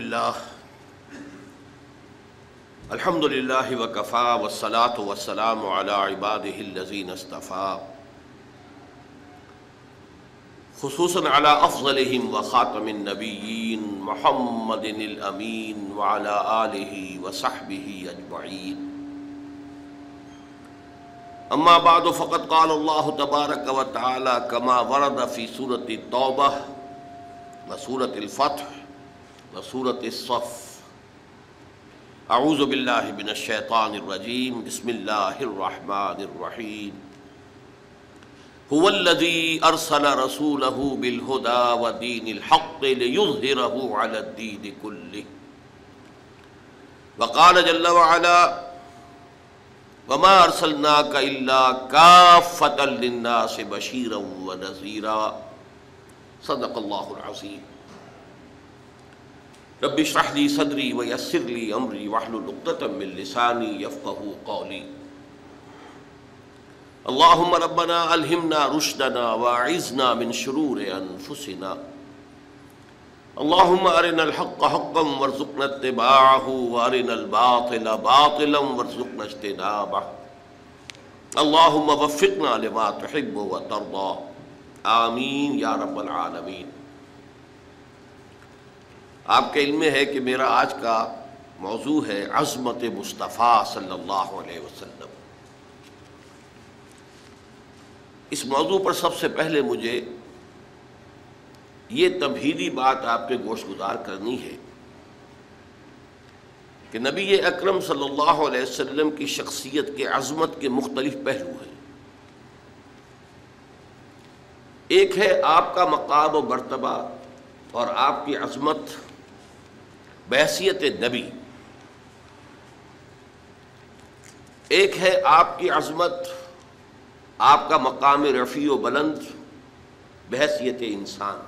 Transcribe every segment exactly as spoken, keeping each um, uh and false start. अल्हम्दुलिल्लाह वकफ़ा वस्सलातु वस्सलामु अला इबादिहिल्लज़ीन इस्तफ़ा खुसूसन अला अफ़ज़लिहिम व ख़ातमिन नबिय्यीन मुहम्मदिनिल अमीन व अला आलिहि व सहबिहि अजमईन अम्मा बादु फ़क़द क़ाल अल्लाहु तबारक व तआला कमा वरद फ़ी सूरति तौबा व सूरतिल फ़त्ह व सूरतिस सफ़ अऊज़ु बिल्लाहि मिनश शैतानिर रजीम बिस्मिल्लाहिर रहमानिर रहीम हुवल्लज़ी अरसल रसूलहू बिल हुदा व दीनिल हक़्क़ लियुज़हिरहू अलद दीनि कुल्लिह व क़ाल जल्ल व अला वमा अरसलनाका इल्ला काफ़्फ़तन लिन्नासि बशीरन व नज़ीरा सदक़ल्लाहुल अज़ीम। रब्बि इश्रह ली सदरी व यस्सिर ली अमरी वहलुल उक़्दतम मिन लिसानी यफ़क़हू क़ौली। अल्लाहुम्मा रब्बना अल्हिमना रुश्दना व अइज़ना मिन शुरूरि अनफुसिना। अल्लाहुम्मा अरिनल हक़्क़ हक़्क़न वरज़ुक़ना इत्तिबाअहू व अरिनल बातिला बातिलन वरज़ुक़ना इज्तिनाबह। अल्लाहुम्मा वफ़्फ़िक़ना लिमा तुहिब्बु व तर्दा। आमीन या रब्बल आलमीन। आपके इल्म में है कि मेरा आज का मौजू है अज़मत मुस्तफ़ा सल्लल्लाहु अलैहि वसल्लम। इस मौजू पर सबसे पहले मुझे ये तमहीदी बात आपके गोश गुजार करनी है कि नबी अकरम सल्लल्लाहु अलैहि वसल्लम की शख्सियत के अज़मत के मुख्तलिफ पहलू हैं। एक है आपका मकाम व मरतबा और आपकी अज़मत बहैसियत नबी, एक है आपकी अज़मत आपका मकाम रफ़ी व बुलंद बहैसियत इंसान।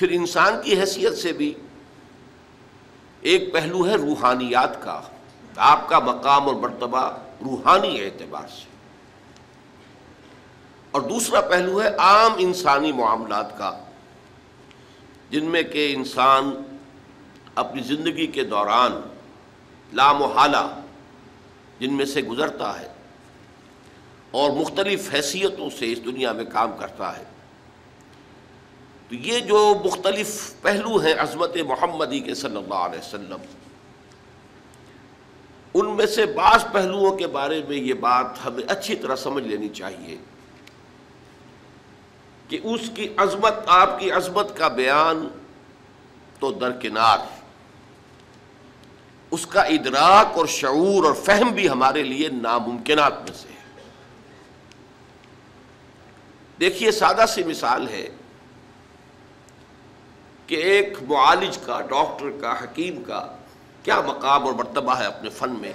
फिर इंसान की हैसियत से भी एक पहलू है रूहानियात का, आपका मकाम और मरतबा रूहानी एतबार से, और दूसरा पहलू है आम इंसानी मामलात का, जिनमें के इंसान अपनी ज़िंदगी के दौरान लामोहाला जिनमें से गुज़रता है और मुख्तलिफ़ हैसियतों से इस दुनिया में काम करता है। तो ये जो मुख्तलिफ़ पहलू हैं अज़मत मुहम्मदी के सल्लल्लाहु अलैहि वसल्लम, उनमें से बाज़ पहलुओं के बारे में ये बात हमें अच्छी तरह समझ लेनी चाहिए कि उसकी अज़मत आपकी अज़मत का बयान तो दरकिनार है, उसका इदराक और शऊर और फहम भी हमारे लिए नामुमकिनात में से है। देखिए, सादा सी मिसाल है कि एक मुआलिज का, डॉक्टर का, हकीम का क्या मकाम और मरतबा है अपने फ़न में,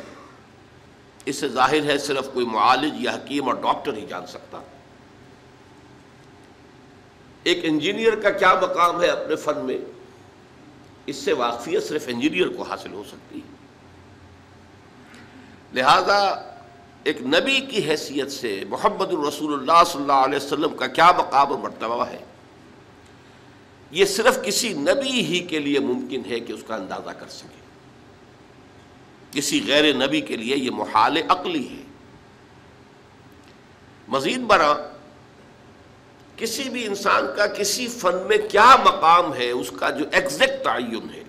इससे जाहिर है सिर्फ कोई मुआलिज या हकीम और डॉक्टर ही जान सकता। एक इंजीनियर का क्या मकाम है अपने फ़न में, इससे वाकफियत सिर्फ इंजीनियर को हासिल हो सकती है। लिहाजा एक नबी की हैसियत से मुहम्मदुर रसूलुल्लाह सल्लल्लाहु अलैहि वसल्लम का क्या मकाम और मर्तबा है, ये सिर्फ किसी नबी ही के लिए मुमकिन है कि उसका अंदाज़ा कर सके। किसी गैर नबी के लिए ये मुहाल अक़ली है। मज़ीद बरा, किसी भी इंसान का किसी फन में क्या मकाम है उसका जो एग्जैक्ट तयन है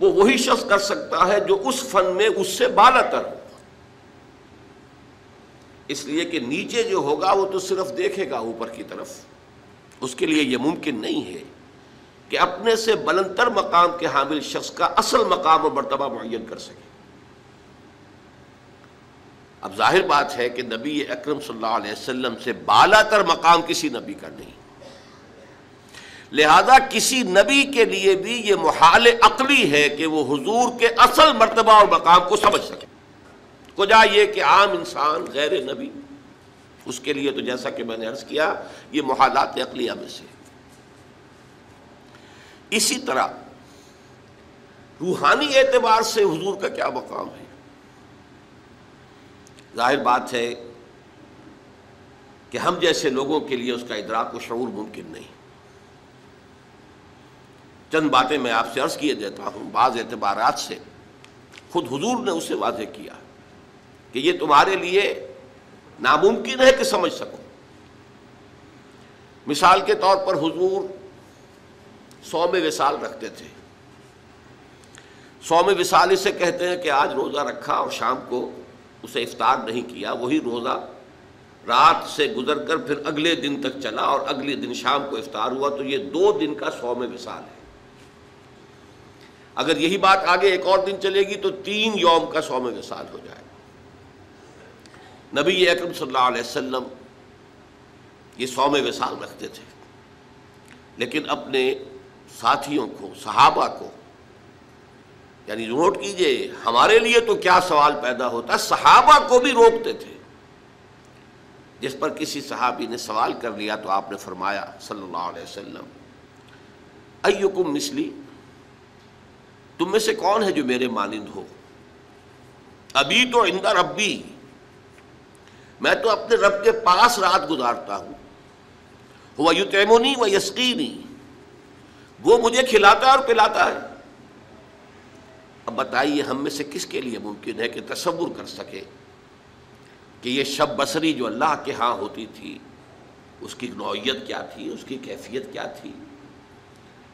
वो वही शख्स कर सकता है जो उस फन में उससे बालातर हो, इसलिए कि नीचे जो होगा वो तो सिर्फ देखेगा ऊपर की तरफ। उसके लिए ये मुमकिन नहीं है कि अपने से बुलंदतर मकाम के हामिल शख्स का असल मकाम और मर्तबा मुअय्यन कर सके। अब जाहिर बात है कि नबी अकरम सल्लल्लाहु अलैहि वसल्लम से बालातर मकाम किसी नबी का नहीं, लिहाजा किसी नबी के लिए भी ये मुहाल अक़ली है कि वो हुजूर के असल मर्तबा और मकाम को समझ सके। कुजा ये कि आम इंसान गैर नबी, उसके लिए तो जैसा कि मैंने अर्ज़ किया ये मुहालात अक़लिया में से। इसी तरह रूहानी एतबार से हुजूर का क्या मकाम है, जाहिर बात है कि हम जैसे लोगों के लिए उसका इदराक व शऊर मुमकिन नहीं। चंद बातें मैं आपसे अर्ज़ किए देता हूँ बाज़ एतबारात से। खुद हुजूर ने उससे वादे किया कि ये तुम्हारे लिए नामुमकिन है कि समझ सको। मिसाल के तौर पर हुजूर सौम विसाल रखते थे। सौम विसाल इसे कहते हैं कि आज रोज़ा रखा और शाम को उसे इफ्तार नहीं किया, वही रोज़ा रात से गुजरकर फिर अगले दिन तक चला और अगले दिन शाम को इफ्तार हुआ, तो ये दो दिन का सौम विसाल है। अगर यही बात आगे एक और दिन चलेगी तो तीन यौम का सौम विसाल हो जाएगा। नबी अकरम सल्लल्लाहु अलैहि वसल्लम ये सौम विसाल रखते थे, लेकिन अपने साथियों को, सहाबा को, यानी नोट कीजिए, हमारे लिए तो क्या सवाल पैदा होता, सहाबा को भी रोकते थे। जिस पर किसी सहाबी ने सवाल कर लिया तो आपने फरमाया सल्लल्लाहु अलैहि वसल्लम, अय्युकुम मिसली, तुम में से कौन है जो मेरे मानिंद हो। अभी तो इंदा रब्बी, मैं तो अपने रब के पास रात गुजारता हूँ। हुवा युतैमुनी व यस्कीनी, वो मुझे खिलाता और पिलाता है। अब बताइए हम में से किसके लिए मुमकिन है कि तसव्वुर कर सके कि ये शब बसरी जो अल्लाह के हाँ होती थी, उसकी नौयत क्या थी, उसकी कैफियत क्या थी,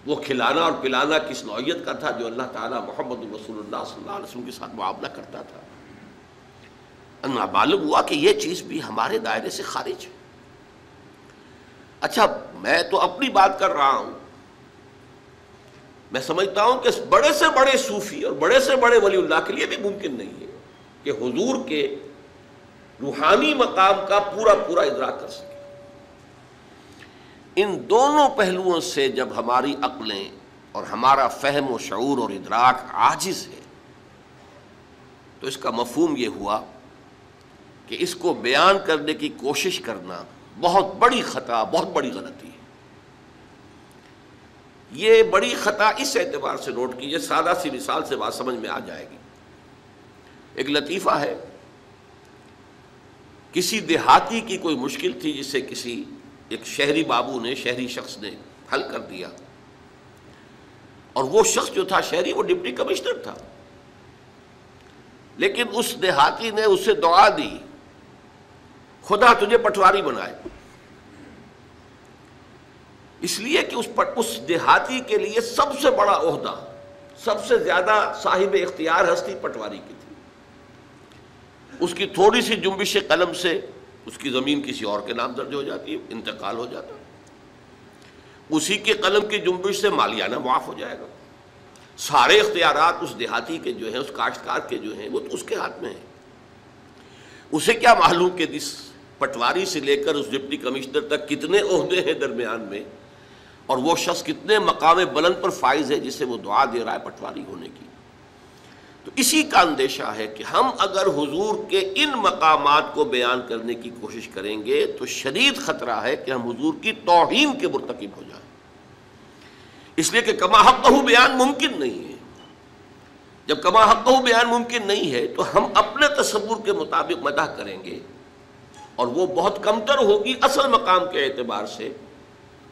वो खिलाना और पिलाना किस नौयत का था जो अल्लाह ताला मोहम्मद रसूलुल्लाह सल्लल्लाहु अलैहि वसल्लम के साथ मुआवला करता था। अन्ना मालूम हुआ कि ये चीज़ भी हमारे दायरे से खारिज है। अच्छा, मैं तो अपनी बात कर रहा हूँ, मैं समझता हूँ कि बड़े से बड़े सूफ़ी और बड़े से बड़े वलीउल्लाह के लिए भी मुमकिन नहीं है कि हुजूर के रूहानी मकाम का पूरा पूरा इदराक कर सके। इन दोनों पहलुओं से जब हमारी अक्लें और हमारा फहम व शऊर और इदराक आजिज़ है, तो इसका मफहूम ये हुआ कि इसको बयान करने की कोशिश करना बहुत बड़ी खता, बहुत बड़ी गलती है। ये बड़ी खता इस एतबार से नोट कीजिए, सादा सी मिसाल से बात समझ में आ जाएगी। एक लतीफ़ा है, किसी देहाती की कोई मुश्किल थी जिसे किसी एक शहरी बाबू ने, शहरी शख्स ने हल कर दिया, और वो शख्स जो था शहरी, वो डिप्टी कमिश्नर था। लेकिन उस देहाती ने उसे दुआ दी, खुदा तुझे पटवारी बनाए, इसलिए कि उस पट, उस देहाती के लिए सबसे बड़ा ओहदा, सबसे ज़्यादा साहिब इख्तियार हस्ती पटवारी की थी। उसकी थोड़ी सी जुम्बिश कलम से उसकी ज़मीन किसी और के नाम दर्ज हो जाती है, इंतकाल हो जाता है। उसी के कलम की जुम्बिश से मालियाना माफ़ हो जाएगा। सारे इख्तियारात उस देहाती के जो हैं, उस काश्तकार के जो हैं, वो तो उसके हाथ में है। उसे क्या मालूम कि इस पटवारी से लेकर उस डिप्टी कमिश्नर तक कितने ओहदे हैं दरमियान में, और वो शख्स कितने मकाम बुलंद पर फाइज़ है जिसे वो दुआ दे रहा है पटवारी होने की। तो इसी का अंदेशा है कि हम अगर हुजूर के इन मकामात को बयान करने की कोशिश करेंगे तो शदीद ख़तरा है कि हम हुजूर की तौहीन के मुर्तकिब हो जाएं, इसलिए कि कमा हक़हू बयान मुमकिन नहीं है। जब कमा हक़हू बयान मुमकिन नहीं है तो हम अपने तसव्वुर के मुताबिक मदह करेंगे, और वो बहुत कमतर होगी असल मकाम के एतबार से,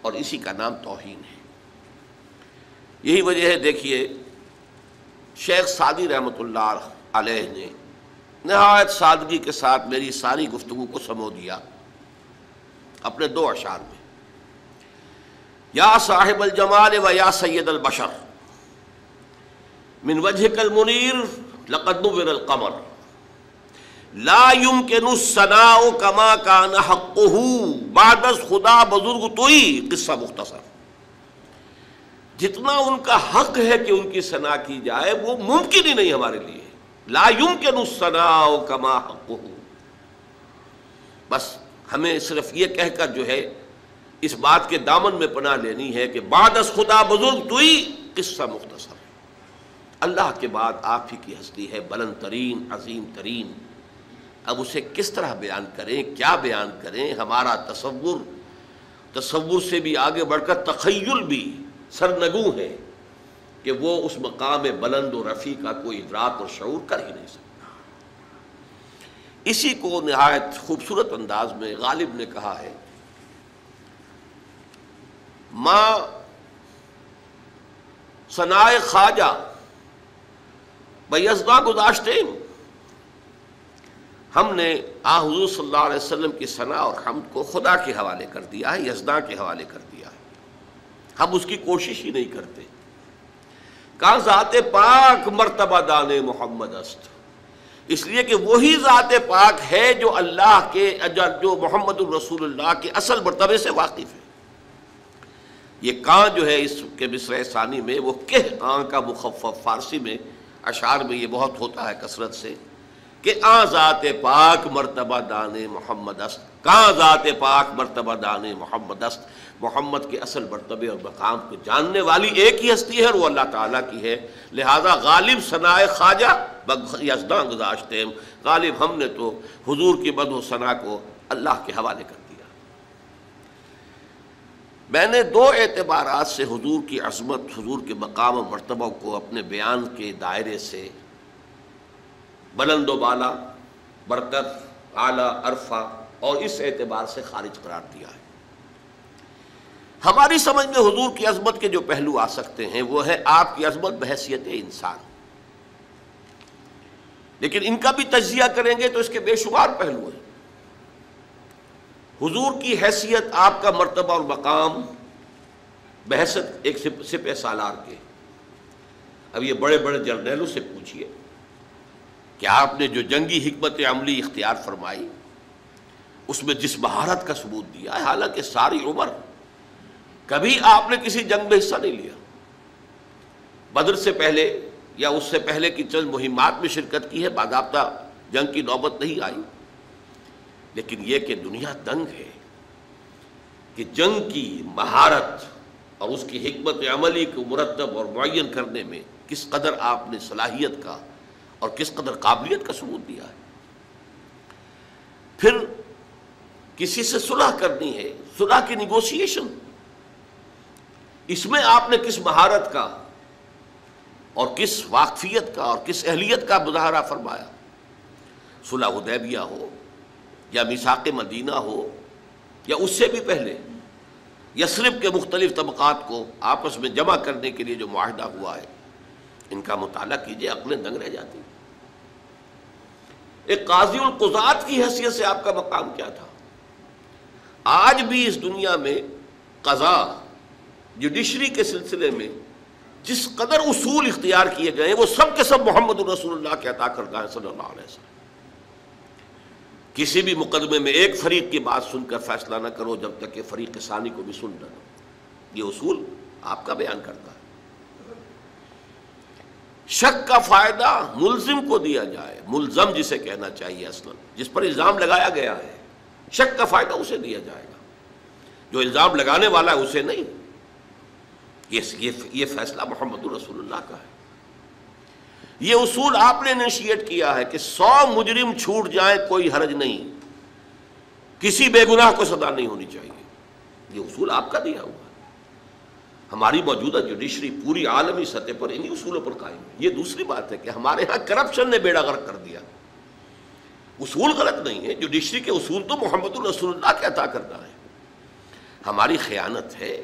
और इसी का नाम तौहीन है। यही वजह है, देखिए, शेख सादी रहमतुल्लाह अलैह ने नहायत सादगी के साथ मेरी सारी गुफ्तगू को समो दिया अपने दो अशार में, या साहिब अल जमाल व या सैयद अल बशर मिन वजहकल मुनीर लक़द नुविरल क़मर ला युमकिनु सनाउ कमा कान हक़्क़ुहु बादस खुदा बुजुर्ग तोई। किस्सा मुख्तसर, जितना उनका हक है कि उनकी सना की जाए वो मुमकिन ही नहीं हमारे लिए। ला युमकिनु सनाओ कमा हक़ुहु, बस हमें सिर्फ ये कहकर जो है इस बात के दामन में पनाह लेनी है कि बादस खुदा बुजुर्ग तुई। किस्सा मुख्तसर, अल्लाह के बाद आप ही की हस्ती है बुलंद तरीन, अजीम तरीन। अब उसे किस तरह बयान करें, क्या बयान करें। हमारा तसव्वुर, तसव्वुर से भी आगे बढ़कर तख़य्युल भी सरनगू है कि वो उस मकाम बुलंद और रफ़ी का कोई इदराक और शऊर कर ही नहीं सकता। इसी को नहायत खूबसूरत अंदाज में गालिब ने कहा है, माँ सनाए ख्वाजा बयसदा गुज़ाश्तें, हमने आ हुज़ूर सल्लल्लाहु अलैहि वसल्लम की सना और हमद को खुदा के हवाले कर दिया है, यज़दा के हवाले कर दिया है। हम उसकी कोशिश ही नहीं करते। कहा ज़ाते पाक मर्तबा दाने मोहम्मद अस्त, इसलिए कि वही ज़ाते पाक है जो अल्लाह के जो मोहम्मद रसूलुल्लाह के असल मर्तबे से वाकिफ़ है। ये कां जो है इसके मिस्र सानी में वो कह आं का मुखफ़फ़, फ़ारसी में अशार में ये बहुत होता है कसरत से कि आ ज़ाते पाक मरतबा दाने मोहम्मद अस्त, कहाँ ज़ाते पाक मरतबा दाने मोहम्मद अस्त। मोहम्मद के असल मरतबे और मकाम को जानने वाली एक ही हस्ती है और वो अल्लाह ताला की है। लिहाजा गालिब सनाए ख्वाजा यज़दां गुज़ाश्ते, गालिब हमने तो हुजूर की मदह सना को अल्लाह के हवाले कर दिया। मैंने दो एतबारात से हुजूर की अज़मत, हुजूर के मकाम और मरतबा को अपने बयान के दायरे से बुलंद बाला, बरकत, आला, अरफा और इस एतबार से खारिज करार दिया है। हमारी समझ में हुजूर की अज़मत के जो पहलू आ सकते हैं वो है आपकी अज़मत बहैसियत इंसान, लेकिन इनका भी तज्जिया करेंगे तो इसके बेशुमार पहलू हैं। हुजूर की हैसियत, आपका मर्तबा और मकाम बहसत एक सिपह सालार के। अब ये बड़े बड़े जर्नैलों से पूछिए कि आपने जो जंगी हिकमत अमली इख्तियार फरमाई उसमें जिस महारत का सबूत दिया है, हालांकि सारी उम्र कभी आपने किसी जंग में हिस्सा नहीं लिया। बदर से पहले या उससे पहले की चंद मुहिमात में शिरकत की है, बाज़ाब्ता जंग की नौबत नहीं आई, लेकिन यह कि दुनिया तंग है कि जंग की महारत और उसकी हिकमत अमली को मुरतब और मुअय्यन करने में किस कदर आपने सलाहियत का और किस कदर काबिलियत का सबूत दिया है। फिर किसी से सुलह करनी है, सुलह की निगोशिएशन, इसमें आपने किस महारत का और किस वाकफियत का और किस अहलियत का मुज़ाहरा फरमाया। सुलह हुदैबिया हो या मिसाक मदीना हो या उससे भी पहले यसरिब के मुख्तलिफ तबक़ात को आपस में जमा करने के लिए जो मुआहदा हुआ है, इनका मुताला कीजिए, अक्लें दंग रह जाती। एक काज़ी उल क़ुज़ात की हैसियत से आपका मकाम क्या था। आज भी इस दुनिया में कज़ा जुडिशरी के सिलसिले में जिस कदर उसूल इख्तियार किए गए वो सब के सब मोहम्मद रसूलुल्लाह के अता करदा है सल्लल्लाहु अलैहि वसल्लम। किसी भी मुकदमे में एक फरीक की बात सुनकर फैसला ना करो जब तक कि फरीक सानी को भी सुन न लो। ये उसूल आपका बयान करता है। शक का फ़ायदा मुल्ज़िम को दिया जाए, मुल्ज़म जिसे कहना चाहिए असलन, जिस पर इल्ज़ाम लगाया गया है शक का फ़ायदा उसे दिया जाएगा, जो इल्ज़ाम लगाने वाला है उसे नहीं। ये ये, ये फैसला मोहम्मद रसूलुल्लाह का है। ये उसूल आपने इनिशिएट किया है कि सौ मुजरिम छूट जाए कोई हरज नहीं, किसी बेगुनाह को सजा नहीं होनी चाहिए। ये उसूल आपका दिया हुआ है। हमारी मौजूदा जुडिशरी पूरी आलमी सतह पर इन्हीं उसूलों पर कायम है। ये दूसरी बात है कि हमारे यहाँ करप्शन ने बेड़ा गर्क कर दिया। उसूल गलत नहीं है, जुडिशरी के उसूल तो मोहम्मद रसूलुल्लाह के अता करना है। हमारी खयानत है,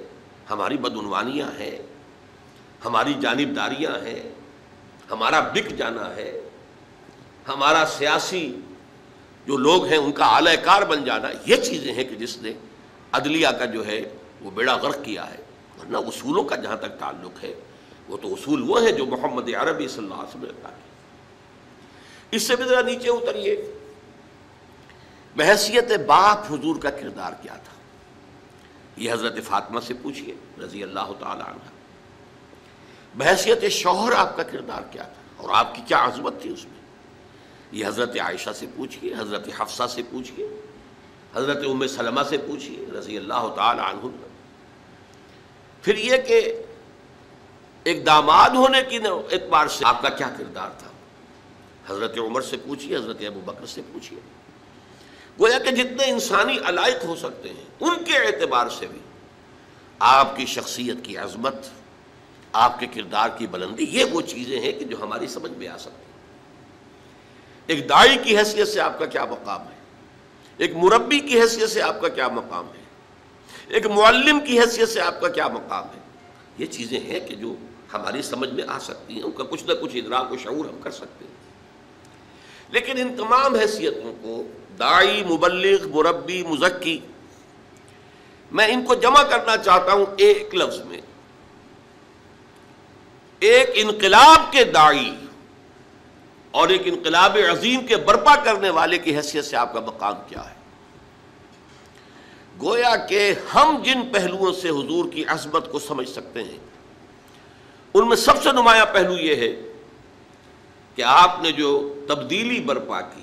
हमारी बदउनवानियाँ हैं, हमारी जानिबदारियाँ हैं, हमारा बिक जाना है, हमारा सियासी जो लोग हैं उनका आलाकार बन जाना, ये चीज़ें हैं कि जिसने अदलिया का जो है वो बेड़ा गर्क किया है। वरना उसूलों का जहाँ तक ताल्लुक़ है वो तो उसूल वो है जो मोहम्मद अरबी सल्लल्लाहु अलैहि वसल्लम ने। इससे भी ज़रा नीचे उतरिए, बहैसियत बाप हुजूर का किरदार क्या था। ये हज़रत फ़ातिमा से पूछिए रज़ी अल्लाह तआला अन्हा। बहैसियत शौहर आपका किरदार क्या था और आपकी क्या अज़मत थी उसमें। ये हज़रत आयशा से पूछिए, हज़रत हफ्सा से पूछिए, हज़रत उम्मे सलमा से पूछिए रज़ी अल्लाह तआला अन्हुन्ना। फिर ये कि एक दामाद होने की एतबार से आपका क्या किरदार था, हज़रत उमर से पूछिए, हज़रत अबू बकर से पूछिए। गोया कि जितने इंसानी अलाइक हो सकते हैं उनके एतबार से भी आपकी शख्सियत की अज़मत, आपके किरदार की बुलंदी, ये वो चीज़ें हैं कि जो हमारी समझ में आ सकती हैं। एक दाई की हैसियत से आपका क्या मकाम है, एक मुरब्बी की हैसियत से आपका क्या मकाम है, एक मुअल्लिम की हैसियत से आपका क्या मकाम है। ये चीज़ें हैं कि जो हमारी समझ में आ सकती हैं, उनका कुछ ना कुछ इदराक व शऊर हम कर सकते हैं। लेकिन इन तमाम हैसियतों को दाई, मुबल्लिग, मुरब्बी, मुज़क्की, मैं इनको जमा करना चाहता हूं एक लफ्ज में। एक इनकलाब के दाई और एक इनकलाब अजीम के बर्पा करने वाले की हैसियत से आपका मकाम क्या है। गोया के हम जिन पहलुओं से हुजूर की अज़मत को समझ सकते हैं, उनमें सबसे नुमाया पहलू यह है कि आपने जो तब्दीली बर्पा की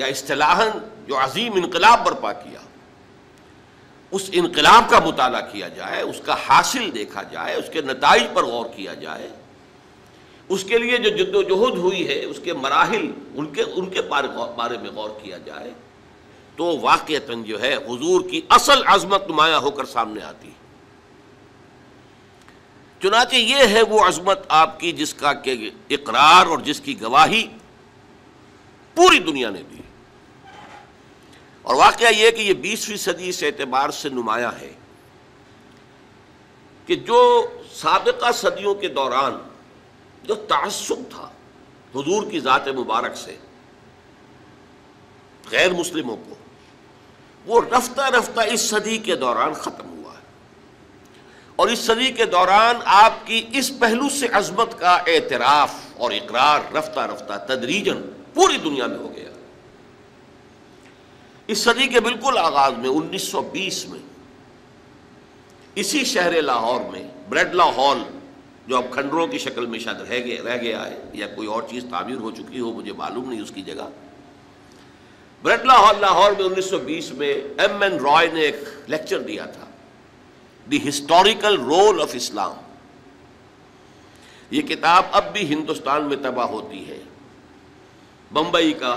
या इस्तिलाहन जो अजीम इनकलाब बर्पा किया, उस इनकलाब का मुताला किया जाए, उसका हासिल देखा जाए, उसके नताइज पर गौर किया जाए, उसके लिए जो जद्दोजहद हुई है उसके मराहिल उनके उनके बारे में गौर किया जाए तो वाक़ियतन जो है हुजूर की असल अज़मत नुमाया होकर सामने आती है। चुनांचे ये है वो अज़मत आपकी जिसका के इकरार और जिसकी गवाही पूरी दुनिया ने दी। और वाक़या यह कि यह बीसवीं सदी इस एतबार से नुमाया है कि जो साबिक़ा सदियों के दौरान जो तअस्सुब था हुजूर की ज़ात मुबारक से गैर मुस्लिमों को, वो रफ्ता रफ्ता इस सदी के दौरान ख़त्म हुआ है। और इस सदी के दौरान आपकी इस पहलू से अज़मत का एतराफ़ और इकरार रफ्ता रफ्ता तदरीजन पूरी दुनिया में हो गया। इस सदी के बिल्कुल आगाज में उन्नीस सौ बीस में इसी शहर लाहौर में ब्रेडला हॉल, जो अब खंडरों की शक्ल में शायद रह गया रह गया है या कोई और चीज़ तामीर हो चुकी हो, मुझे मालूम नहीं उसकी जगह, ब्रेडला हॉल लाहौर में उन्नीस सौ बीस में एम एन रॉय ने एक लेक्चर दिया था, the historical role of Islam. ये किताब अब भी हिंदुस्तान में तबाह होती है। बम्बई का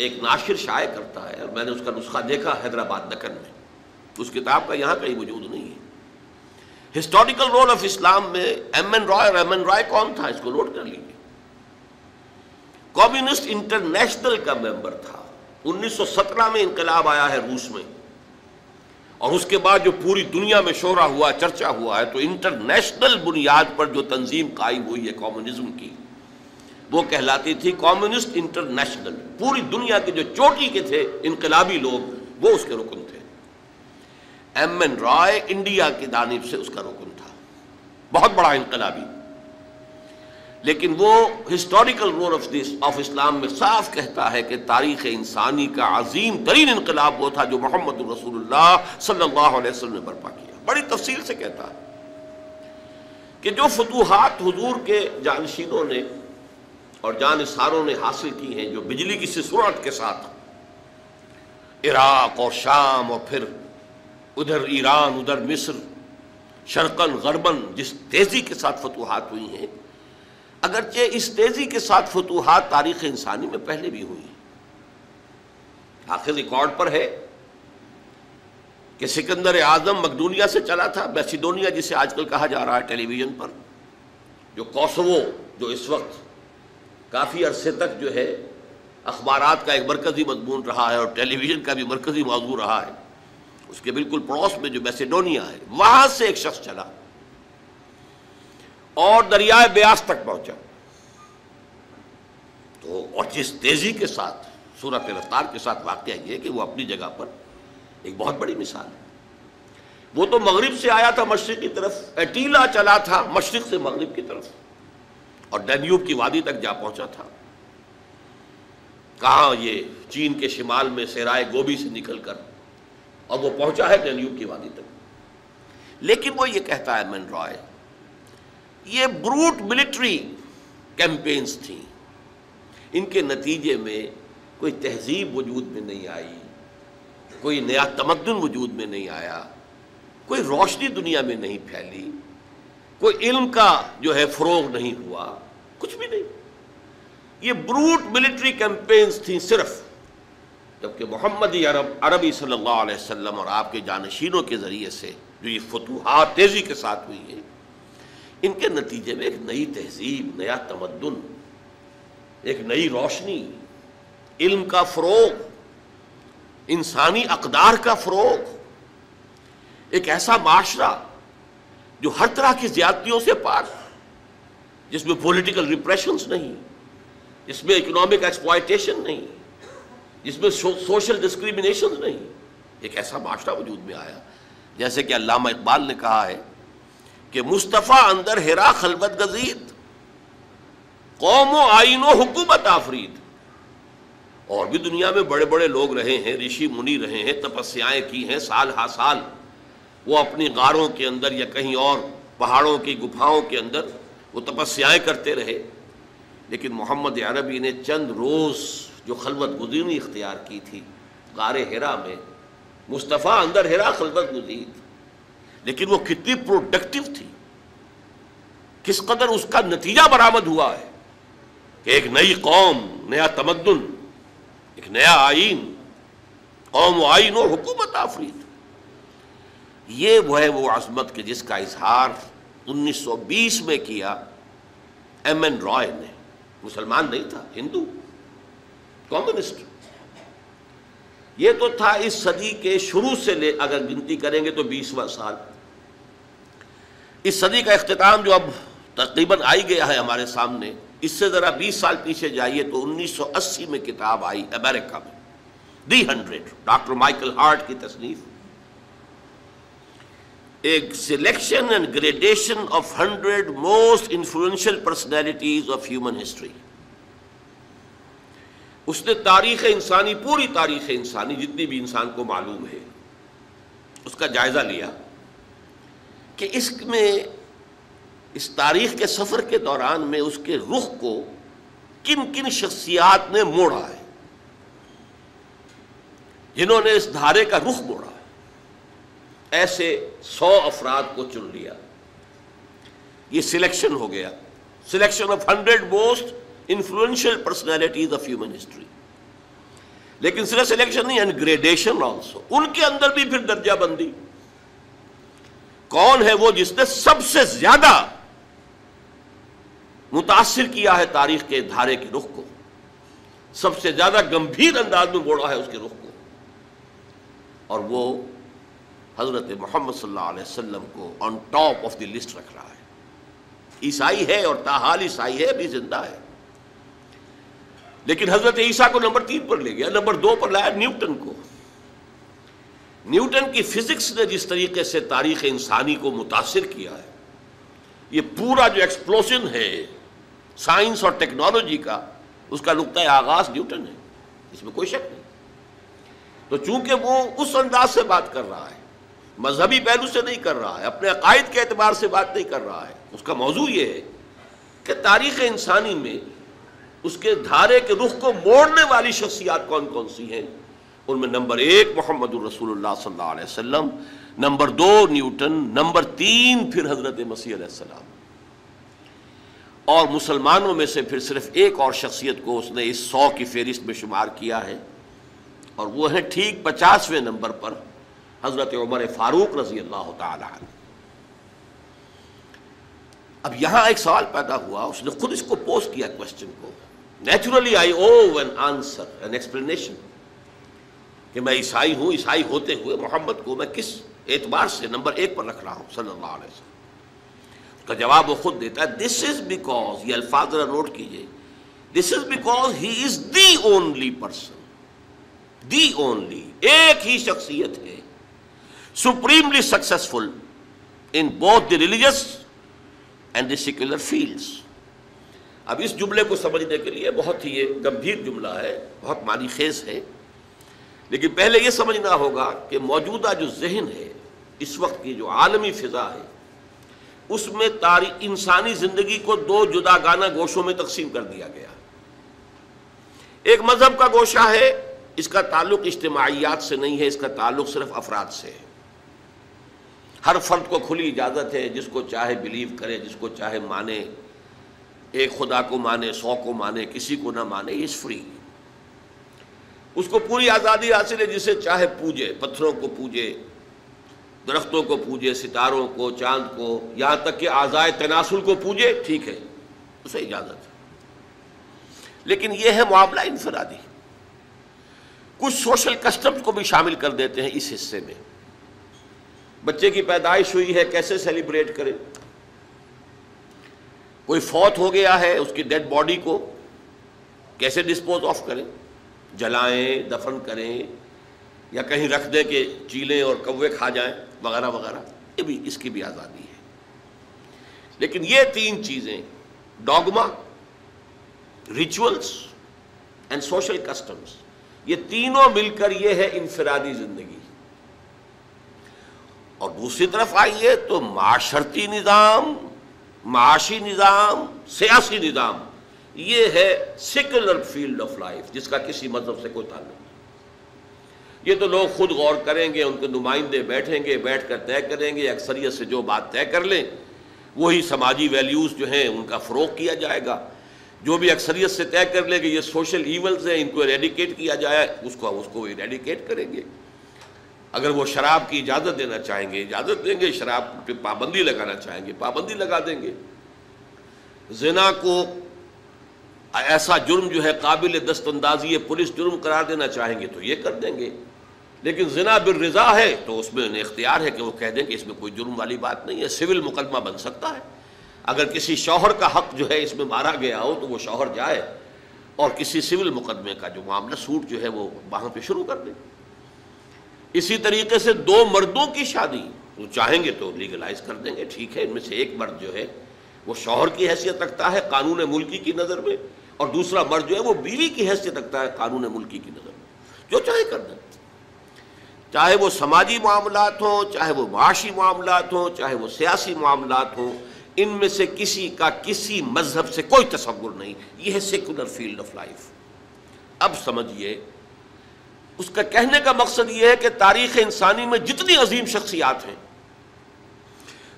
एक नाशिर शाये करता है और मैंने उसका नुस्खा देखा हैदराबाद दक्कन में। उस किताब का यहाँ कहीं वजूद नहीं है। हिस्टोरिकल रोल ऑफ इस्लाम में एम एन रॉय, और एम एन रॉय कौन था इसको नोट कर लीजिए, कम्युनिस्ट इंटरनेशनल का मेंबर था। उन्नीस सौ सत्रह में इनकलाब आया है रूस में और उसके बाद जो पूरी दुनिया में शोरा हुआ, चर्चा हुआ है, तो इंटरनेशनल बुनियाद पर जो तंजीम कायम हुई है कम्युनिज्म की, वो कहलाती थी कम्युनिस्ट इंटरनेशनल। पूरी दुनिया के जो चोटी के थे इनकलाबी लोग, वो उसके रुकन थे। एम एन रॉय इंडिया की जानिब से उसका रुकन था, बहुत बड़ा इनकलाबी। लेकिन वो historical role of this of Islam में साफ कहता है कि तारीख़ इंसानी का अजीम तरीन इनकलाब वो था जो मोहम्मद रसूलुल्लाह सल्लल्लाहु अलैहि वसल्लम ने बर्पा किया। बड़ी तफसील से कहता है कि जो फतूहात हुजूर के जानशीनों ने और जानसारों ने हासिल की हैं, जो बिजली की सुरअत के साथ इराक और शाम और फिर उधर ईरान, उधर मिस्र, शरकन गरबन, जिस तेज़ी के साथ फतूहात हुई हैं, अगरचे इस तेज़ी के साथ फतूहात तारीख़ इंसानी में पहले भी हुई हैं। आखिर रिकॉर्ड पर है कि सिकंदर आज़म मकदूनिया से चला था, मैसिडोनिया जिसे आजकल कहा जा रहा है टेलीविज़न पर, जो कोसोवो जो इस वक्त काफ़ी अरसे तक जो है अखबारात का एक मरकज़ी मजमून रहा है और टेलीविज़न का भी मरकज़ी मौजू रहा है, उसके बिल्कुल पड़ोस में जो मैसेडोनिया है, वहाँ से एक शख्स चला और दरियाए ब्यास तक पहुँचा। तो और जिस तेज़ी के साथ सूरत रफ्तार के साथ वाक़या ये कि वो अपनी जगह पर एक बहुत बड़ी मिसाल है। वो तो मगरिब से आया था मशरिक़ की तरफ, एटीला चला था मशरिक़ से मगरिब की तरफ और डैन्यूब की वादी तक जा पहुंचा था। कहाँ ये चीन के शिमाल में सेराय गोबी से निकलकर और वो पहुंचा है डैन्यूब की वादी तक। लेकिन वो ये कहता है एम एन रॉय, ये ब्रूट मिलिट्री कैंपेन्स थी, इनके नतीजे में कोई तहजीब वजूद में नहीं आई, कोई नया तमद्दुन वजूद में नहीं आया, कोई रोशनी दुनिया में नहीं फैली, कोई इल्म का जो है फरोग नहीं हुआ, कुछ भी नहीं। ये ब्रूट मिलिट्री कैंपेन्स थी सिर्फ, जबकि मोहम्मदी अरब अरबी सल्लल्लाहु अलैहि वसल्लम और आपके जानशीनों के ज़रिए से जो ये फतूहात तेज़ी के साथ हुई है, इनके नतीजे में एक नई तहजीब, नया तमद्दुन, एक नई रोशनी, इल्म का फरोग, इंसानी अकदार का फरोग, एक ऐसा माशरा जो हर तरह की ज्यादतियों से पार, जिसमें पॉलिटिकल रिप्रेशंस नहीं, जिसमें इकोनॉमिक एक्सप्लॉयटेशन नहीं, जिसमें सो, सोशल डिस्क्रिमिनेशन नहीं, एक ऐसा माशरा वजूद में आया। जैसे कि अल्लामा इकबाल ने कहा है कि मुस्तफ़ा अंदर हेरा खलबत गजीद, कौम आईनो हुकूमत आफरीद। और भी दुनिया में बड़े बड़े लोग रहे हैं, ऋषि मुनि रहे हैं, तपस्याएं की हैं, साल हा साल वो अपनी गारों के अंदर या कहीं और पहाड़ों की गुफाओं के अंदर वो तपस्याएं करते रहे, लेकिन मोहम्मद अरबी ने चंद रोज़ जो खलवत गुजीनी इख्तियार की थी गारे हेरा में, मुस्तफ़ा अंदर हेरा खलवत गुजीद, लेकिन वो कितनी प्रोडक्टिव थी, किस कदर उसका नतीजा बरामद हुआ है कि एक नई कौम, नया तमद्दुन, एक नया आइन, कौम आइन और हुकूमत आफरीद। ये वह है वो अजमत के जिसका इजहार उन्नीस सौ बीस में किया एम एन रॉय ने। मुसलमान नहीं था, हिंदू कम्युनिस्ट। ये तो था इस सदी के शुरू से ले, अगर गिनती करेंगे तो बीसवां साल। इस सदी का अख्तिताम जो अब तकरीबन आई गया है हमारे सामने, इससे ज़रा बीस साल पीछे जाइए तो उन्नीस सौ अस्सी में किताब आई अमेरिका में, the hundred, doctor Michael Hart की तसनीफ, एक selection and gradation of hundred most influential personalities of human history. उसने तारीख इंसानी, पूरी तारीख इंसानी जितनी भी इंसान को मालूम है, उसका जायज़ा लिया कि इसमें, इस तारीख के सफ़र के दौरान में उसके रुख को किन किन शख्सियात ने मोड़ा है, जिन्होंने इस धारे का रुख मोड़ा। ऐसे सौ अफराद को चुन लिया, ये सिलेक्शन हो गया, selection of hundred most influential personalities of human history. लेकिन सिर्फ सिलेक्शन नहीं, एंड ग्रेडेशन ऑल्सो, उनके अंदर भी फिर दर्जाबंदी, कौन है वो जिसने सबसे ज्यादा मुतासिर किया है तारीख के धारे के रुख को, सबसे ज्यादा गंभीर अंदाज में मोड़ा है उसके रुख को, और वो हज़रत मोहम्मद सल्लल्लाहु अलैहि वसल्लम को on top of the list रख रहा है। ईसाई है और ताहाल ईसाई है, अभी जिंदा है, लेकिन हज़रत ईसा को नंबर तीन पर ले गया, नंबर दो पर लाया न्यूटन को। न्यूटन की फिज़िक्स ने जिस तरीके से तारीख़ इंसानी को मुतासिर किया है, ये पूरा जो एक्सप्लोजन है साइंस और टेक्नोलॉजी का, उसका नुक्ता आगाज़ न्यूटन है, इसमें कोई शक नहीं। तो चूंकि वो उस अंदाज से बात कर रहा है, मजहबी पहलू से नहीं कर रहा है, अपने अकायद के एतबार से बात नहीं कर रहा है, उसका मौजू ये है कि तारीख़ इंसानी में उसके धारे के रुख को मोड़ने वाली शख्सियात कौन कौन सी हैं। उनमें नंबर एक मोहम्मदुर रसूलुल्लाह सल्लल्लाहु अलैहि वसल्लम, नंबर दो न्यूटन, नंबर तीन फिर हज़रत मसीह अलैहिस्सलाम। और मुसलमानों में से फिर सिर्फ एक और शख्सियत को उसने इस सौ की फहरिस्त में शुमार किया है, और वो है ठीक पचासवें नंबर पर हज़रत उमर फारूक रजी अल्लाह ताला अन्हु। अब यहाँ एक सवाल पैदा हुआ, उसने खुद इसको पोस्ट किया क्वेश्चन को, naturally I owe an answer, an explanation, कि मैं ईसाई हूँ, ईसाई होते हुए मोहम्मद को मैं किस एतबार से नंबर एक पर रख रहा हूँ सल्लल्लाहु अलैहि वसल्लम। का जवाब वो खुद देता है, दिस इज़ बिकॉज, ये अल्फाज नोट कीजिए, this is because he is the only person, the only, एक ही शख्सियत है supremely successful in both the religious and the secular fields. अब इस जुमले को समझने के लिए, बहुत ही ये गंभीर जुमला है, बहुत मानी खेज है, लेकिन पहले ये समझना होगा कि मौजूदा जो जहन है, इस वक्त की जो आलमी फ़िज़ा है, उसमें तारीख इंसानी ज़िंदगी को दो जुदागाना गोशों में तकसीम कर दिया गया। एक मज़हब का गोशा है, इसका ताल्लुक़ इज्तिमाइयात से नहीं है, इसका ताल्लुक़ सिर्फ अफराद से है। हर फर्द को खुली इजाज़त है, जिसको चाहे बिलीव करे, जिसको चाहे माने, एक खुदा को माने, सौ को माने, किसी को ना माने, इज़ फ्री, उसको पूरी आज़ादी हासिल है, जिसे चाहे पूजे, पत्थरों को पूजे, दरख्तों को पूजे, सितारों को, चाँद को, यहाँ तक कि आज़ाए तनासुल को पूजे, ठीक है, उसे इजाज़त है। लेकिन यह है मामला इनफरादी, कुछ सोशल कस्टम्स को भी शामिल कर देते हैं इस हिस्से में, बच्चे की पैदाइश हुई है कैसे सेलिब्रेट करें। कोई फौत हो गया है उसकी डेड बॉडी को कैसे डिस्पोज ऑफ करें, जलाएं, दफन करें या कहीं रख दें कि चीलें और कौवे खा जाएं वगैरह वगैरह, ये भी इसकी भी आज़ादी है। लेकिन ये तीन चीज़ें dogma, rituals and social customs, ये तीनों मिलकर ये है इंफिरादी ज़िंदगी। और दूसरी तरफ आइए तो माशरती निज़ाम, माशी निज़ाम, सियासी निज़ाम, ये है सेकुलर फील्ड ऑफ लाइफ जिसका किसी मजहब से कोई ताल्लुक नहीं। ये तो लोग खुद गौर करेंगे, उनके नुमाइंदे बैठेंगे, बैठ कर तय करेंगे, अक्सरियत से जो बात तय कर लें वही समाजी वैल्यूज़ जो हैं उनका फ़रोग किया जाएगा। जो भी अक्सरियत से तय कर लेंगे ये सोशल ईवल्स हैं इनको रेडिकेट किया जाए उसको उसको रेडिकेट करेंगे। अगर वो शराब की इजाज़त देना चाहेंगे इजाज़त देंगे, शराब पे पाबंदी लगाना चाहेंगे पाबंदी लगा देंगे। ज़िना को ऐसा जुर्म जो है काबिल दस्तंदाजी पुलिस जुर्म करार देना चाहेंगे तो ये कर देंगे। लेकिन ज़िना बिर्रिज़ा है तो उसमें उन्हें इख्तियार है कि वो कह दें कि इसमें कोई जुर्म वाली बात नहीं है, सिविल मुकदमा बन सकता है। अगर किसी शौहर का हक़ जो है इसमें मारा गया हो तो वो शौहर जाए और किसी सिविल मुकदमे का जो मामला सूट जो है वो वहाँ पर शुरू कर दें। इसी तरीके से दो मर्दों की शादी वो चाहेंगे तो लीगलाइज कर देंगे, ठीक है, इनमें से एक मर्द जो है वो शौहर की हैसियत रखता है कानून मुल्की की नज़र में और दूसरा मर्द जो है वो बीवी की हैसियत रखता है कानून मुल्की की नज़र में, जो चाहे कर दें। चाहे वो समाजी मामलात हों, चाहे वो माशी मामलात हों, चाहे वो सियासी मामलात हों, इनमें से किसी का किसी मजहब से कोई तसव्वुर नहीं। यह है सेकुलर फील्ड ऑफ लाइफ। अब समझिए उसका कहने का मकसद यह है कि तारीख़ इंसानी में जितनी अजीम शख्सियात हैं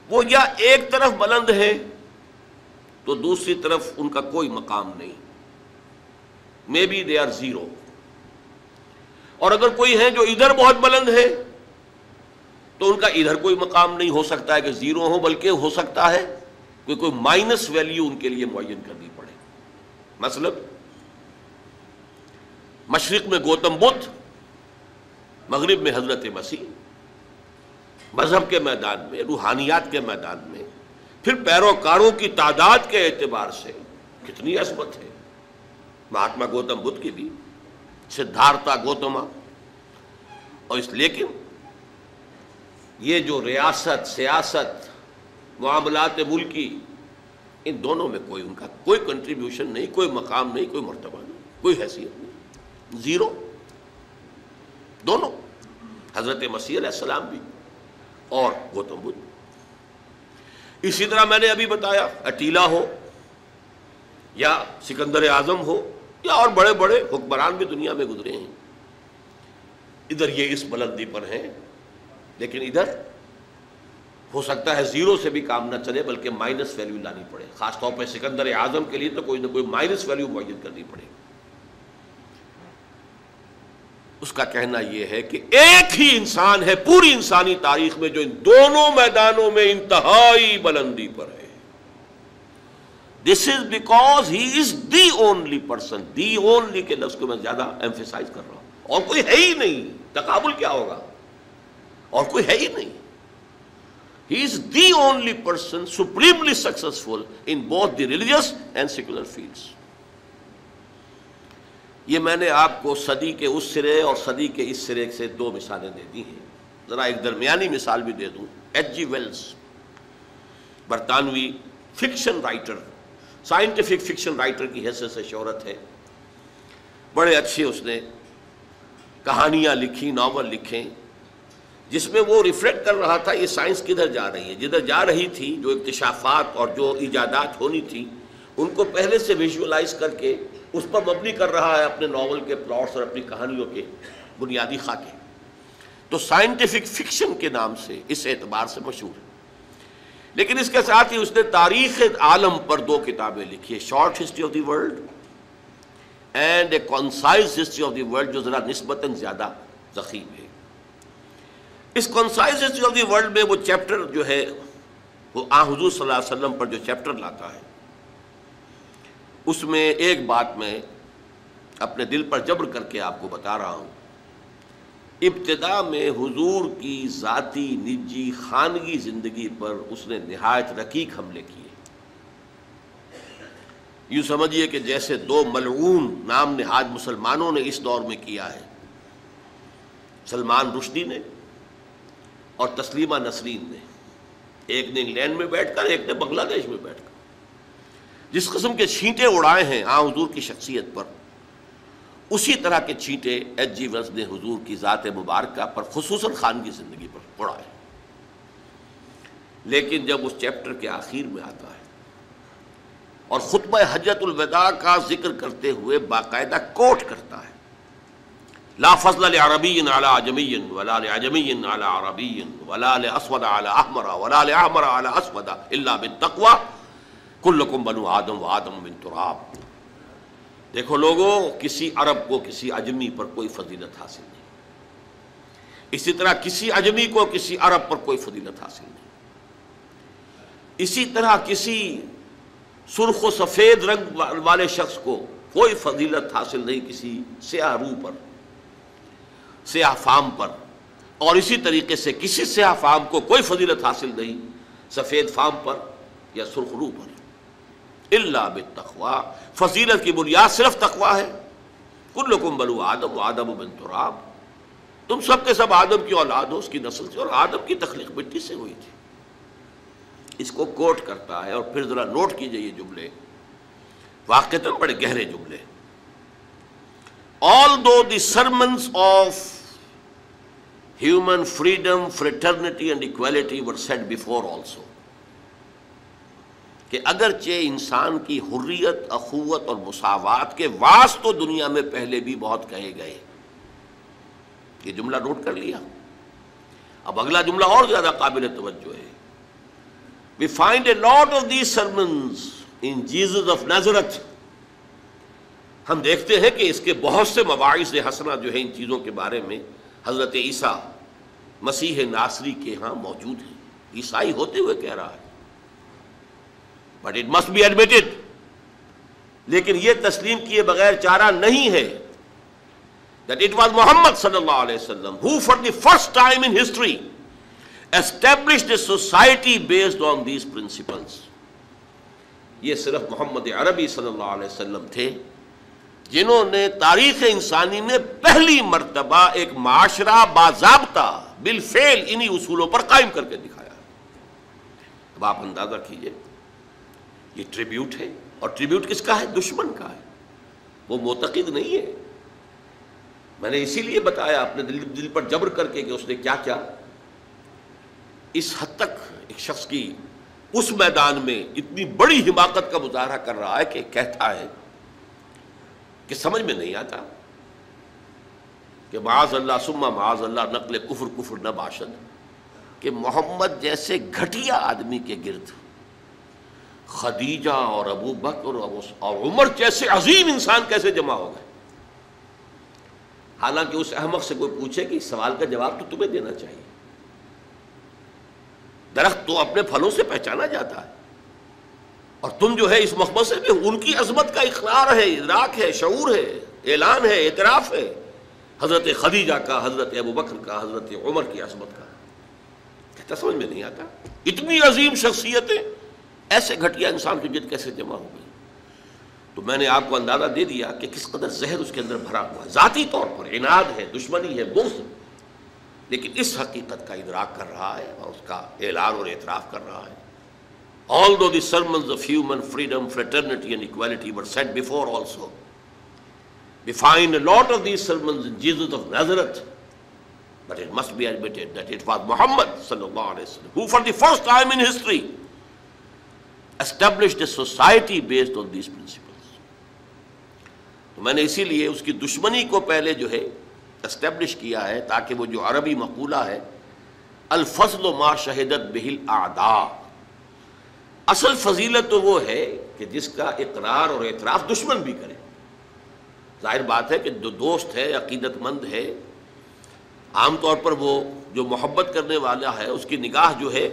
वो या एक तरफ बुलंद है तो दूसरी तरफ उनका कोई मकाम नहीं, maybe they are zero. और अगर कोई है जो इधर बहुत बुलंद है तो उनका इधर कोई मकाम नहीं, हो सकता है कि ज़ीरो हो, बल्कि हो सकता है कोई कोई माइनस वैल्यू उनके लिए मुअय्यन करनी पड़े। मसलन मशरिक़ में गौतम बुद्ध, मगरिब में हजरत मसीह, मजहब के मैदान में, रूहानियात के मैदान में, फिर पैरोकारों की तादाद के एतबार से कितनी असमत है। महात्मा गौतम बुद्ध की भी, सिद्धार्था गौतमा, और इस लेकिन ये जो रियासत, सियासत, मामलात मुल्की, इन दोनों में कोई उनका कोई कंट्रीब्यूशन नहीं, कोई मकाम नहीं, कोई मर्तबा नहीं, कोई हैसियत नहीं, ज़ीरो दोनों, हज़रत मसीह अलैहिस्सलाम भी और गौतम बुद्ध। इसी तरह मैंने अभी बताया अटीला हो या सिकंदर आज़म हो या और बड़े बड़े हुक्मरान भी दुनिया में गुजरे हैं, इधर ये इस बुलंदी पर हैं लेकिन इधर हो सकता है ज़ीरो से भी काम ना चले बल्कि माइनस वैल्यू लानी पड़े। ख़ासतौर पर सिकंदर आज़म के लिए तो कोई ना कोई माइनस वैल्यू मुअय्यन करनी पड़ेगी। उसका कहना यह है कि एक ही इंसान है पूरी इंसानी तारीख में जो इन दोनों मैदानों में इंतहाई बुलंदी पर है। This is because he is the only person. The only के लफ्ज़ को मैं ज़्यादा एम्फेसाइज कर रहा हूँ, और कोई है ही नहीं, तकाबुल क्या होगा, और कोई है ही नहीं। He is the only person supremely successful in both the religious and secular fields. ये मैंने आपको सदी के उस सिरे और सदी के इस सिरे से दो मिसालें दे दी हैं। ज़रा एक दरमियानी मिसाल भी दे दूँ। एच जी वेल्स, बरतानवी fiction writer, scientific fiction writer की हैसियत से शोहरत है। बड़े अच्छे उसने कहानियाँ लिखी, नावल लिखे जिसमें वो रिफ्लेक्ट कर रहा था ये साइंस किधर जा रही है, जिधर जा रही थी, जो इक्तिशाफात और जो ईजादात होनी थी उनको पहले से विजुअलाइज करके उस पर मबनी कर रहा है अपने नावल के प्लॉट्स और अपनी कहानियों के बुनियादी खाके। तो साइंटिफिक फिक्शन के नाम से इस एतबार से मशहूर है। लेकिन इसके साथ ही उसने तारीख़ आलम पर दो किताबें लिखी है, short history of the world and a concise history of the world, जो ज़रा निस्बतन ज़्यादा ज़ख़ीम है। इस concise history of the world में वो चैप्टर जो है वो आ हुजूर सल्लल्लाहु अलैहि वसल्लम पर जो चैप्टर लाता है उसमें एक बात मैं अपने दिल पर जबर करके आपको बता रहा हूँ इब्तिदा में हुजूर की ज़ाती निजी खानगी ज़िंदगी पर उसने निहायत रकीक हमले किए। यूँ समझिए कि जैसे दो मलऊन नाम नहाद मुसलमानों ने इस दौर में किया है, सलमान रुश्दी ने और तस्लीमा नसरीन ने, एक ने इंग्लैंड में बैठकर एक ने बांग्लादेश में बैठकर जिस किस्म के छींटे उड़ाए हैं आ हुजूर की शख्सियत पर, उसी तरह के छींटे एच जी वंश ने हुजूर की ज़ात मुबारक पर, खुसूसन खान की ज़िंदगी पर उड़ाए। लेकिन जब उस चैप्टर के आखिर में आता है और खुतबा हज्जतुल विदा का जिक्र करते हुए बाकायदा कोट करता है, ला फज़्ल लिअरबिय्यिन अला अजमिय्यिन वला लिअजमिय्यिन अला अरबिय्यिन वला लिअस्वद अला अहमर वला लिअहमर अला अस्वद इल्ला बित्तक़्वा कुल्लुकुम बनू आदम व आदम मिन तुराब। देखो लोगों, किसी अरब को किसी अजमी पर कोई फजीलत हासिल नहीं, इसी तरह किसी अजमी को किसी अरब पर कोई फजीलत हासिल नहीं, इसी तरह किसी सुर्ख व सफ़ेद रंग वाले शख्स को कोई फजीलत हासिल नहीं किसी स्याह रू पर, स्याह फाम पर, और इसी तरीके से किसी स्याह फाम को कोई फजीलत हासिल नहीं सफ़ेद फाम पर या सुर्ख रू पर। इल्ला बित्तक़्वा, फजीलत की बुनियाद सिर्फ तकवा है। कुल्लुकुम बनू आदम व आदम मिन तुराब, तुम सब के सब आदम की औलाद हो, उसकी नस्ल से, और आदम की तख्लीक मिट्टी से हुई थी। इसको कोट करता है और फिर ज़रा नोट कीजिए ये जुमले, वाक़तन बड़े गहरे जुमले। Although the sermons of human freedom, fraternity and equality were said before also, कि अगरचे इंसान की हुर्रियत, अखुवत और मुसावात के वास तो दुनिया में पहले भी बहुत कहे गए। ये जुमला नोट कर लिया। अब अगला जुमला और ज़्यादा काबिल तवज्जो है। We find a lot of these sermons in Jesus of Nazareth। हम देखते हैं कि इसके बहुत से मवाइज़ हसना जो है इन चीज़ों के बारे में हज़रत ईसा मसीह नासरी के यहाँ मौजूद है। ईसाई होते हुए कह रहा है, but it must be admitted, लेकिन यह तस्लीम किए बगैर चारा नहीं है दैट इट वाज मोहम्मद सल्लल्लाहु अलैहि वसल्लम who for the first time in history established a society based on these principles. ये सिर्फ मोहम्मद अरबी सल्लल्लाहु अलैहि वसल्लम थे जिन्होंने तारीख़ इंसानी में पहली मरतबा एक माशरा बाज़ाब्ता बिलफेल इन्हीं उसूलों पर कायम करके दिखाया। अब आप अंदाज़ा कीजिए, ये ट्रिब्यूट है, और ट्रिब्यूट किसका है? दुश्मन का है, वो मोतक़िद नहीं है। मैंने इसीलिए बताया अपने दिल दिल पर जबर करके कि उसने क्या क्या इस हद तक एक शख्स की उस मैदान में इतनी बड़ी हिमाकत का मुजाहरा कर रहा है कि कहता है कि समझ में नहीं आता कि माज़अल्लाह सुम्मा माज़अल्लाह नकल कुफर कुफर न बाशद कि मोहम्मद जैसे घटिया आदमी के गिरद खदीजा और अबू बकर और उमर जैसे अजीम इंसान कैसे जमा हो गए। हालांकि उस अहमक से कोई पूछे कि सवाल का जवाब तो तुम्हें देना चाहिए, दरख्त तो अपने फलों से पहचाना जाता है, और तुम जो है इस मखमसे में उनकी अजमत का इकरार है, इदराक है, शऊर है, ऐलान है, एतराफ़ है हज़रत खदीजा का, हज़रत अबू बकर का, हज़रत उमर की अजमत का। कहता समझ में नहीं आता, इतनी अजीम शख्सियतें ऐसे घटिया इंसान की जिद कैसे जमा हो गई। तो मैंने आपको अंदाज़ा दे दिया कि किस कदर जहर उसके अंदर भरा हुआ है, ज़ाती तौर पर इनाद है, दुश्मनी है, बुग़्ज़, लेकिन इस हकीकत का इदराक कर रहा है और उसका ऐलान और एतराफ़ कर रहा है। Although the sermons of human freedom, fraternity and equality were said before also, we find a lot of these sermons in Jesus of Nazareth, but it must be admitted that it was Muhammad sallallahu alaihi wasallam who for the first time in history established a society based on these principles। तो मैंने इसीलिए उसकी दुश्मनी को पहले जो है establish किया है ताकि वो जो अरबी मकूला है अल फज़्ल मा शहदत बिहिल आदा, असल फजीलत तो वो है कि जिसका इकरार और एतराफ़ दुश्मन भी करे। जाहिर बात है कि जो दोस्त है, अक़ीदतमंद है, आम तौर पर वो जो मोहब्बत करने वाला है उसकी निगाह जो है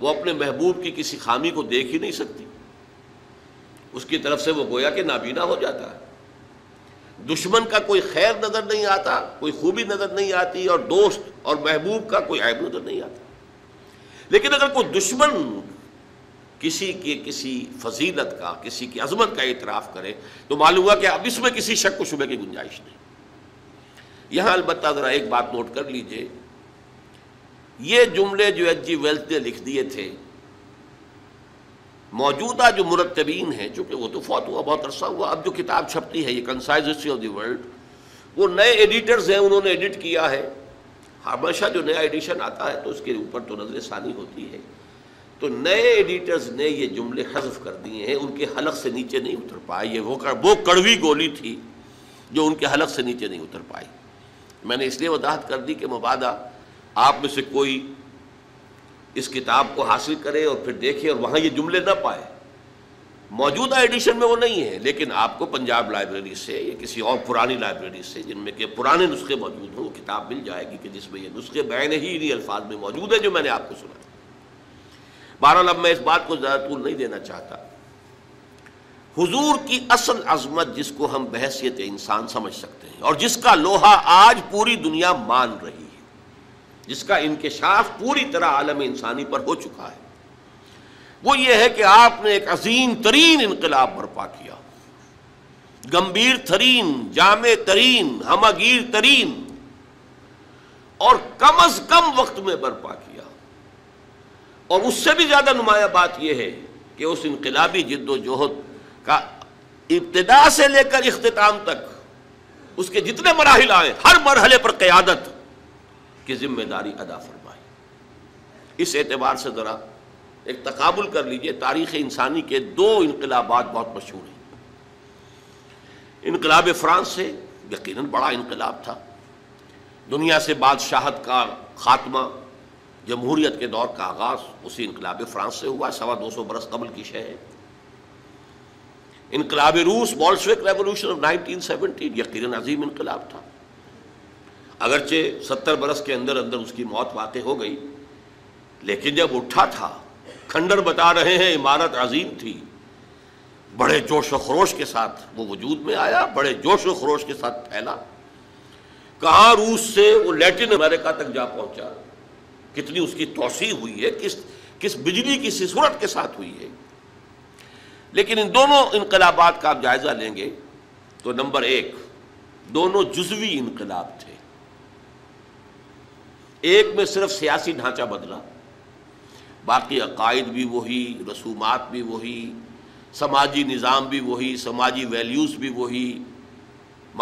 वो अपने महबूब की किसी खामी को देख ही नहीं सकती, उसकी तरफ से वो गोया कि नाबीना हो जाता है। दुश्मन का कोई खैर नज़र नहीं आता, कोई खूबी नज़र नहीं आती, और दोस्त और महबूब का कोई ऐब नज़र नहीं आता। लेकिन अगर कोई दुश्मन किसी के किसी फजीलत का, किसी की अजमत का इतराफ़ करे तो मालूम हुआ कि अब इसमें किसी शक व शुबे की गुंजाइश नहीं। यहाँ अलबत्ता ज़रा एक बात नोट कर लीजिए, ये जुमले जो एच जी वेल्थ ने लिख दिए थे, मौजूदा जो मुरतबीन हैं, चूँकि वो तो फौत हुआ बहुत अरसा हुआ, अब जो किताब छपती है ये concise history of the world, वो नए एडिटर्स हैं, उन्होंने एडिट किया है। हमेशा जो नया एडिशन आता है तो उसके ऊपर तो नजर सानी होती है, तो नए एडिटर्स ने ये जुमले हज़फ कर दिए हैं, उनके हलक से नीचे नहीं उतर पाए। ये वो कर, वो कड़वी गोली थी जो उनके हलक से नीचे नहीं उतर पाई। मैंने इसलिए वजाहत कर दी कि मुबादा आप में से कोई इस किताब को हासिल करे और फिर देखे और वहाँ ये जुमले ना पाए। मौजूदा एडिशन में वो नहीं है, लेकिन आपको पंजाब लाइब्रेरी से या किसी और पुरानी लाइब्रेरी से जिनमें के पुराने नुस्खे मौजूद हों, वो किताब मिल जाएगी कि जिसमें ये नुस्खे बैन ही इन्हीं अल्फाज में मौजूद है जो मैंने आपको सुना। बहरहाल अब मैं इस बात को ज़्यादा तूल नहीं देना चाहता। हुजूर की असल अजमत जिसको हम बहसियत इंसान समझ सकते हैं और जिसका लोहा आज पूरी दुनिया मान रही है, जिसका इंकशाफ पूरी तरह आलम इंसानी पर हो चुका है, वो ये है कि आपने एक अजीम तरीन इनकलाब बर्पा किया, गंभीर तरीन, जामे तरीन, हमगीर तरीन, और कम अज कम वक्त में बर्पा किया। और उससे भी ज्यादा नुमाया बात यह है कि उस इनकलाबी जिद्दोजहद का इब्तिदा से लेकर इख्तिताम तक उसके जितने मराहिल आए, हर मरहले पर क़यादत की जिम्मेदारी अदा फरमाई। इस एतबार से ज़रा एक तकाबुल कर लीजिए। तारीख़ इंसानी के दो इनकलाबात बहुत मशहूर हैं। इनकलाब फ्रांस से, यकीनन बड़ा इनकलाब था, दुनिया से बादशाहत का खात्मा, जमहूरियत के दौर का आगाज़ उसी इनकलाब फ्रांस से हुआ, सवा दो सौ बरस कबल की शह है। इनकलाब रूस, Bolshevik revolution of nineteen seventeen, यकीनन अजीम इनकलाब था। अगरचे सत्तर बरस के अंदर अंदर उसकी मौत वाक़ई हो गई, लेकिन जब उठा था, खंडर बता रहे हैं, इमारत अजीम थी। बड़े जोश व खरोश के साथ वो वजूद में आया, बड़े जोश व खरोश के साथ फैला। कहाँ रूस से वो लैटिन अमेरिका तक जा पहुँचा, कितनी उसकी तोसी हुई है, किस किस बिजली की सिसुरत के साथ हुई है। लेकिन इन दोनों इनकलाबात का आप जायज़ा लेंगे तो नंबर एक, दोनों जुज़वी इनकलाब थे। एक में सिर्फ सियासी ढांचा बदला, बाकी अकायद भी वही, रसूमात भी वही, समाजी निज़ाम भी वही, समाजी वैल्यूज़ भी वही,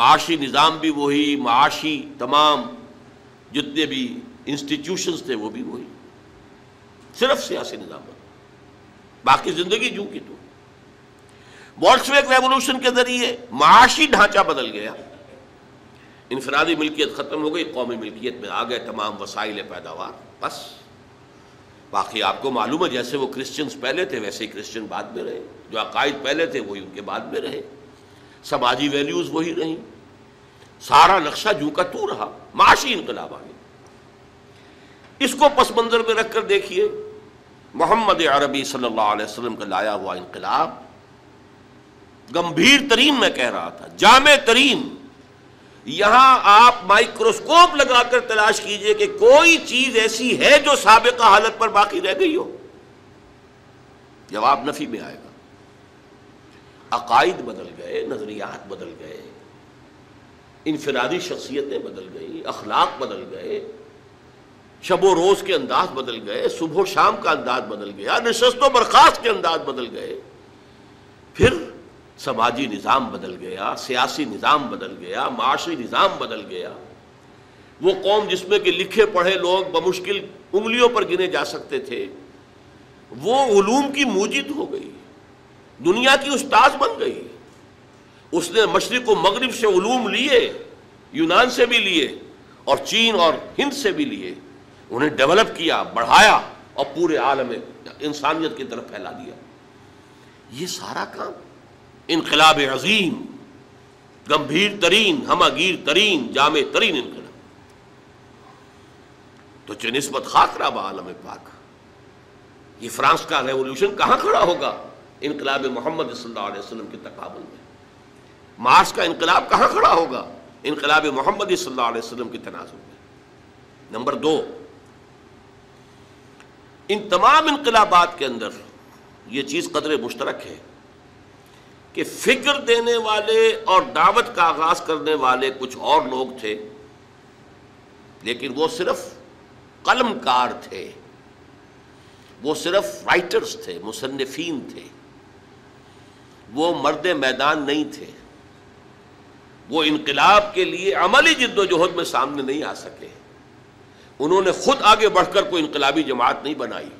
माशी निज़ाम भी वही, माशी तमाम जितने भी इंस्टीट्यूशंस थे वो भी वही, सिर्फ सियासी निज़ाम बदला, बाकी ज़िंदगी जू की। तो बॉल्शविक रेवोल्यूशन के ज़रिए माशी ढांचा बदल गया, इनफरादी मिल्कियत ख़त्म हो गई, कौमी मिल्कियत में आ गए तमाम वसाइल पैदावार। बस बाकी आपको मालूम है, जैसे वो क्रिश्चियंस पहले थे वैसे ही क्रिश्चियन बाद में रहे, जो अकायद पहले थे वही उनके बाद में रहे, समाजी वैल्यूज़ वही रहीं, सारा नक्शा जू का तू रहा, माशी इनकलाब आ गया। इसको पस मंज़र में रख कर देखिए मोहम्मद अरबी सल्लल्लाहु अलैहि वसल्लम का लाया हुआ इनकलाब, गंभीर तरीन मैं कह रहा था, जामे तरीन। यहाँ आप माइक्रोस्कोप लगाकर तलाश कीजिए कि कोई चीज ऐसी है जो साबिका हालत पर बाकी रह गई हो, जवाब नफी में आएगा। अकायद बदल गए, नजरियात बदल गए, इंफिरादी शख्सियतें बदल गई, अखलाक बदल गए, शबो रोज के अंदाज बदल गए, सुबह शाम का अंदाज बदल गया, नशस्तों बर्खास्त के अंदाज बदल गए, फिर समाजी निज़ाम बदल गया, सियासी निज़ाम बदल गया, माशी निज़ाम बदल गया। वो कौम जिसमें कि लिखे पढ़े लोग बमुश्किल उंगलियों पर गिने जा सकते थे, वो उलूम की मूजिद हो गई, दुनिया की उस्ताद बन गई। उसने मशरिक़ व मगरिब से उलूम लिए, यूनान से भी लिए और चीन और हिंद से भी लिए, उन्हें डेवलप किया, बढ़ाया और पूरे आलम इंसानियत की तरफ फैला दिया। ये सारा काम इनकलाब अजीम, गंभीर तरीन, हमगीर तरीन, जामे तरीन इनकलाब। तो चनिस्बत खाकरा आलम पाक, ये फ्रांस का रेवोल्यूशन कहाँ खड़ा होगा इनकलाब मोहम्मद सल्लल्लाहु अलैहि वसल्लम के तकाबुल में। मार्च का इनकलाब कहाँ खड़ा होगा? इनकलाब मोहम्मदी सल्लल्लाहु अलैहि वसल्लम के तनाजुर में। नंबर दो, इन तमाम इनकलाबात के अंदर ये चीज़ कदर मुश्तरक है कि फ़िक्र देने वाले और दावत का आगाज़ करने वाले कुछ और लोग थे, लेकिन वो सिर्फ कलमकार थे, वो सिर्फ राइटर्स थे, मुसन्निफ़ीन थे, वो मर्द मैदान नहीं थे, वो इनकलाब के लिए अमली जिद्दोजहद में सामने नहीं आ सके। उन्होंने ख़ुद आगे बढ़कर कोई इनकलाबी जमात नहीं बनाई,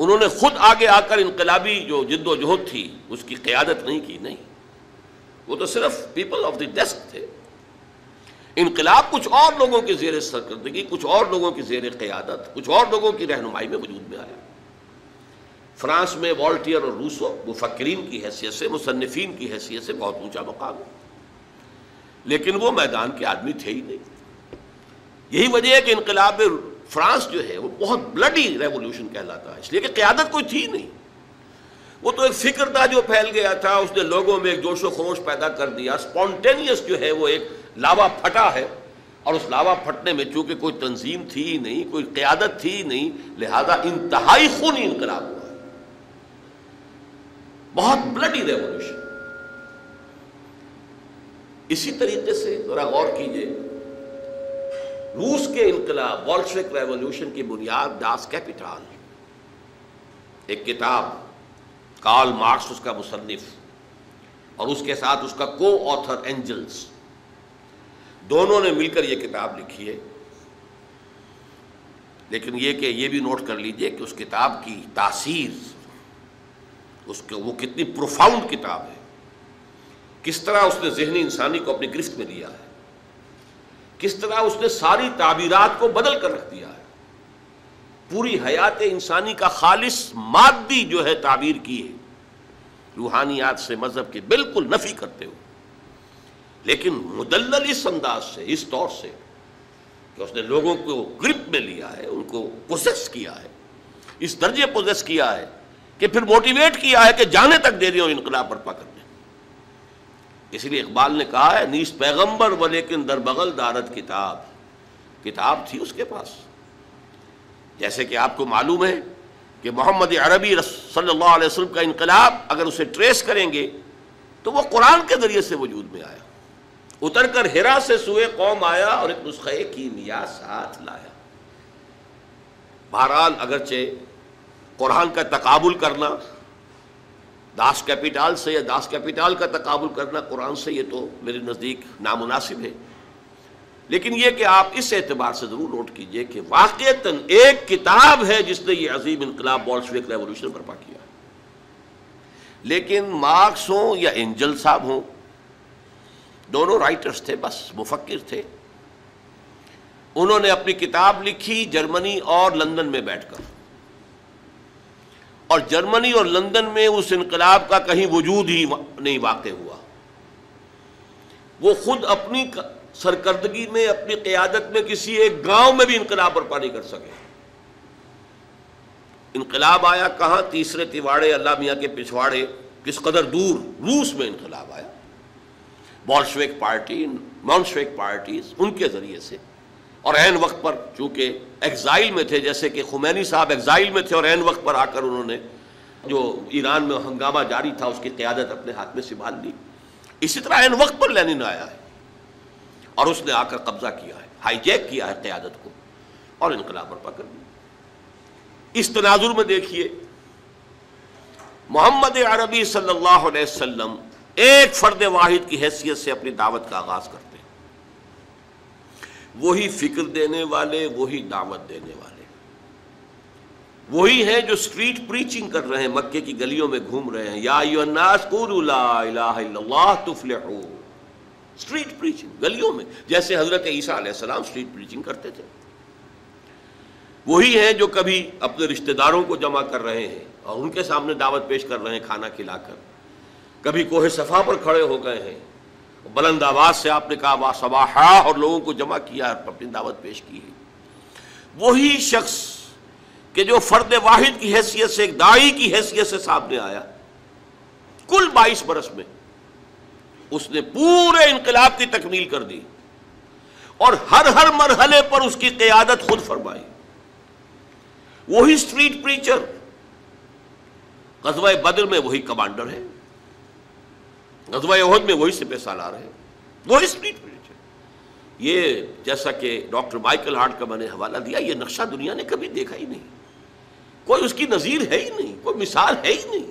उन्होंने ख़ुद आगे आकर इनकलाबी जो जिद्दोजहद थी उसकी क़यादत नहीं की। नहीं, वो तो सिर्फ पीपल ऑफ द डेस्क थे। इनकलाब कुछ और लोगों की ज़ेर सरकर्दगी, कुछ और लोगों की ज़ेर क़यादत, कुछ और लोगों की रहनुमाई में वजूद में आया। फ्रांस में वॉल्टियर और रूसो मुफक्रीन की हैसियत से, मुसन्निफ़ीन की हैसियत से बहुत ऊँचा मकाम, लेकिन वो मैदान के आदमी थे ही नहीं। यही वजह है कि इनकलाब फ्रांस जो है वो बहुत ब्लडी रेवोल्यूशन कहलाता है, इसलिए कि क़यादत कोई थी नहीं। वो तो एक फ़िक्र था जो फैल गया था, उसने लोगों में एक जोश व खरोश पैदा कर दिया। स्पॉन्टेनियस जो है वो एक लावा फटा है, और उस लावा फटने में चूँकि कोई तंजीम थी ही नहीं, कोई क़यादत थी ही नहीं, लिहाजा इंतहाई खूनी इनकलाब हुआ, बहुत ब्लडी रेवोल्यूशन। इसी तरीके से ज़रा गौर कीजिए, रूस के इनकलाब बोल्शेविक रेवोल्यूशन की बुनियाद दास कैपिटल, एक किताब, कार्ल मार्क्स उसका मुसन्निफ और उसके साथ उसका को ऑथर एंजल्स, दोनों ने मिलकर ये किताब लिखी है। लेकिन ये कि ये भी नोट कर लीजिए कि उस किताब की तासीर, उसके वो कितनी प्रोफाउंड किताब है, किस तरह उसने जहनी इंसानी को अपनी गिरफ्त में लिया है, किस तरह उसने सारी ताबीरात को बदल कर रख दिया है, पूरी हयात इंसानी का खालिस मादी जो है ताबीर की है, रूहानियात से मजहब के बिल्कुल नफी करते हो, लेकिन मुदल्लल इस अंदाज से, इस तौर से कि उसने लोगों को ग्रिप में लिया है, उनको पोसेस किया है, इस दर्जे पोसेस किया है कि फिर मोटिवेट किया है कि जाने तक दे रही हो इनकलाब बर्पा करने। इसलिए इकबाल ने कहा है, नीस पैगंबर व लेकिन दर बगल दारत किताब, किताब थी उसके पास। जैसे कि आपको मालूम है कि मोहम्मद अरबी सल्लल्लाहु अलैहि वसल्लम का इनकलाब अगर उसे ट्रेस करेंगे तो वह कुरान के ज़रिए से वजूद में आया, उतर कर हिरा से सूए कौम आया और एक नुस्खे कीमिया साथ लाया। बहरहाल, अगरचे कुरान का तकाबुल करना दास कैपिटल से या दास कैपिटल का तकाबुल करना कुरान से, ये तो मेरे नज़दीक नामुनासिब है, लेकिन यह कि आप इस एतबार से ज़रूर नोट कीजिए कि वाक़ियतन एक किताब है जिसने ये अजीम इनकलाब बोल्शेविक रेवोल्यूशन बर्पा किया। लेकिन मार्क्स हों या एंजल साहब हों, दोनों राइटर्स थे, बस मुफक्किर थे। उन्होंने अपनी किताब लिखी जर्मनी और लंदन में बैठकर, और जर्मनी और लंदन में उस इनकलाब का कहीं वजूद ही नहीं वाक़े हुआ। वो खुद अपनी सरकर्दगी में, अपनी क़यादत में किसी एक गांव में भी इनकलाब बर्पा नहीं कर सके। इनकलाब आया कहाँ? तीसरे तिवाड़े, अल्लाह मियाँ के पिछवाड़े, किस कदर दूर रूस में इनकलाब आया। बोल्शेविक पार्टी, मोन्शेविक पार्टीज, उनके ज़रिए से, और ऐन वक्त पर चूँकि एग्ज़ाइल में थे, जैसे कि खुमैनी साहब एग्ज़ाइल में थे और ऐन वक्त पर आकर उन्होंने जो ईरान में हंगामा जारी था उसकी क़यादत अपने हाथ में संभाल ली। इसी तरह ऐन वक्त पर लेनिन आया है और उसने आकर कब्ज़ा किया है, हाईजैक किया है क़यादत को और इनकलाब बर्पा कर दिया। इस तनाजुर में देखिए, मोहम्मद अरबी सल्लल्लाहु अलैहि वसल्लम एक फर्द वाहिद की हैसियत से अपनी दावत का आगाज करते हैं। वही फिक्र देने वाले, वही दावत देने वाले, वही हैं जो स्ट्रीट प्रीचिंग कर रहे हैं, मक्के की गलियों में घूम रहे हैं, या अय्युहन्नास क़ूलू ला इलाहा इल्लल्लाह तुफ़्लिहू, स्ट्रीट प्रीचिंग गलियों में, जैसे हजरत ईसा अलैहिस्सलाम स्ट्रीट प्रीचिंग करते थे। वही हैं जो कभी अपने रिश्तेदारों को जमा कर रहे हैं और उनके सामने दावत पेश कर रहे हैं, खाना खिलाकर, कभी कोहे सफ़ा पर खड़े हो गए हैं, बुलंद आवाज़ से आपने कहा वाह सबाहा और लोगों को जमा किया, अपनी दावत पेश की है। वही शख्स के जो फ़र्द वाहिद की हैसियत से, एक दाई की हैसियत से सामने आया, कुल बाईस बरस में उसने पूरे इनकलाब की तकमील कर दी और हर हर मरहले पर उसकी क़यादत खुद फरमाई। वही स्ट्रीट प्रीचर ग़ज़वा बदर में वही कमांडर है, ग़ज़वा ओहद में वही सिपह सालार है, वही स्ट्रीट प्रीचर। ये जैसा कि डॉक्टर माइकल हार्ट का मैंने हवाला दिया, ये नक्शा दुनिया ने कभी देखा ही नहीं, कोई उसकी नज़ीर है ही नहीं, कोई मिसाल है ही नहीं।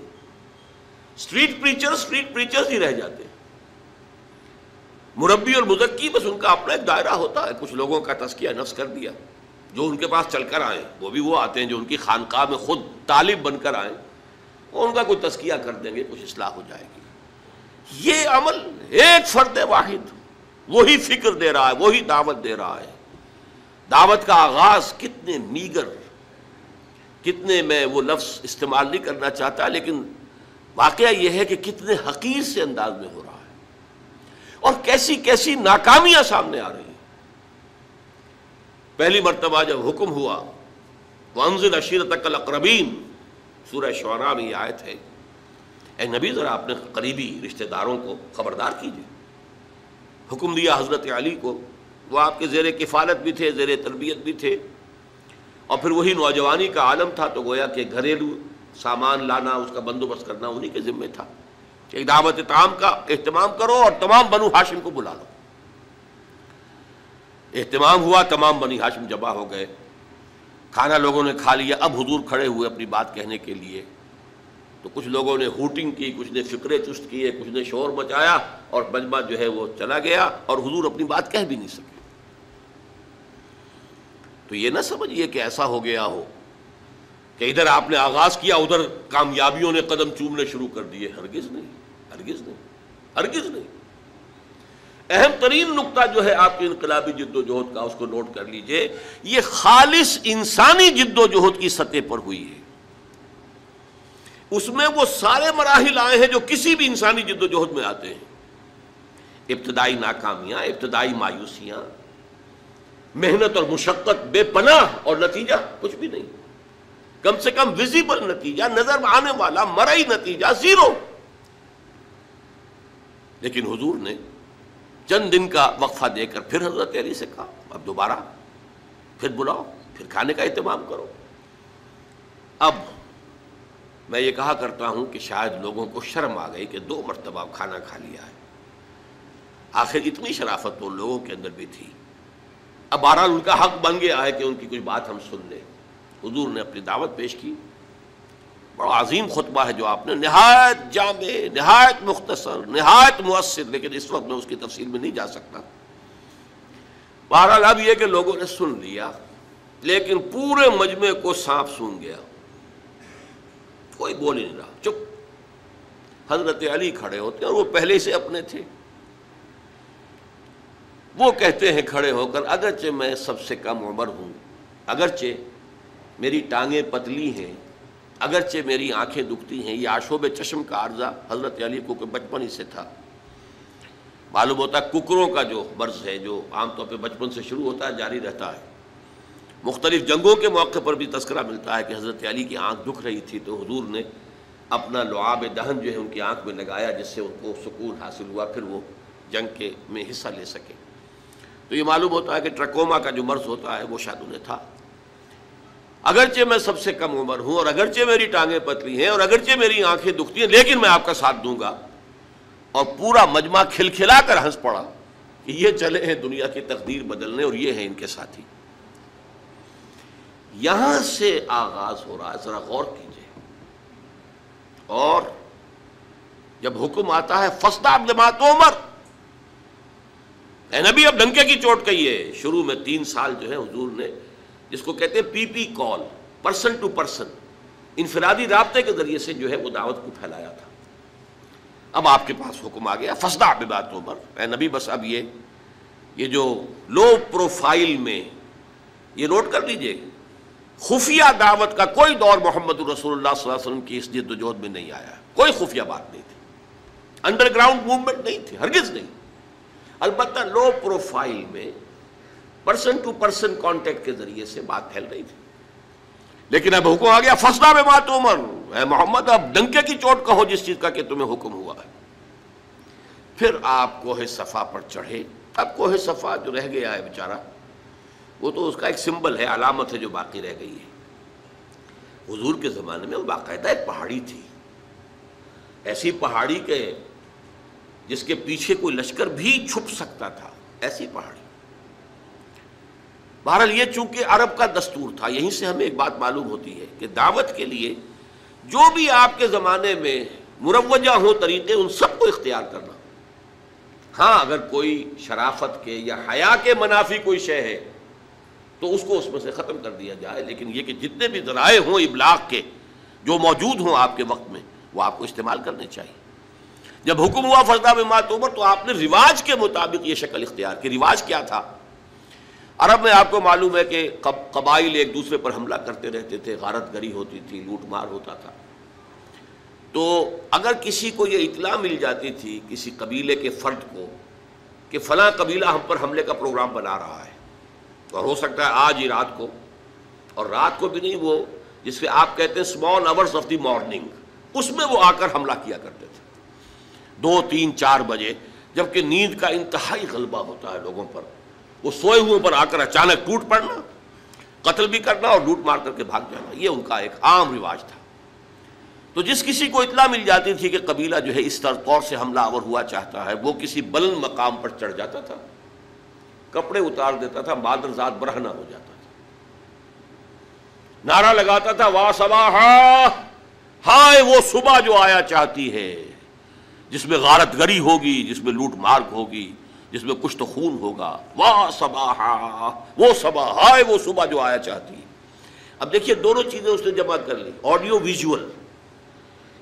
स्ट्रीट प्रीचर स्ट्रीट प्रीचर्स ही रह जाते हैं। मुरब्बी और मुज़क्की बस उनका अपना एक दायरा होता है, कुछ लोगों का तज़किया नफ्स कर दिया, जो उनके पास चलकर आए वो भी वो आते हैं जो उनकी खानकाह में खुद तालिब बनकर आए, और उनका कुछ तज़किया कर देंगे, कुछ इस्लाह हो जाएगी। ये अमल एक फ़र्द वाहिद वही फ़िक्र दे रहा है, वही दावत दे रहा है। दावत का आगाज़ कितने मीगर, कितने, मैं वो लफ्ज़ इस्तेमाल नहीं करना चाहता, लेकिन वाक़या यह है कि कितने हकीर से अंदाज में हो रहा है और कैसी कैसी नाकामियां सामने आ रही हैं। पहली मरतबा जब हुक्म हुआ वंज़िर अशीरतकल अक़रबीन, सूरह शुअरा में यह आयत है, ए नबी ज़रा अपने करीबी रिश्तेदारों को खबरदार कीजिए। हुक्म दिया हज़रत अली को, वह आपके ज़ेर किफ़ालत भी थे, ज़ेर तरबियत भी थे, और फिर वही नौजवानी का आलम था, तो गोया कि घरेलू सामान लाना, उसका बंदोबस्त करना उन्हीं के ज़िम्मे था। एक दावत ताम का एहतमाम करो और तमाम बनु हाशिम को बुला लो। एहतमाम हुआ, तमाम बनी हाशिम जमा हो गए, खाना लोगों ने खा लिया। अब हुजूर खड़े हुए अपनी बात कहने के लिए, तो कुछ लोगों ने हूटिंग की, कुछ ने फिक्रे चुस्त किए, कुछ ने शोर मचाया, और मजमा जो है वो चला गया और हुजूर अपनी बात कह भी नहीं सके। तो ये ना समझिए कि ऐसा हो गया हो कि इधर आपने आगाज़ किया, उधर कामयाबियों ने कदम चूमने शुरू कर दिए। हरगिज़ नहीं, हरगिज़ नहीं, हरगिज़ नहीं। अहम तरीन नुक्ता जो है आपकी इनकलाबी जिद्दोजहद का, उसको नोट कर लीजिए, ये खालिस इंसानी जिद्दोजहद की सतह पर हुई है। उसमें वो सारे मराहिल आए हैं जो किसी भी इंसानी जिद्दोजहद में आते हैं। इब्तदाई नाकामियाँ, इब्तदाई मायूसियाँ, मेहनत और मुशक्क़त बेपनाह, और नतीजा कुछ भी नहीं, कम से कम विजिबल नतीजा, नजर आने वाला मरई नतीजा जीरो। लेकिन हुजूर ने चंद दिन का वक्फा देकर फिर हजरत अली से कहा, अब दोबारा फिर बुलाओ, फिर खाने का इंतजाम करो। अब मैं ये कहा करता हूं कि शायद लोगों को शर्म आ गई कि दो मरतबा खाना खा लिया है। आखिर इतनी शराफत तो लोगों के अंदर भी थी। अब बहरहाल उनका हक बन गया है कि उनकी कुछ बात हम सुन लें। हुजूर ने अपनी दावत पेश की। बड़ा अजीम खुतबा है जो आपने, नहायत जामे, नहायत मुख्तसर, नहायत मुअस्सिर, लेकिन इस वक्त मैं उसकी तफसील में नहीं जा सकता। बहरहाल अब यह कि लोगों ने सुन लिया, लेकिन पूरे मजमे को सांप सूंघ गया, कोई बोल ही नहीं रहा, चुप। हजरत अली खड़े होते हैं और वो पहले से अपने थे। वो कहते हैं खड़े होकर, अगरचे मैं सबसे कम उम्र हूँ, अगरचे मेरी टांगें पतली हैं, अगरचे मेरी आंखें दुखती हैं। ये आशोब चश्म का अर्जा हज़रत अली को बचपन ही से था। मालूम होता है कुकरों का जो मर्ज़ है, जो आमतौर पर बचपन से शुरू होता है, जारी रहता है। मुख्तलिफ़ जंगों के मौके पर भी तस्करा मिलता है कि हज़रत अली की आंख दुख रही थी, तो हुजूर ने अपना लुआब दहन जो है उनकी आंख में लगाया, जिससे उनको सुकून हासिल हुआ, फिर वो जंग के में हिस्सा ले सके। तो ये मालूम होता है कि ट्रकोमा का जो मर्ज़ होता है वो शायद उन्हें था। अगरचे मैं सबसे कम उम्र हूँ, और अगरचे मेरी टांगें पतली हैं, और अगरचे मेरी आंखें दुखती हैं, लेकिन मैं आपका साथ दूंगा। और पूरा मजमा खिलखिला कर हंस पड़ा कि ये चले हैं दुनिया की तकदीर बदलने, और ये हैं इनके साथी। यहाँ से आगाज़ हो रहा है, ज़रा गौर कीजिए। और जब हुक्म आता है फस्ता बिमात उमर, ए नबी अब डंके की चोट कही है। शुरू में तीन साल जो है हुजूर ने, जिसको कहते हैं PP call, person to person, इनफिरादी राब्ते के ज़रिए से जो है वो दावत को फैलाया था। अब आपके पास हुक्म आ गया फसदा बिबात उमर, ए नबी बस अब ये ये जो लो प्रोफाइल में, ये नोट कर लीजिए, खुफिया दावत का कोई दौर मोहम्मद रसूलुल्लाह सल्लल्लाहु अलैहि वसल्लम की इस जिद्दोजहद में नहीं आया। कोई खुफिया बात नहीं थी, अंडरग्राउंड मूवमेंट नहीं थी, हरगिज़ नहीं। अलबत्ता लो प्रोफाइल में पर्सन टू पर्सन कांटेक्ट के जरिए से बात फैल रही थी। लेकिन अब हुक्म आ गया फसला में बात उमर, मोहम्मद अब डंके की चोट कहो जिस चीज का कि तुम्हें हुक्म हुआ है। फिर आप कोहे सफ़ा पर चढ़े। अब कोहे सफ़ा जो रह गया है बेचारा, वो तो उसका एक सिंबल है, अलामत है जो बाकी रह गई है। हुजूर के ज़माने में वो बाकायदा एक पहाड़ी थी, ऐसी पहाड़ी के जिसके पीछे कोई लश्कर भी छुप सकता था, ऐसी पहाड़ी। बहरहाल ये चूँकि अरब का दस्तूर था, यहीं से हमें एक बात मालूम होती है कि दावत के लिए जो भी आपके ज़माने में मुरवजा हो तरीक़े, उन सबको इख्तियार करना। हाँ, अगर कोई शराफत के या हया के मनाफी कोई शय है तो उसको उसमें से ख़त्म कर दिया जाए, लेकिन ये कि जितने भी ज़राए हों इब्लाग के जो मौजूद हों आपके वक्त में, वो आपको इस्तेमाल करने चाहिए। जब हुक्म हुआ फरदा में मात उमर, तो आपने रिवाज के मुताबिक ये शक्ल इख्तियार की। रिवाज क्या था? अरब में आपको मालूम है कि कबाइल एक दूसरे पर हमला करते रहते थे, गारत गरी होती थी, लूट मार होता था। तो अगर किसी को ये इतला मिल जाती थी, किसी कबीले के फ़र्द को, कि फ़लाँ कबीला हम पर हमले का प्रोग्राम बना रहा है, और हो सकता है आज ही रात को, और रात को भी नहीं, वो जिसपे आप कहते हैं small hours of the morning, उसमें वो आकर हमला किया करते थे दो तीन चार बजे, जबकि नींद का इंतहाई गलबा होता है लोगों पर। वो सोए हुए पर आकर अचानक टूट पड़ना, कत्ल भी करना और लूट मार करके भाग जाना, ये उनका एक आम रिवाज था। तो जिस किसी को इतला मिल जाती थी कि कबीला जो है इस तौर से हमला आवर हुआ चाहता है, वो किसी बुलंद मकाम पर चढ़ जाता था, कपड़े उतार देता था, मादरजात बरहना हो जाता था, नारा लगाता था, वाह सबाह, हाय वो सुबह जो आया चाहती है, जिसमें गारत गरी होगी, जिसमें लूट मार्ग होगी, जिसमें कुछ तो खून होगा। वाह सबाह वो सबाह, हाय वो सुबह जो आया चाहती है। अब देखिए दोनों चीज़ें उसने जमा कर ली, ऑडियो विजुअल,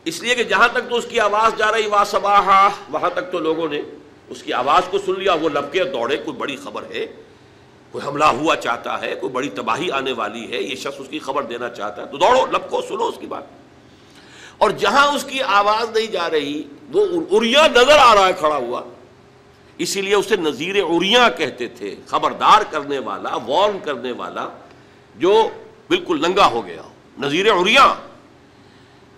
इसलिए कि जहाँ तक तो उसकी आवाज़ जा रही वाह सबाह, वहाँ तक तो लोगों ने उसकी आवाज़ को सुन लिया, वो लपके दौड़े, कोई बड़ी खबर है, कोई हमला हुआ चाहता है, कोई बड़ी तबाही आने वाली है, ये शख्स उसकी खबर देना चाहता है, तो दौड़ो, लपको, सुनो उसकी बात। और जहाँ उसकी आवाज़ नहीं जा रही, वो उरिया नज़र आ रहा है खड़ा हुआ, इसीलिए उसे नज़ीर उरिया कहते थे, खबरदार करने वाला, वार्न करने वाला, जो बिल्कुल नंगा हो गया, नज़ीर उरिया।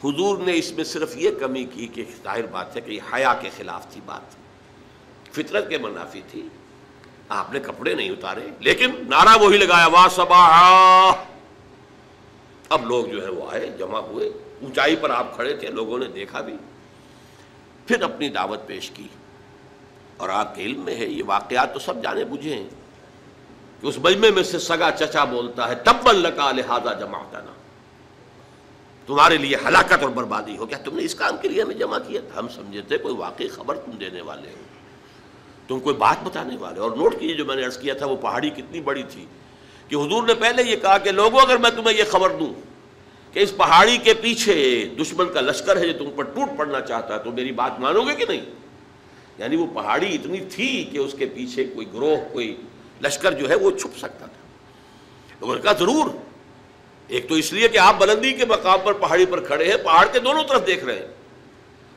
हुजूर ने इसमें सिर्फ ये कमी की कि जाहिर बात है कि हया के खिलाफ थी बात, फितरत के मनाफी थी, आपने कपड़े नहीं उतारे, लेकिन नारा वही लगाया वाह सबाह। अब लोग जो है वो आए, जमा हुए, ऊंचाई पर आप खड़े थे, लोगों ने देखा भी, फिर अपनी दावत पेश की। और आपके इल्म में है, ये वाकयात तो सब जाने बुझे हैं कि उस मजमे में से सगा चचा बोलता है, तब्बन लका लिहाजा जमातना, तुम्हारे लिए हलाकत और बर्बादी हो, क्या तुमने इस काम के लिए हमें जमा किया था? हम समझे थे कोई वाकई खबर तुम देने वाले हो, तुम कोई बात बताने वाले। और नोट कीजिए जो मैंने अर्ज़ किया था, वो पहाड़ी कितनी बड़ी थी कि हुजूर ने पहले ये कहा कि लोगों, अगर मैं तुम्हें ये खबर दूं कि इस पहाड़ी के पीछे दुश्मन का लश्कर है जो तुम पर टूट पड़ना चाहता है, तो मेरी बात मानोगे कि नहीं? यानी वो पहाड़ी इतनी थी कि उसके पीछे कोई ग्रोह, कोई लश्कर जो है वो छुप सकता था। लोगों ने कहा ज़रूर, एक तो इसलिए कि आप बुलंदी के मकाम पर पहाड़ी पर खड़े हैं, पहाड़ के दोनों तरफ देख रहे हैं,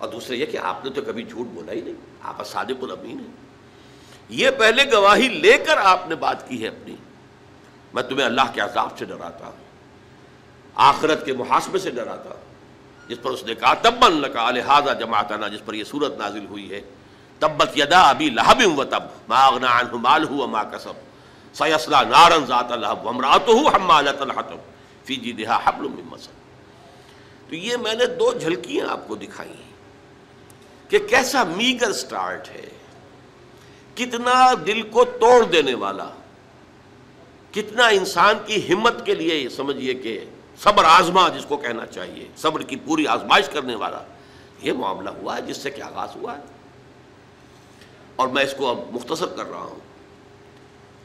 और दूसरे ये कि आपने तो कभी झूठ बोला ही नहीं, आप सादिकुल अमीन हैं, ये पहले गवाही लेकर आपने बात की है अपनी। मैं तुम्हें अल्लाह के अज़ाब से डराता हूँ, आखिरत के मुहासबे से डराता हूँ, जिस पर उसने कहा तब्बन लका लिहाजा जमातना, जिस पर यह सूरत नाजिल हुई है, तब्बत यदा अबी लहब व तब, मा अगना अन्हु मालहु व मा कसब, सयस्ला नारन ज़ात लहब, व इम्रातुहु हम्मालतल हतब, फी जिदिहा हब्लुम मिन मसद। तो ये मैंने दो झलकियाँ आपको दिखाई कि कैसा मीगर स्टार्ट है, कितना दिल को तोड़ देने वाला, कितना इंसान की हिम्मत के लिए समझिए कि सब्र आजमा जिसको कहना चाहिए, सब्र की पूरी आजमाइश करने वाला ये मामला हुआ है, जिससे क्या आगाज़ हुआ है। और मैं इसको अब मुख्तसर कर रहा हूँ,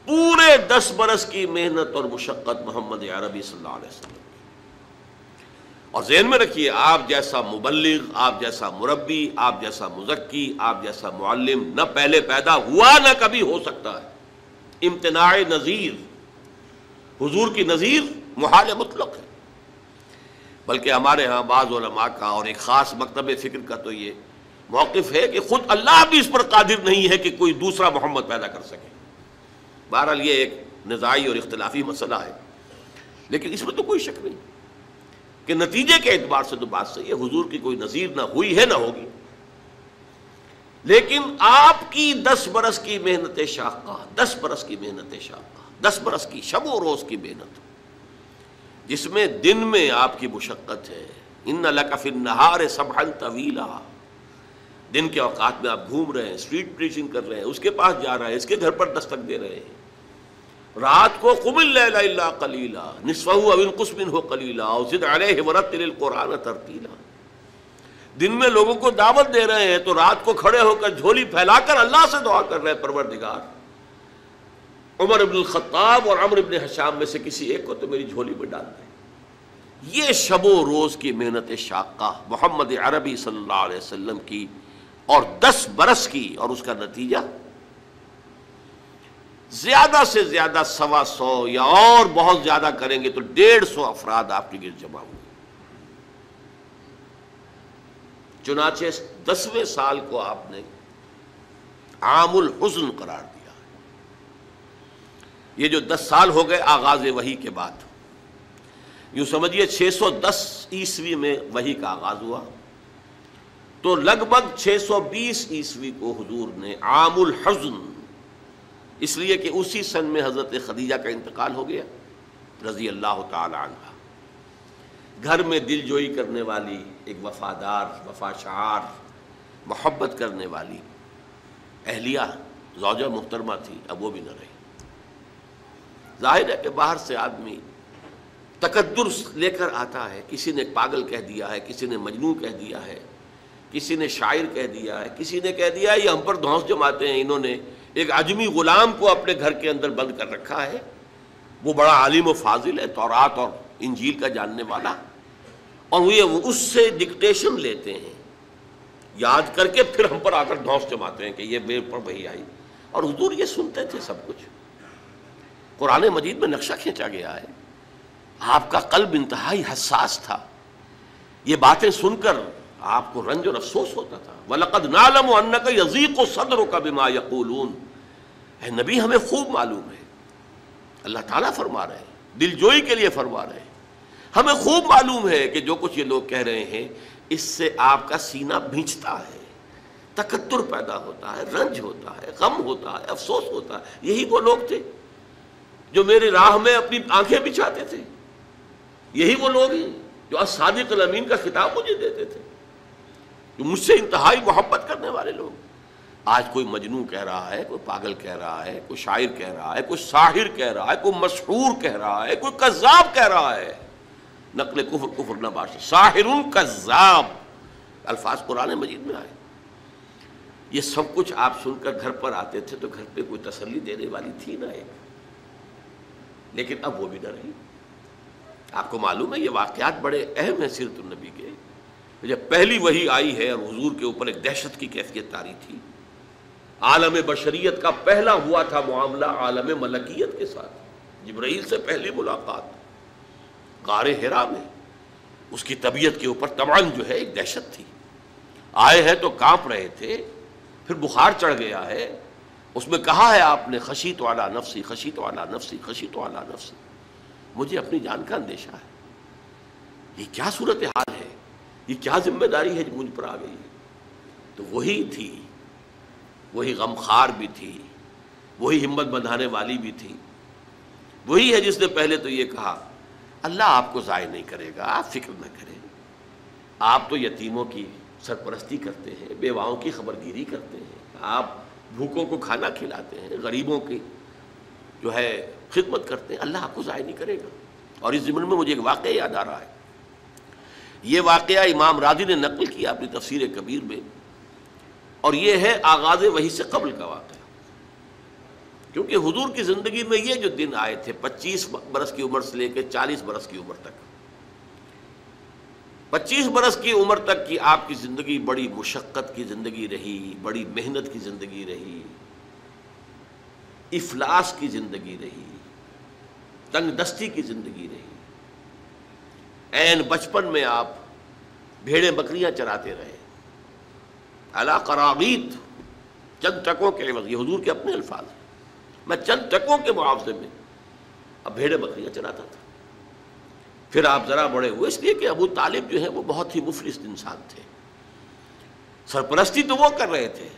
पूरे दस बरस की मेहनत और मुशक्क़त मोहम्मद अरबी सल्लल्लाहु अलैहि वसल्लम। और ज़हन में रखिए, आप जैसा मुबल्लिग, आप जैसा मुरब्बी, आप जैसा मुज़क्की, आप जैसा मुअल्लिम न पहले पैदा हुआ न कभी हो सकता है। इम्तनाए नज़ीर, हुजूर की नज़ीर मुहाल मुतलक है। बल्कि हमारे यहाँ बाज़ उलमा का और एक ख़ास मकतब फ़िक्र का तो ये मौक़िफ़ है कि ख़ुद अल्लाह भी इस पर कादिर नहीं है कि कोई दूसरा मोहम्मद पैदा कर सके। बहरहाल ये एक निज़ाई और इख्तिलाफ़ी मसला है, लेकिन इसमें तो कोई शक नहीं कि नतीजे के एतबार से तो बात सही है, हुजूर की कोई नज़ीर ना हुई है ना होगी। लेकिन आपकी दस बरस की मेहनत शाका, दस बरस की मेहनत शाका, दस बरस की शब व रोज की मेहनत, जिसमें दिन में आपकी मुशक्क़त है। इन्ना लका फिन नहार सबहन तवीला, दिन के औकात में आप घूम रहे हैं, स्ट्रीट प्रीचिंग कर रहे हैं, उसके पास जा रहे हैं, इसके घर पर दस्तक दे रहे हैं। रात को कुमिल लैला इल्ला कलीला निस्फ़हु अव इनक़ुस मिन्हु कलीला औ ज़िद अलैहि वरत्तिल कुरान तरतीला। दिन में लोगों को दावत दे रहे हैं तो रात को खड़े होकर झोली फैलाकर अल्लाह से दुआ कर रहे हैं, परवरदिगार उमर इब्न ख़त्ताब और अमर इब्न हशाम में से किसी एक को तो मेरी झोली में डाल दे। ये शबो रोज़ की मेहनत शाक़ा मोहम्मद अरबी सल्लल्लाहु अलैहि वसल्लम की और दस बरस की, और उसका नतीजा ज्यादा से ज्यादा सवा सौ या और बहुत ज्यादा करेंगे तो डेढ़ सौ अफराद आपके गिर जमा हुए। चुनाचे दसवें साल को आपने आमुल हुस्न करार दिया। ये जो दस साल हो गए आगाज वही के बाद, यूं समझिए छह सौ दस ईस्वी में वही का आगाज हुआ तो लगभग छह सौ बीस ईस्वी को हुजूर ने आमुल हुस्न, इसलिए कि उसी सन में हजरत खदीजा का इंतकाल हो गया रजी अल्लाह ताला अन्हा। घर में दिलजोई करने वाली एक वफादार, वफाशार, मोहब्बत करने वाली अहलिया ज़ौजा मुहतरमा थी। अब वो भी न रही। जाहिर है कि बाहर से आदमी तकद्दुर लेकर आता है, किसी ने पागल कह दिया है, किसी ने मजनू कह दिया है, किसी ने शायर कह दिया है, किसी ने कह दिया है ये हम पर धौंस जमाते हैं, इन्होंने एक अजमी ग़ुलाम को अपने घर के अंदर बंद कर रखा है, वो बड़ा आलिम व फाजिल है, तौरात और इंजील का जानने वाला, और ये उससे डिक्टेशन लेते हैं याद करके, फिर हम पर आकर धौंस जमाते हैं कि ये मेरे पर वही आई। और हुजूर ये सुनते थे सब कुछ। कुरान मजीद में नक्शा खींचा गया है। आपका कल्ब इंतहाई हसास था, ये बातें सुनकर आपको रंज और अफसोस होता था। वलक़द नालमु अन्नका यज़ीक़ु सदरुका बिमा यक़ूलून, है नबी हमें खूब मालूम है, अल्लाह ताला फरमा रहे हैं, दिलजोई के लिए फरमा रहे हैं, हमें खूब मालूम है कि जो कुछ ये लोग कह रहे हैं इससे आपका सीना भींचता है, तकद्दुर पैदा होता है, रंज होता है, गम होता है, अफसोस होता है। यही वो लोग थे जो मेरी राह में अपनी आंखें बिछाते थे, यही वो लोग हैं जो सादिक़ुल अमीन का खिताब मुझे देते थे, जो मुझसे इंतहाई मोहब्बत करने वाले लोग। आज कोई मजनू कह रहा है, कोई पागल कह रहा है, कोई शायर कह रहा है, कोई साहिर कह रहा है, कोई मशहूर कह रहा है, कोई कज़ाब कह रहा है। नकल कुफर कुफर न बाश साहिरुन कज़ाब, अल्फाज कुरान मजीद में आए। ये सब कुछ आप सुनकर घर पर आते थे तो घर पे कोई तसल्ली देने वाली थी ना एक, लेकिन अब वो भी न रही। आपको मालूम है ये वाक़यात बड़े अहम है सीरतुलनबी के। जब पहली वही आई है और हुजूर के ऊपर एक दहशत की कैफियत तारी थी, आलम बशरियत का पहला हुआ था मामला आलम मलकियत के साथ, जिब्राइल से पहली मुलाकात गारे हिरा में। उसकी तबीयत के ऊपर तमाम जो है एक दहशत थी। आए हैं तो कांप रहे थे, फिर बुखार चढ़ गया है, उसमें कहा है आपने खशीत वाला नफसी, खशीत वाला नफसी, खशीत वाला नफसी, मुझे अपनी जान का अंदेशा है। ये क्या सूरत हाल है, ये क्या जिम्मेदारी है जो मुझ पर आ गई है। तो वही थी, वही गमखार भी थी, वही हिम्मत बंधाने वाली भी थी, वही है जिसने पहले तो ये कहा अल्लाह आपको ज़ाय नहीं करेगा, आप फिक्र न करें, आप तो यतीमों की सरपरस्ती करते हैं, बेवाओं की खबरगिरी करते हैं, आप भूखों को खाना खिलाते हैं, गरीबों की जो है खिदमत करते हैं, अल्लाह आपको ज़ाय नहीं करेगा। और इस ज़िम्न में मुझे एक वाक़या याद आ रहा है। ये वाक़या इमाम राज़ी ने नकल किया अपनी तफसीर कबीर में, और ये है आगाज़ वही से कबल का वाक़या। क्योंकि हुजूर की ज़िंदगी में ये जो दिन आए थे पच्चीस बरस की उम्र से लेकर चालीस बरस की उम्र तक, पच्चीस बरस की उम्र तक की आपकी ज़िंदगी बड़ी मुशक्क़त की ज़िंदगी रही, बड़ी मेहनत की ज़िंदगी रही, इफ़लास की ज़िंदगी रही, तंगदस्ती की ज़िंदगी रही। ऐन बचपन में आप भेड़े बकरियां चराते रहे अला करावीत, चंद टकों के, ये हुजूर के अपने अल्फाज हैं, मैं चंद टकों के मुआवजे में अब भेड़े बकरियां चराता था। फिर आप ज़रा बड़े हुए, इसलिए कि अबू तालिब जो है वो बहुत ही मुफलिस इंसान थे, सरपरस्ती तो वो कर रहे थे,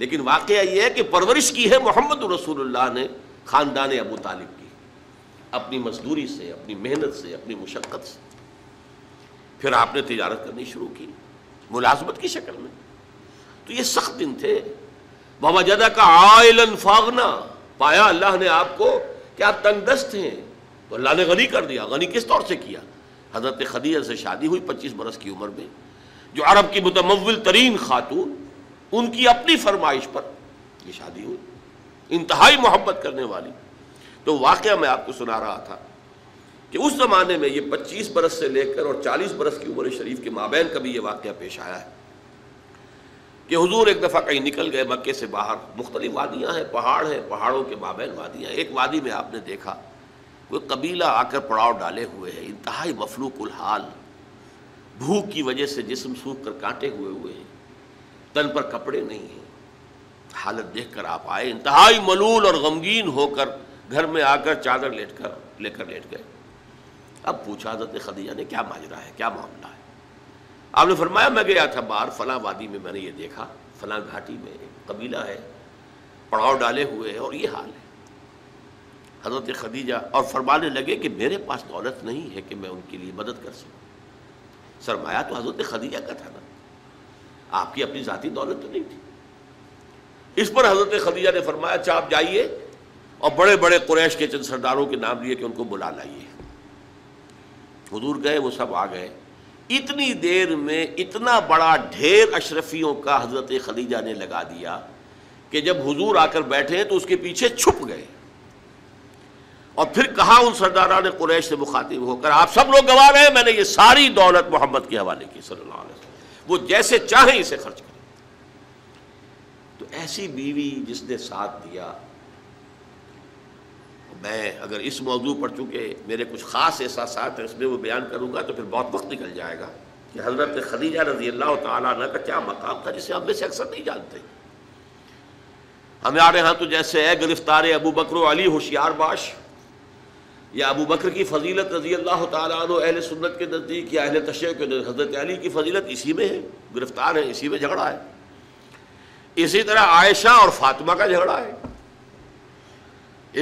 लेकिन वाकया ये है कि परवरिश की है मोहम्मद रसूलुल्लाह ने ख़ानदान अबू तालिब की, अपनी मजदूरी से, अपनी मेहनत से, अपनी मुशक्क़त से। फिर आपने तिजारत करनी शुरू की मुलाजमत की शक्ल में। तो ये सख्त दिन थे। ववजदा का आइलन फागना, पाया अल्लाह ने आपको कि आप तंगदस्त हैं तो अल्लाह ने गनी कर दिया। गनी किस तौर से किया? हज़रत खदीजा से शादी हुई पच्चीस बरस की उम्र में, जो अरब की मुतमव्विल तरीन खातून, उनकी अपनी फरमाइश पर ये शादी हुई, इंतहाई मोहब्बत करने वाली। तो वाकया मैं आपको सुना रहा था कि उस ज़माने में ये पच्चीस बरस से लेकर और चालीस बरस की उम्र शरीफ के माबैन का भी ये वाकया पेश आया है कि हुजूर एक दफ़ा कहीं निकल गए मक्के से बाहर। मुख्तलिफ वादियाँ हैं, पहाड़ हैं, पहाड़ों के माबैन वादियाँ। एक वादी में आपने देखा कोई कबीला आकर पड़ाव डाले हुए है, इंतहाई मफलूकुल हाल, भूख की वजह से जिस्म सूख कर कांटे हुए हुए हैं, तन पर कपड़े नहीं हैं। हालत देखकर आप आए, इंतहाई मलूल और गमगीन होकर घर में आकर चादर लेट कर लेकर लेट गए। अब पूछा हज़रत खदीजा ने, क्या माजरा है, क्या मामला है? आपने फरमाया, मैं गया था बाहर फलां वादी में, मैंने ये देखा फलां घाटी में कबीला है, पड़ाव डाले हुए है और ये हाल है। हज़रत खदीजा और फरमाने लगे कि मेरे पास दौलत नहीं है कि मैं उनके लिए मदद कर सकूँ। सरमाया तो हज़रत खदीजा का था ना, आपकी अपनी ज़ाती दौलत तो नहीं थी। इस पर हज़रत खदीजा ने फरमाया, अच्छा आप जाइए और बड़े बड़े कुरैश के चंद सरदारों के नाम लिए कि उनको बुला लाइए। हुजूर गए, वो सब आ गए। इतनी देर में इतना बड़ा ढेर अशरफियों का हज़रत खदीजा ने लगा दिया कि जब हुजूर आकर बैठे तो उसके पीछे छुप गए। और फिर कहा उन सरदारा ने कुरैश से मुखातिब होकर, आप सब लोग गवा रहे हैं, मैंने ये सारी दौलत मोहम्मद के हवाले की सल्लल्लाहु अलैहि वसल्लम, वो जैसे चाहे इसे खर्च करें। तो ऐसी बीवी जिसने साथ दिया। मैं अगर इस मौजू पर, चूँकि मेरे कुछ ख़ास एहसासात हैं, इसमें वो बयान करूँगा तो फिर बहुत वक्त निकल जाएगा कि हज़रत खदीजा रज़ी अल्लाह तआला अन्हा का क्या मकाम था, जिसे हम में से अक्सर नहीं जानते। हमारे यहाँ तो जैसे है गिरफ्तार अबू बकर अली होशियार बाश, या अबू बकर की फजीलत रज़ी अल्लाह तआला अन्हु अहले सुन्नत के नज़दीक, या अहले तशय्युअ के नज़दीक हज़रत अली की फजीलत इसी में है, गिरफ्तार है, इसी में झगड़ा है। इसी तरह आयशा और फातिमा का झगड़ा है।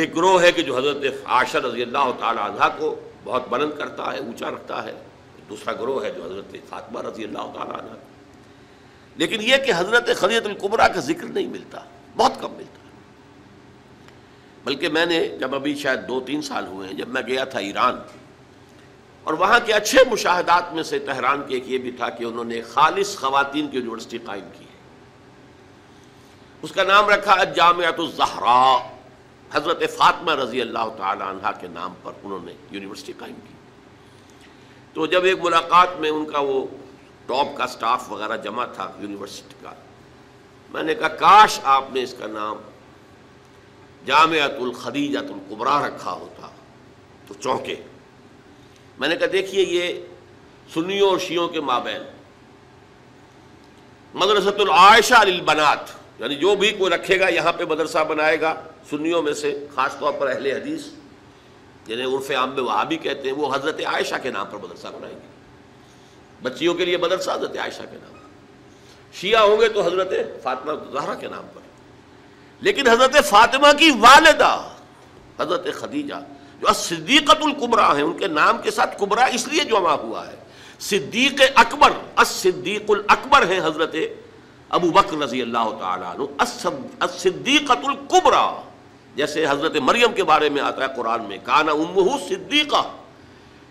एक ग्रोह है कि जो हज़रत आयशा रज़ी अल्लाह तआला अन्हा को बहुत बुलंद करता है, ऊँचा रखता है। दूसरा ग्रोह है जो हज़रत फातिमा रज़ी अल्लाह तआला अन्हा। लेकिन यह कि हज़रत खदीजतुल कुबरा का जिक्र नहीं मिलता, बहुत कम मिलता। बल्कि मैंने जब अभी शायद दो तीन साल हुए हैं, जब मैं गया था ईरान, और वहाँ के अच्छे मुशाहदात में से तेहरान के एक ये भी था कि उन्होंने खालिस ख़वातीन की यूनिवर्सिटी कायम की है। उसका नाम रखा जामिअतुज़ ज़हरा, हज़रत फ़ातिमा रज़ी अल्लाह तआला अन्हा के नाम पर उन्होंने यूनिवर्सिटी कायम की। तो जब एक मुलाकात में उनका वो टॉप का स्टाफ वगैरह जमा था यूनिवर्सिटी का, मैंने कहा काश आपने इसका नाम जामिअतुल खदीजतुल कुबरा रखा होता तो चौंके। मैंने कहा देखिए, ये सुन्नियों और शियों के माबैन मदरसतुल आयशा लिल बनात, यानी जो भी कोई रखेगा यहाँ पे मदरसा बनाएगा सुन्नियों में से, ख़ास तौर पर अहले हदीस जिन्हें उर्फ़ आम में वहाबी कहते हैं, वो हज़रत आयशा के नाम पर मदरसा बनाएंगे। बच्चियों के लिए मदरसा हज़रत आयशा के नाम पर, शिया होंगे तो हज़रत फातिमा ज़हरा के नाम पर। लेकिन हज़रत फ़ातिमा की वालिदा हज़रत खदीजा जो सिद्दीक़तुल कुबरा हैं, उनके नाम के साथ कुबरा इसलिए जमा हुआ है। सिद्दीक़ अकबर, असिद्दीक़ुल अकबर हैं हज़रत अबू बकर रज़ी अल्लाह तआला अन्हु, असिद्दीक़तुल कुबरा। जैसे हज़रत मरियम के बारे में आता है कुरान में, काना उम्मुहु सिद्दीक़ा,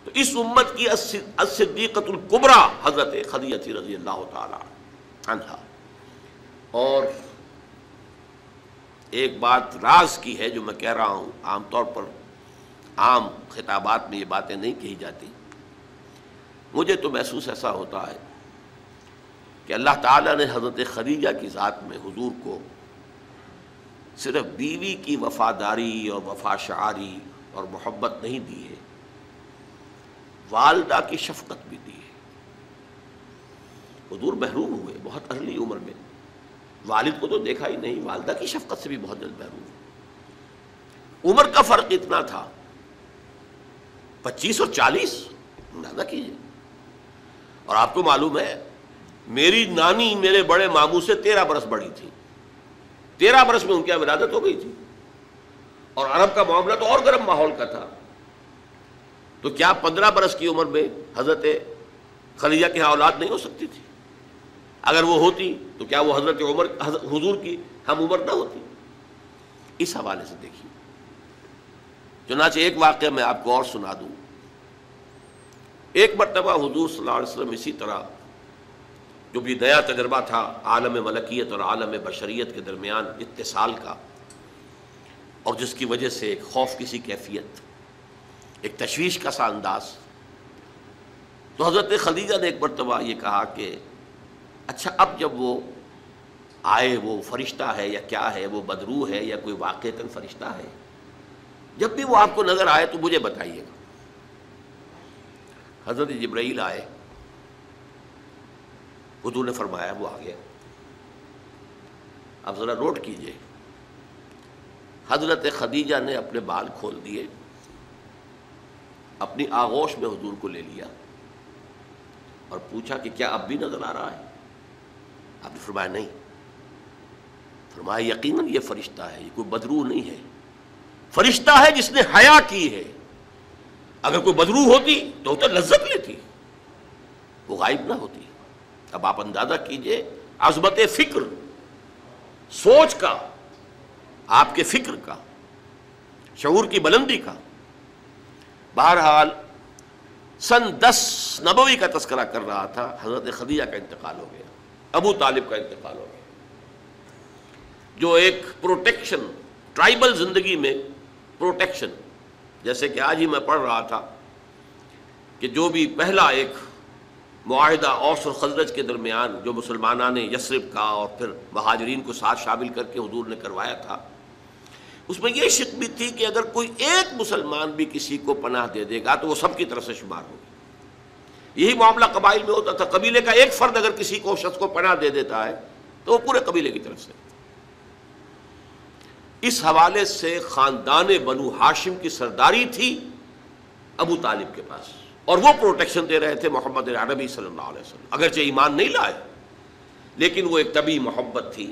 तो इस उम्मत की असिद्दीक़तुल कुबरा हज़रत खदीजा थी रज़ी अल्लाह तआला अन्हा। और एक बात राज की है जो मैं कह रहा हूँ, आमतौर पर आम खिताबात में ये बातें नहीं कही जाती। मुझे तो महसूस ऐसा होता है कि अल्लाह ताला ने हज़रत खदीजा की ज़ात में हुजूर को सिर्फ बीवी की वफ़ादारी और वफ़ाशारी और मोहब्बत नहीं दी है, वालदा की शफ़क़त भी दी है। हुजूर महरूम हुए बहुत अर्ली उम्र में, वालिद को तो देखा ही नहीं, वालदा की शफकत से भी बहुत जल्द महरूम। उम्र का फ़र्क इतना था, पच्चीस और चालीस, अंदाजा कीजिए। और आपको मालूम है मेरी नानी मेरे बड़े मामू से तेरह बरस बड़ी थी, तेरह बरस में उनकी विरासत हो गई थी और अरब का मामला तो और गर्म माहौल का था। तो क्या पंद्रह बरस की उम्र में हजरत खदीजा की औलाद नहीं हो सकती थी? अगर वो होती तो क्या वो हजरत उमर हुजूर की हम उम्र ना होती? इस हवाले से देखिए, चुनांचे एक वाकया मैं आपको और सुना दूं। एक मरतबा हुजूर सल्लल्लाहु अलैहि वसल्लम इसी तरह जो भी नया तजर्बा था आलम मलकियत और आलम बशरियत के दरमियान इत्तिसाल का, और जिसकी वजह से एक खौफ की सी कैफियत, एक तशवीश का सा अंदाज, तो हज़रत खदीजा ने एक मरतबा ये कहा कि अच्छा, अब जब वो आए, वो फरिश्ता है या क्या है, वो बदरू है या कोई वाक़तन फरिश्ता है, जब भी वो आपको नज़र आए तो मुझे बताइएगा। हज़रत जिब्राइल आए, हुजूर ने फरमाया वो आ गया। अब ज़रा नोट कीजिए, हज़रत खदीजा ने अपने बाल खोल दिए, अपनी आगोश में हुजूर को ले लिया और पूछा कि क्या अब भी नजर आ रहा है? आपने फरमाया नहीं। फरमाया यकीनन ये फरिश्ता है, ये कोई बदरू नहीं है, फरिश्ता है जिसने हया की है। अगर कोई बदरू होती तो तो लज्जत लेती, वो गायब ना होती। अब आप अंदाजा कीजिए अजमत फिक्र, सोच का, आपके फिक्र का, शऊर की बुलंदी का। बहरहाल सन दस नबवी का तस्करा कर रहा था, हज़रत खदीजा का इंतकाल हो गया, अबू तालिब का इंतकाल हो गया। जो एक प्रोटेक्शन, ट्राइबल ज़िंदगी में प्रोटेक्शन, जैसे कि आज ही मैं पढ़ रहा था कि जो भी पहला एक मुआहिदा औस और खजरज के दरमियान जो मुसलमाना ने यसरिब का और फिर महाजरीन को साथ शामिल करके हुजूर ने करवाया था, उसमें यह शिक भी थी कि अगर कोई एक मुसलमान भी किसी को पनाह दे देगा तो वो सबकी तरफ से शुमार होगी। यही मामला कबाइल में होता था, कबीले का एक फर्द अगर किसी को शख्स को पनाह दे देता है तो वो पूरे कबीले की तरफ से। इस हवाले से खानदान बनू हाशिम की सरदारी थी अबू तालिब के पास, और वो प्रोटेक्शन दे रहे थे मोहम्मद अरबी सल्लल्लाहु अलैहि वसल्लम। अगरचे ईमान नहीं लाए लेकिन वो एक तबी मोहब्बत थी,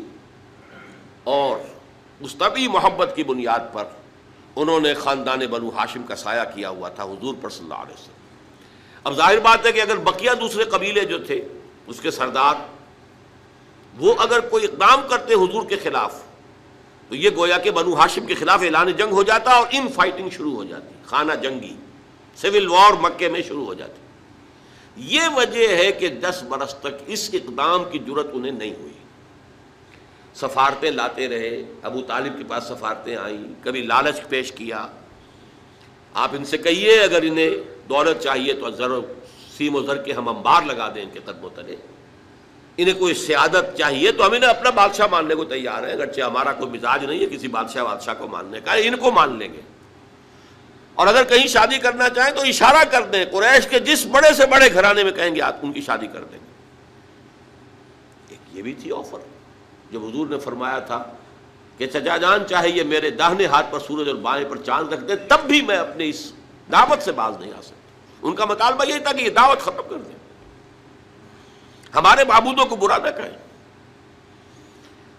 और उस तबी मोहब्बत की बुनियाद पर उन्होंने ख़ानदान बनू हाशिम का साया किया हुआ था हुजूर पर सल्लल्लाहु अलैहि वसल्लम। अब जाहिर बात है कि अगर बकिया दूसरे कबीले जो थे उसके सरदार, वो अगर कोई इकदाम करते हुजूर के ख़िलाफ़, तो ये गोया के बनू हाशिम के ख़िलाफ़ एलान जंग हो जाता और इन फाइटिंग शुरू हो जाती, खाना जंगी, सिविल वॉर मक्के में शुरू हो जाती। ये वजह है कि दस बरस तक इस इकदाम की जुरत उन्हें नहीं हुई। सफ़ारतें लाते रहे, अबू तालिब के पास सफ़ारतें आईं, कभी लालच पेश किया, आप इनसे कहिए अगर इन्हें दौलत चाहिए तो ज़र सीम ज़र के हम अंबार लगा दें इनके कदमों तले, इन्हें कोई सियादत चाहिए तो हम इन्हें अपना बादशाह मानने को तैयार हैं, अगरचे हमारा कोई मिजाज नहीं है किसी बादशाह बादशाह को मानने का, इनको मान लेंगे। और अगर कहीं शादी करना चाहें तो इशारा कर दें, कुरैश के जिस बड़े से बड़े घराने में कहेंगे आप उनकी शादी कर देंगे। एक ये भी थी ऑफर, जब हुजूर ने फरमाया था कि चचा जान चाहे ये मेरे दाहिने हाथ पर सूरज और बाएं पर चांद रख दे तब भी मैं अपने इस दावत से बाज नहीं आ सकता। उनका मतालबा यही था कि ये दावत खत्म कर दें, हमारे बाबूदों को बुरा न कहें।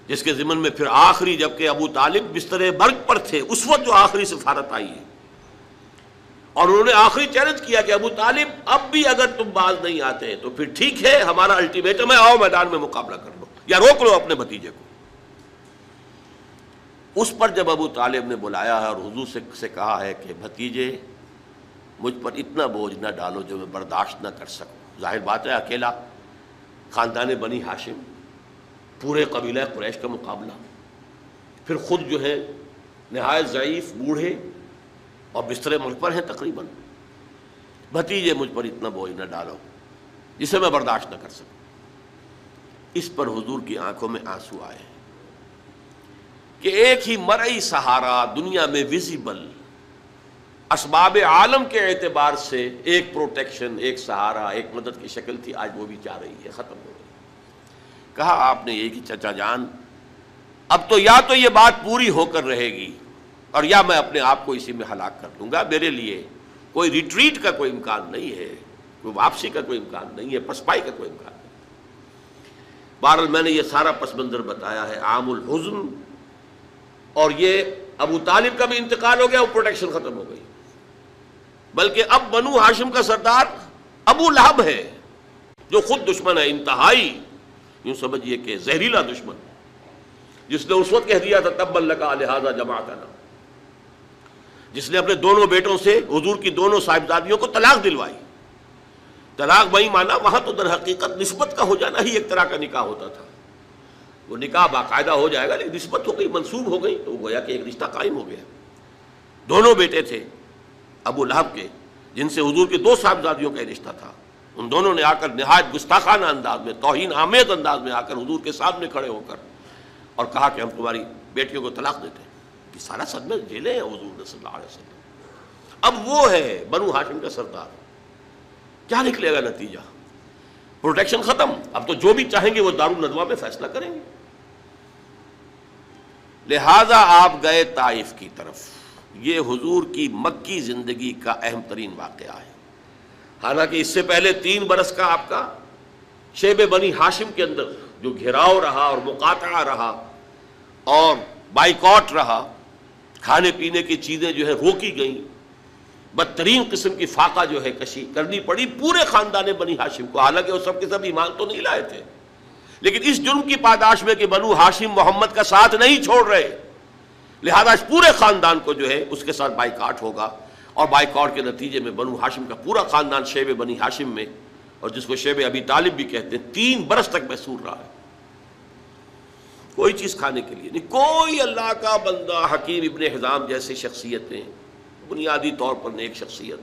जिसके जिमन में फिर आखिरी, जबकि अबू तालिब बिस्तर बर्ग पर थे उस वक्त जो आखिरी सिफारत आई है, और उन्होंने आखिरी चैलेंज किया कि अबू तालिब अब भी अगर तुम बाज नहीं आते तो फिर ठीक है, हमारा अल्टीमेटम है, आओ मैदान में मुकाबला कर लो या रोक लो अपने भतीजे को। उस पर जब अबू तालिब ने बुलाया है और हुजूर से, से कहा है कि भतीजे मुझ पर इतना बोझ ना डालो जो मैं बर्दाश्त ना कर सकूं। जाहिर बात है अकेला ख़ानदान बनी हाशिम, पूरे कबीला कुरैश का मुकाबला, फिर खुद जो है नहायत ज़ईफ़, बूढ़े और बिस्तरे मुझ पर हैं तकरीबन, भतीजे मुझ पर इतना बोझ ना डालो जिसे मैं बर्दाश्त ना कर सकूं। इस पर हुजूर की आंखों में आंसू आए कि एक ही मरई सहारा दुनिया में विजिबल, असबाब आलम के एतबार से एक प्रोटेक्शन, एक सहारा, एक मदद की शक्ल थी, आज वो भी जा रही है, ख़त्म हो रही। कहा आपने ये कि चचा जान अब तो या तो ये बात पूरी होकर रहेगी और या मैं अपने आप को इसी में हलाक कर दूंगा, मेरे लिए कोई रिट्रीट का कोई इम्कान नहीं है, कोई वापसी का कोई इम्कान नहीं है, पसपाई का कोई इम्कान। बहरहाल मैंने ये सारा पस मंज़र बताया है आमुल हुज़्न और ये अबू तालिब का भी इंतकाल हो गया और प्रोटेक्शन खत्म हो गई। बल्कि अब बनु हाशिम का सरदार अबू लहब है जो खुद दुश्मन है, इंतहाई यूं समझिए कि जहरीला दुश्मन, जिसने उस वक्त कह दिया था तब्बल लका लिहाजा जमाअतना, जिसने अपने दोनों बेटों से हुजूर की दोनों साहिबजादियों को तलाक दिलवाई। तलाक वही माना, वहां तो दर हकीकत निस्बत का हो जाना ही एक तरह का निकाह होता था। वो निकाह बाकायदा हो जाएगा लेकिन निस्बत हो गई, मंसूब हो गई, तो गोया कि एक रिश्ता कायम हो गया। दोनों बेटे थे अबू लहब के, जिनसे हुजूर के दो साहबजादियों का रिश्ता था। उन दोनों ने आकर नहायत गुस्ताखाना अंदाज में, तौहीन आमेज अंदाज में आकर हुजूर के सामने खड़े होकर और कहा कि हम तुम्हारी बेटियों को तलाक देते हैं। ये सारा सदमे झेले हैं हुजूर सल्लल्लाहु अलैहि वसल्लम। अब वो है बनु हाशिम का सरदार, क्या निकलेगा नतीजा? प्रोटेक्शन खत्म, अब तो जो भी चाहेंगे वो दारुल नदवा में फैसला करेंगे। लिहाजा आप गए ताइफ की तरफ। ये हुजूर की मक्की जिंदगी का अहम तरीन वाक़या है। हालांकि इससे पहले तीन बरस का आपका शेबे बनी हाशिम के अंदर जो घेराव रहा और मुकाता रहा और बाइकॉट रहा, खाने पीने की चीज़ें जो है रोकी गई, बदतरीन किस्म की फाका जो है कशी करनी पड़ी पूरे ख़ानदान बनी हाशिम को। हालांकि वो सब के सब ईमान तो नहीं लाए थे, लेकिन इस जुर्म की पादाश में कि बनु हाशिम मोहम्मद का साथ नहीं छोड़ रहे, लिहाजा इस पूरे ख़ानदान को जो है उसके साथ बाइकॉट होगा। और बाइकॉट के नतीजे में बनु हाशिम का पूरा ख़ानदान शेब बनी हाशिम में, और जिसको शेब अबी तालिब भी कहते हैं, तीन बरस तक महसूर रहा है। कोई चीज़ खाने के लिए नहीं, कोई अल्लाह का बंदा हकीम इब्ने हिजाम जैसी शख्सियतें, बुनियादी तौर पर नेक शख्सियत,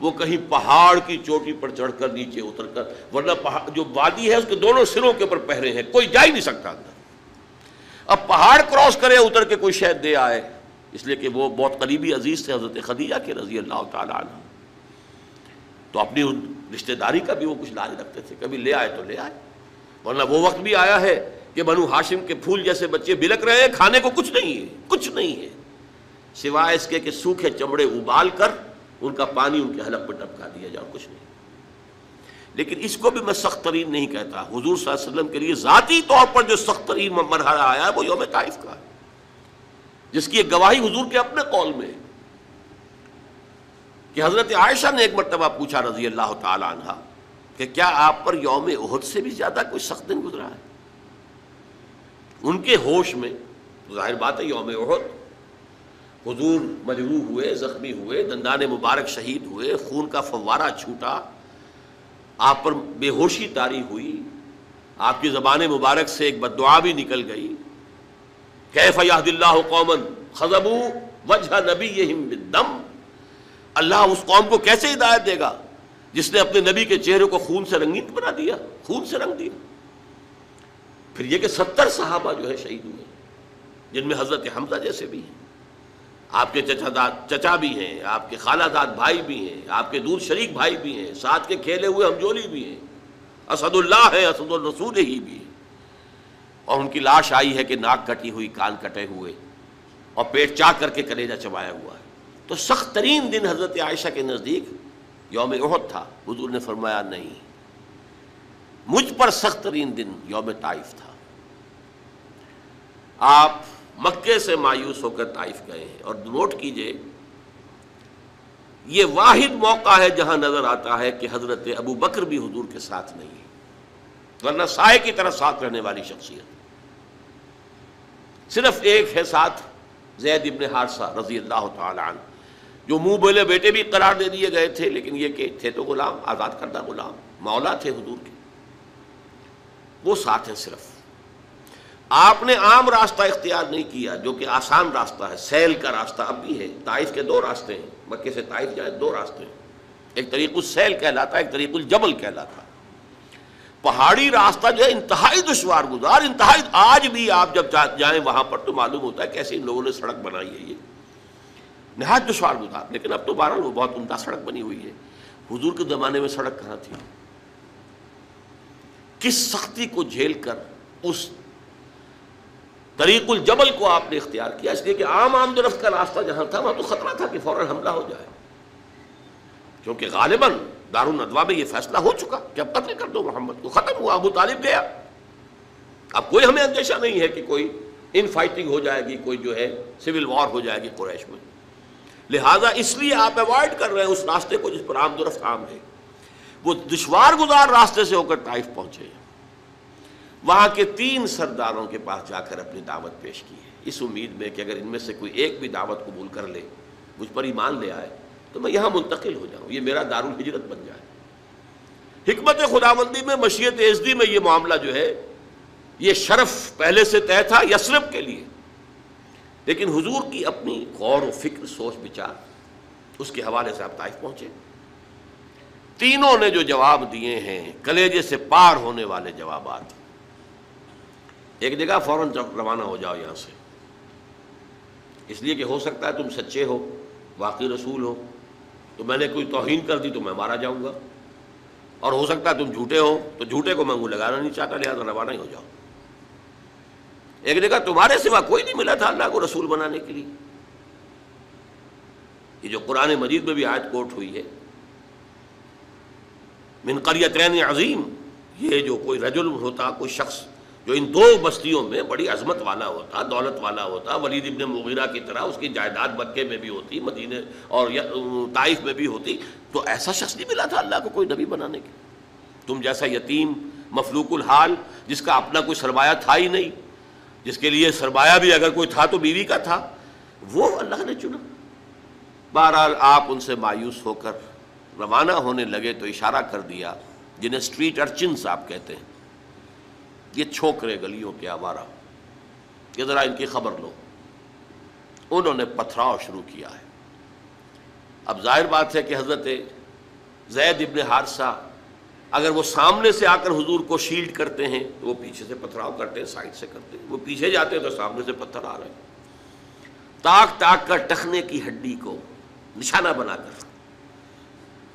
वो कहीं पहाड़ की चोटी पर चढ़कर नीचे उतरकर, वरना पहाड़ जो वादी है उसके दोनों सिरों के ऊपर पहरे हैं, कोई जा ही नहीं सकता अंदर। अब पहाड़ क्रॉस करे उतर के कोई शायद दे आए, इसलिए कि वो बहुत करीबी अजीज़ थे हज़रत खदीजा के रजी अल्लाह तआला अन्हा, तो अपनी उन रिश्तेदारी का भी वो कुछ लाज रखते थे, कभी ले आए तो ले आए। वरना वो वक्त भी आया है कि बनु हाशिम के फूल जैसे बच्चे बिलक रहे हैं, खाने को कुछ नहीं है, कुछ नहीं है सिवाय इसके कि सूखे चमड़े उबाल कर उनका पानी उनके हलक पर टपका दिया जाए, कुछ नहीं। लेकिन इसको भी मैं सख्त तरीन नहीं कहता। हुजूर सल्लल्लाहु अलैहि वसल्लम के लिए ज़ाती तौर पर जो सख्त तरीन मरहला आया है वो यौम ताइफ का है, जिसकी एक गवाही हुजूर के अपने कौल में है कि हज़रत आयशा ने एक मरतबा पूछा रजी अल्लाह तआला अन्हा कि क्या आप पर यौम उहद से भी ज़्यादा कोई सख्त दिन गुजरा है? उनके होश में, जाहिर बात है यौम उहद हुजूर मजरूह हुए, ज़ख्मी हुए, दंदाने मुबारक शहीद हुए, खून का फव्वारा छूटा, आप पर बेहोशी तारी हुई, आपकी ज़बान मुबारक से एक बद्दुआ भी निकल गई, कैफ़ यहदिल्लाहु कौमन खज़बू वजह नबीयहिम बिद्दम, अल्लाह उस कौम को कैसे हिदायत देगा जिसने अपने नबी के चेहरे को खून से रंगीन बना दिया, खून से रंग दिया। फिर ये कि सत्तर सहाबा जो है शहीद हुए, जिनमें हज़रत हमजा जैसे भी हैं, आपके चचादाद चचा भी हैं, आपके खालादाद भाई भी हैं, आपके दूध शरीक भाई भी हैं, साथ के खेले हुए हमजोली भी हैं, असदुल्लाह है, असदुल रसूल ही भी हैं। और उनकी लाश आई है कि नाक कटी हुई, कान कटे हुए और पेट चाक करके कलेजा चबाया हुआ है। तो सख्त तरीन दिन हज़रत आयशा के नज़दीक यौम उहद था। हुजूर ने फरमाया नहीं, मुझ पर सख्त तरीन दिन यौम ताइफ था। आप मक्के से मायूस होकर ताइफ गए हैं, और नोट कीजिए ये वाहिद मौका है जहां नजर आता है कि हजरत अबू बकर भी हुजूर के साथ नहीं है, वरना साए की तरह साथ रहने वाली शख्सियत सिर्फ एक है साथ, जैद इब्न हारसा रजी अल्लाह तआला अन्हु, जो मुंह बोले बेटे भी करार दे दिए गए थे, लेकिन ये कि थे तो गुलाम, आज़ाद करदा गुलाम, मौला थे हुजूर के, वो साथ है सिर्फ। आपने आम रास्ता इख्तियार नहीं किया जो कि आसान रास्ता है, सैल का रास्ता। अब भी है ताइफ के दो रास्ते हैं, मक्के से ताइफ जाए दो रास्ते हैं, एक तरीक़ुल सैल कहलाता है, एक तरीक़ुल जबल कहलाता है। पहाड़ी रास्ता जो है इंतहाई दुश्वार गुजार, इंतहाई, आज भी आप जब जाएँ वहाँ पर तो मालूम होता है कैसे इन लोगों ने सड़क बनाई है, ये नहायत दुश्वार गुजार। लेकिन अब तो बहरहाल वो बहुत उम्दा सड़क बनी हुई है, हुजूर के ज़माने में सड़क कहाँ थी? किस सख्ती को झेल कर उस तरीक़ुल जबल को आपने इख्तियार किया, इसलिए कि आम आमदरफ्त का रास्ता जहाँ था वहाँ तो ख़तरा था कि फ़ौरन हमला हो जाए, क्योंकि गालिबन दारुल नदवा में ये फैसला हो चुका कि अब कत्ल कर दो मोहम्मद को, ख़त्म हुआ, अबू तालिब गया, अब कोई हमें अंदेशा नहीं है कि कोई इन फाइटिंग हो जाएगी, कोई जो है सिविल वॉर हो जाएगी कुरैश में। लिहाजा इसलिए आप अवॉइड कर रहे हैं उस रास्ते को जिस पर आमदोरफ्त आम है। वो दुश्वार गुजार रास्ते से होकर ताइफ पहुंचे, वहाँ के तीन सरदारों के पास जाकर अपनी दावत पेश की है, इस उम्मीद में कि अगर इनमें से कोई एक भी दावत कबूल कर ले, मुझ पर ईमान ले आए, तो मैं यहाँ मुंतकिल हो जाऊँ, ये मेरा दारुल हिजरत बन जाए। हिकमत खुदाबंदी में, मशीयत इज़्दी में ये मामला जो है, ये शरफ पहले से तय था यसरब के लिए, लेकिन हुजूर की अपनी गौर व फिक्र, सोच विचार, उसके हवाले से आप ताइफ पहुँचे। तीनों ने जो जवाब दिए हैं, कलेजे से पार होने वाले जवाबात। एक जगह फ़ौरन रवाना हो जाओ यहाँ से, इसलिए कि हो सकता है तुम सच्चे हो, वाकई रसूल हो, तो मैंने कोई तौहीन कर दी तो मैं मारा जाऊँगा, और हो सकता है तुम झूठे हो, तो झूठे को मैं मुँह लगाना नहीं चाहता, लिहाजा रवाना ही हो जाओ। एक जगह तुम्हारे सिवा कोई नहीं मिला था अल्लाह को रसूल बनाने के लिए। ये जो कुरान मजीद में भी आयत कोट हुई है, मिन क़र्यतैन अज़ीम, ये जो कोई रजुल होता, कोई शख्स जो इन दो बस्तियों में बड़ी अजमत वाला होता, दौलत वाला होता, वलीद इब्न मुगीरा की तरह, उसकी जायदाद मक्के में भी होती, मदीने और ताइफ में भी होती, तो ऐसा शख्स नहीं मिला था अल्लाह को कोई नबी बनाने के। तुम जैसा यतीम, मफलूकुल हाल, जिसका अपना कोई सरमाया था ही नहीं, जिसके लिए सरमाया भी अगर कोई था तो बीवी का था, वो अल्लाह ने चुना। बहरहाल आप उनसे मायूस होकर रवाना होने लगे तो इशारा कर दिया, जिन्हें स्ट्रीट अर्चिन्स आप कहते हैं, ये छोकरे गलियों के आवारा, ये ज़रा इनकी खबर लो। उन्होंने पथराव शुरू किया है। अब जाहिर बात है कि हज़रत ज़ैद इब्न हारसा अगर वो सामने से आकर हुजूर को शील्ड करते हैं तो वो पीछे से पथराव करते हैं, साइड से करते हैं, वो पीछे जाते हैं तो सामने से पत्थर आ रहे हैं, ताक ताक कर टखने की हड्डी को निशाना बनाकर,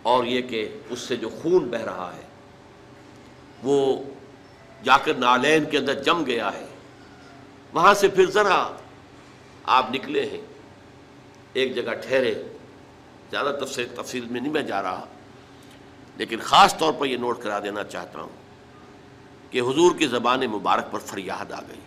और ये कि उससे जो खून बह रहा है वो जाकर नालैन के अंदर जम गया है। वहाँ से फिर ज़रा आप निकले हैं, एक जगह ठहरे, ज़्यादा तफसील तफसील में नहीं मैं जा रहा, लेकिन ख़ास तौर पर यह नोट करा देना चाहता हूँ कि हुजूर की ज़बान मुबारक पर फरियाद आ गई,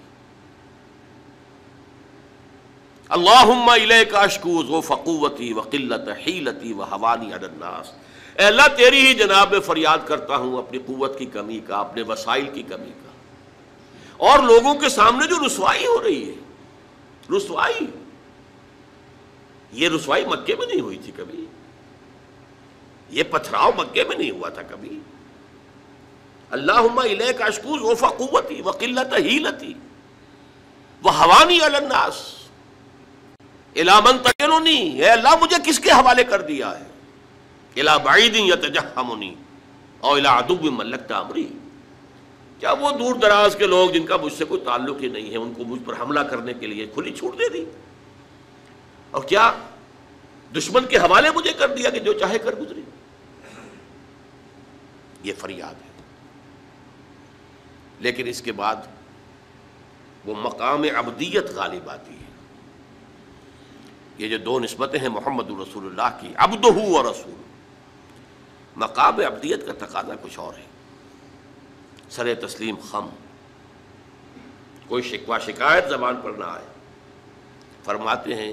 अल्लाहुम्मा इलैका अश्कू ज़ो फ़क़ुव्वती व क़िल्लत हीलती व हवानी अलन्नास। ऐ अल्लाह तेरी ही जनाब में फरियाद करता हूँ अपनी कुव्वत की कमी का, अपने वसाइल की कमी का, और लोगों के सामने जो रुसवाई हो रही है, रुसवाई, ये रुसवाई मक्के में नहीं हुई थी कभी, ये पथराव मक्के में नहीं हुआ था कभी। अल्लाहुम्मा इलैका अश्कू ज़ो फ़क़ुव्वती व क़िल्लत हीलती व हवानी अलन्नास इला मन तजरुनी, ऐ अल्लाह मुझे किसके हवाले कर दिया है, इला बाईदी यतजहमुनी और इला अदुव्वि मल्लकता अमरी, क्या वो दूर दराज के लोग जिनका मुझसे कोई ताल्लुक ही नहीं है, उनको मुझ पर हमला करने के लिए खुली छूट दे दी, और क्या दुश्मन के हवाले मुझे कर दिया कि जो चाहे कर गुजरी। ये फरियाद है। लेकिन इसके बाद वो मकाम अब्दियत गालिब आती है। ये जो दो निस्बतें हैं मोहम्मद रसूलुल्लाह की, अब्द हु और रसूल, मकाम अब्दियत का तकाजा कुछ और है, सरे तस्लीम खम, कोई शिकवा शिकायत ज़बान पर ना आए। फरमाते हैं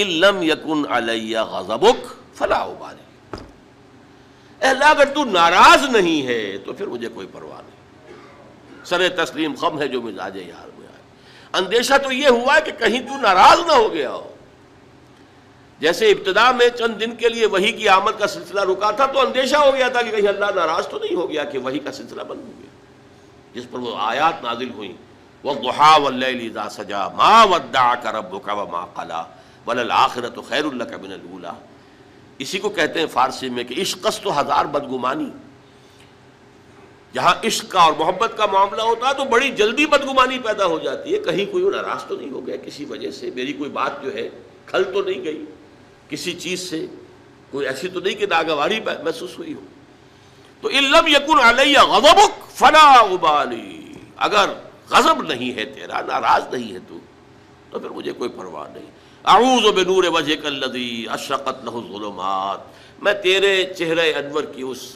इल्लम यकुन अलैया गज़बुक फला उबाली, अल्लाह अगर तू नाराज़ नहीं है तो फिर मुझे कोई परवाह नहीं, सरे तस्लीम खम है जो मिजाज यार। अंदेशा तो ये हुआ कि कहीं तू नाराज ना हो गया हो। जैसे इब्तिदा में चंद दिन के लिए वही की आमद का सिलसिला रुका था तो अंदेशा हो गया था कि कहीं अल्लाह नाराज तो नहीं हो गया कि वही का सिलसिला बंद हो गया, जिस पर वो आयात नाजिल हुई, वद्दुहा वल्लैलि इज़ा सजा मा वद्दाअका रब्बुका वमा क़ला वलल आखिरतु ख़ैरुल लका मिनल ऊला। इसी को कहते हैं फारसी में कि इश्क़ तो हज़ार बदगुमानी, जहाँ इश्क का और मोहब्बत का मामला होता है तो बड़ी जल्दी बदगुमानी पैदा हो जाती है, कहीं कोई नाराज़ तो नहीं हो गया किसी वजह से, मेरी कोई बात जो है खल तो नहीं गई, किसी चीज़ से कोई ऐसी तो नहीं कि नागवारी महसूस हुई हो। तो इल्लम यकुन अलैया गज़बुक फला उबाली, अगर गज़ब नहीं है तेरा, नाराज़ नहीं है तू, तो फिर मुझे कोई परवाह नहीं। अऊज़ु बिनूर वजहकल्लज़ी अशरक़त लहु ज़ुलुमात, मैं तेरे चेहरे अनवर की उस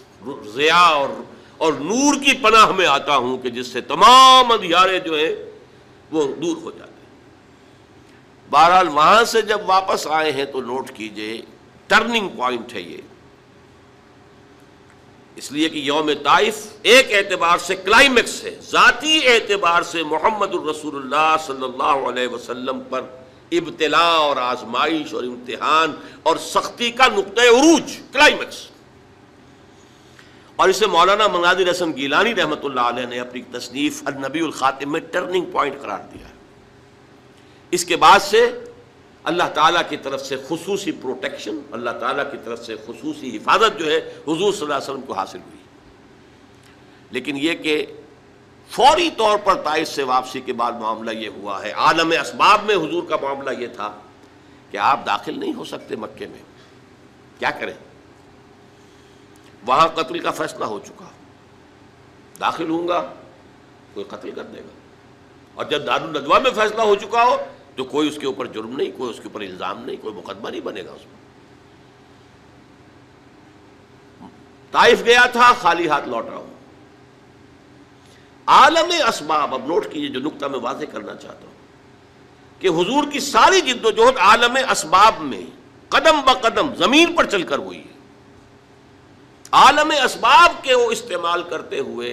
ज़िया और और नूर की पनाह में आता हूं कि जिससे तमाम अंधियारे जो हैं वो दूर हो जाते हैं। बहरहाल वहाँ से जब वापस आए हैं तो नोट कीजिए टर्निंग पॉइंट है ये, इसलिए कि यौम ताइफ एक एतबार से क्लाइमेक्स है, ज़ाती एतबार से मोहम्मदुर रसूलुल्लाह सल्लल्लाहु अलैहि वसल्लम पर इब्तिला और आजमाइश और इम्तिहान और सख्ती का नुक्ते उरूज, क्लाइमेक्स। और इसे मौलाना मनाजिर हसन गीलानी रहमतुल्लाह अलैह ने अपनी तसनीफ अन्नबीउल खातिम में टर्निंग पॉइंट करार दिया। इसके बाद से अल्लाह ताला की तरफ से खुसूसी प्रोटेक्शन, अल्लाह ताला की तरफ से खुसूसी हिफाजत जो है हुजूर सल्लल्लाहु अलैहि वसल्लम को हासिल हुई। लेकिन यह कि फौरी तौर पर ताइफ से वापसी के बाद मामला ये हुआ है। आलम असबाब में हुजूर का मामला ये था कि आप दाखिल नहीं हो सकते मक्के में, क्या करें, वहाँ कत्ल का फैसला हो चुका, दाखिल होऊंगा कोई कत्ल कर देगा, और जब दारुल नदवा में फैसला हो चुका हो तो कोई उसके ऊपर जुर्म नहीं, कोई उसके ऊपर इल्ज़ाम नहीं, कोई मुकदमा नहीं बनेगा उसमें। ताइफ गया था, खाली हाथ लौट रहा हूं। आलम असबाब, अब नोट कीजिए जो नुक्ता मैं वाज़े करना चाहता हूं कि हुजूर की सारी जिद्दोजहद आलम असबाब में कदम ब कदम जमीन पर चलकर हुई है। आलम असबाब के वो इस्तेमाल करते हुए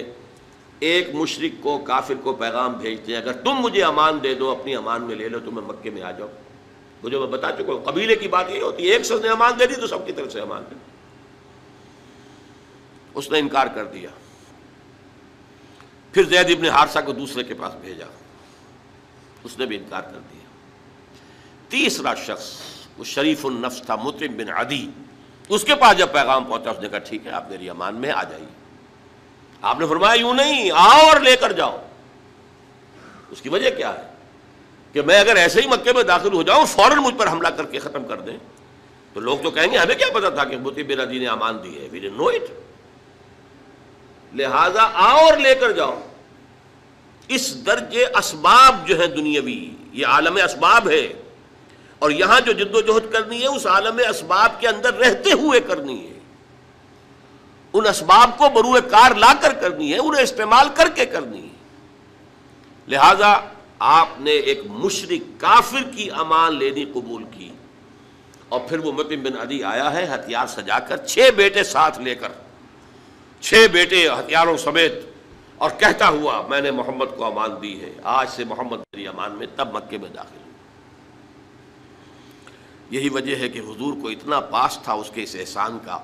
एक मुशरिक को, काफिर को पैगाम भेजते हैं, अगर तुम मुझे अमान दे दो, अपनी अमान में ले लो, तो मैं मक्के में आ जाऊँ। मुझे मैं बता चुका हूँ कबीले की बात ये होती है, एक शख्स ने अमान दे दी तो सबकी तरफ से अमान दे दी, उसने इनकार कर दिया। फिर ज़ैद इब्न हारसा को दूसरे के पास भेजा, उसने भी इनकार कर दिया। तीसरा शख्स, वो शरीफुन नफ्स था, मुतइम बिन अदी, उसके पास जब पैगाम पहुँचा उसने कहा ठीक है आप मेरी अमान में आ जाइए। आपने फरमाया यूं नहीं, आओ और लेकर जाओ। उसकी वजह क्या है कि मैं अगर ऐसे ही मक्के में दाखिल हो जाऊं, फौरन मुझ पर हमला करके ख़त्म कर दें तो लोग तो कहेंगे हमें क्या पता था कि मुतइम बिन अदी ने अमान दी है, वी डिडंट नो इट, लिहाजा आओ और लेकर जाओ। इस दर्जे असबाब जो है दुनियावी, ये आलम असबाब है, और यहाँ जो जिद्दोजहद करनी है उस आलम असबाब के अंदर रहते हुए करनी है, उन असबाब को बरूए कार लाकर करनी है, उन्हें इस्तेमाल करके करनी है। लिहाजा आपने एक मुशरिक काफिर की अमान लेनी कबूल की, और फिर वो मुतइम बिन अदी आया है हथियार सजाकर, छह बेटे साथ लेकर, छह बेटे हथियारों समेत, और कहता हुआ मैंने मोहम्मद को अमान दी है, आज से मोहम्मद मेरी अमान में, तब मक्के में दाखिल। यही वजह है कि हुजूर को इतना पास था उसके इस एहसान का,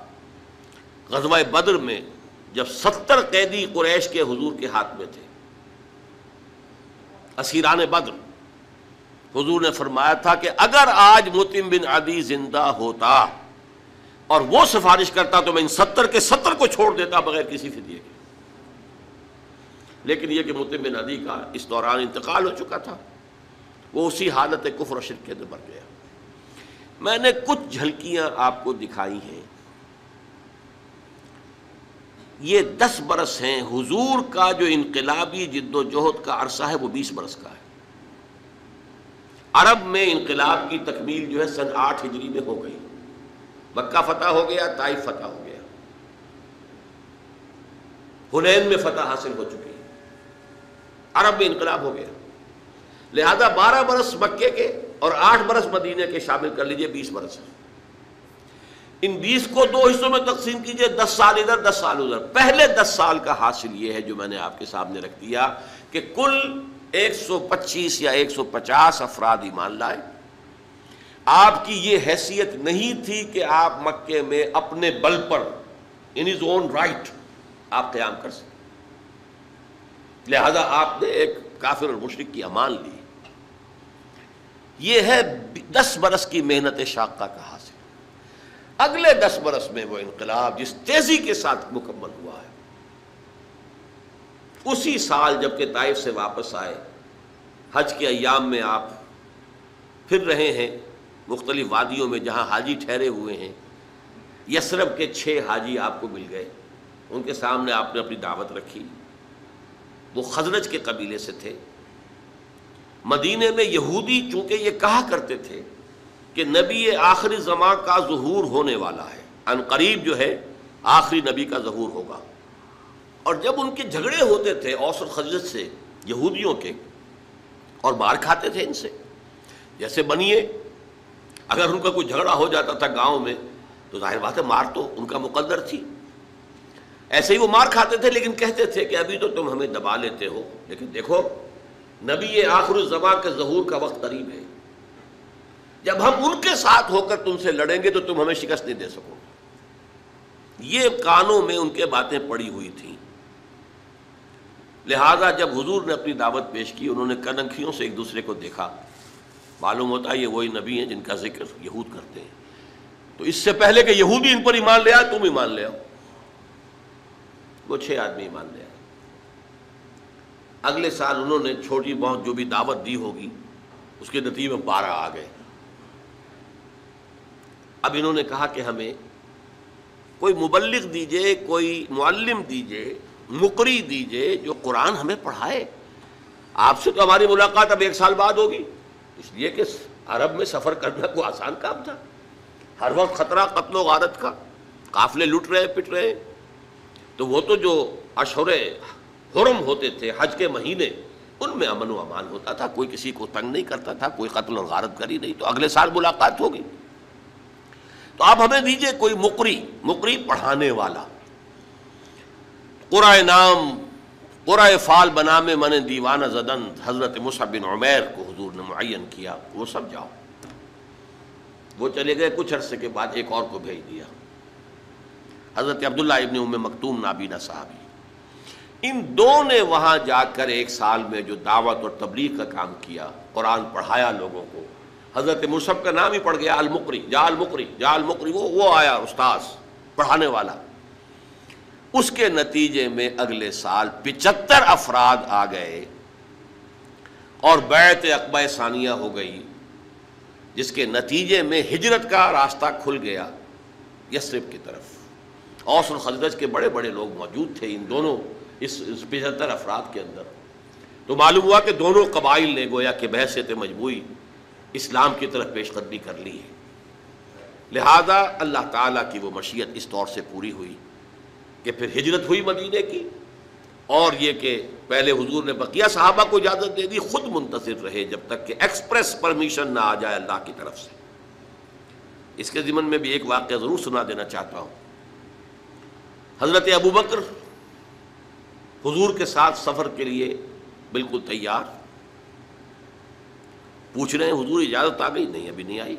ग़ज़वा बद्र में जब सत्तर कैदी कुरैश के हुजूर के हाथ में थे, असीरान बद्र, हुजूर ने फरमाया था कि अगर आज मुतइम बिन अदी जिंदा होता और वो सिफारिश करता तो मैं इन सत्तर के सत्तर को छोड़ देता बगैर किसी फिदिये के। लेकिन यह कि मुतइम बिन अदी का इस दौरान इंतकाल हो चुका था, वो उसी हालत कुफ्र और शिर्क के अंदर मर गया। मैंने कुछ झलकियां आपको दिखाई हैं, ये दस बरस हैं, हुजूर का जो इनकलाबी जिद्दोजहद का अरसा है वो बीस बरस का है। अरब में इनकलाब की तकमील जो है सन आठ हिजरी में हो गई, मक्का फतह हो गया, ताइफ फतह हो गया, हुनैन में फतह हासिल हो चुकी, अरब में इनकलाब हो गया। लिहाजा बारह बरस मक्के के और आठ बरस मदीने के शामिल कर लीजिए, बीस बरस है। इन बीस को दो हिस्सों में तकसीम कीजिए, दस साल इधर दस साल उधर। पहले दस साल का हासिल ये है जो मैंने आपके सामने रख दिया कि कुल एक सौ पच्चीस या एक सौ पचास अफराद ईमान लाए। आपकी ये हैसियत नहीं थी कि आप मक्के में अपने बल पर, इन इज ओन राइट, आप क़याम कर सकते, लिहाजा आपने एक काफिर और मुशरिक की अमान ली। ये है दस बरस की मेहनत शाक़ा का हासिल। अगले दस बरस में वो इनकलाब जिस तेजी के साथ मुकम्मल हुआ है, उसी साल जबकि ताइफ से वापस आए, हज के अयाम में आप फिर रहे हैं मुख्तलिफ वादियों में जहाँ हाजी ठहरे हुए हैं। यसरब के छः हाजी आपको मिल गए, उनके सामने आपने अपनी दावत रखी, वो खजरज के कबीले से थे। मदीने में यहूदी चूँकि ये कहा करते थे कि नबी आखिरी ज़मा का ज़हूर होने वाला है, अनकरीब जो है आखिरी नबी का ज़हूर होगा, और जब उनके झगड़े होते थे औस और खजरज से यहूदियों के, और मार खाते थे इनसे। जैसे बनिए, अगर उनका कोई झगड़ा हो जाता था गांव में तो जाहिर बात है मार तो उनका मुकद्दर थी। ऐसे ही वो मार खाते थे, लेकिन कहते थे कि अभी तो तुम हमें दबा लेते हो, लेकिन देखो नबी ये आखिर ज़मा के ज़हूर का वक्त करीब है, जब हम उनके साथ होकर तुमसे लड़ेंगे तो तुम हमें शिकस्त नहीं दे सकोगे। ये कानों में उनके बातें पड़ी हुई थीं। लिहाजा जब हुजूर ने अपनी दावत पेश की, उन्होंने कनखियों से एक दूसरे को देखा, मालूम होता है ये वही नबी हैं जिनका जिक्र यहूद करते हैं। तो इससे पहले कि यहूदी इन पर ईमान ले आए, तुम ईमान ले आओ। वो छः आदमी ईमान ले आए। अगले साल उन्होंने छोटी बहुत जो भी दावत दी होगी उसके नतीजे में बारह आ गए। अब इन्होंने कहा कि हमें कोई मुबल्लिग दीजिए, कोई मुअल्लिम दीजिए, मुकरी दीजिए जो कुरान हमें पढ़ाए। आपसे तो हमारी मुलाकात अब एक साल बाद होगी, इसलिए कि अरब में सफ़र करना कोई आसान काम था, हर वक्त ख़तरा कत्लो गारत का, काफ़िले लुट रहे पिट रहे। तो वो तो जो अशहरे हुरम होते थे हज के महीने, उनमें अमन व अमान होता था, कोई किसी को तंग नहीं करता था, कोई कत्ल गारत करी नहीं। तो अगले साल मुलाकात होगी, तो आप हमें दीजिए कोई मुकरी, मुकरी पढ़ाने वाला। कुराए नाम कुराए फाल बनामे मने दीवाना जदन हज़रत मुसअब बिन उमैर को हुजूर ने मुअय्यन किया। वो सब जाओ, वो चले गए। कुछ अरसे के बाद एक और को भेज दिया, हज़रत अब्दुल्ला इब्न उम्मे मक्तूम नाबीना साहबी। इन दो ने वहाँ जाकर एक साल में जो दावत और तबलीग का काम किया, कुरान पढ़ाया लोगों को। हज़रत मुसअब का नाम ही पड़ गया अल-मुकरी, जा अल-मुकरी, जा अल-मुकरी। वो वो आया उस्ताद, पढ़ाने वाला। उसके नतीजे में अगले साल पिचहत्तर अफराद आ गए और बैत अक़बा सानिया हो गई, जिसके नतीजे में हिजरत का रास्ता खुल गया यसरिब की तरफ। औस और खज़रज के बड़े बड़े लोग मौजूद थे इन दोनों इस, इस पिचहत्तर अफराद के अंदर। तो मालूम हुआ कि दोनों कबाइल ने गोया कि बहसीत मजबूरी इस्लाम की तरफ पेशकदमी कर ली है। लिहाजा अल्लाह ताला की वो मशीयत इस तौर से पूरी हुई कि फिर हिजरत हुई मदीने की, और ये कि पहले हुजूर ने बकिया सहाबा को इजाज़त दे दी, खुद मुंतज़िर रहे जब तक कि एक्सप्रेस परमिशन ना आ जाए अल्लाह की तरफ से। इसके ज़िमन में भी एक वाक़या ज़रूर सुना देना चाहता हूँ। हज़रत अबू बकर हुजूर के साथ सफ़र के लिए बिल्कुल तैयार, पूछ रहे हैं हुजूर इजाज़त आ गई? नहीं, अभी नहीं आई।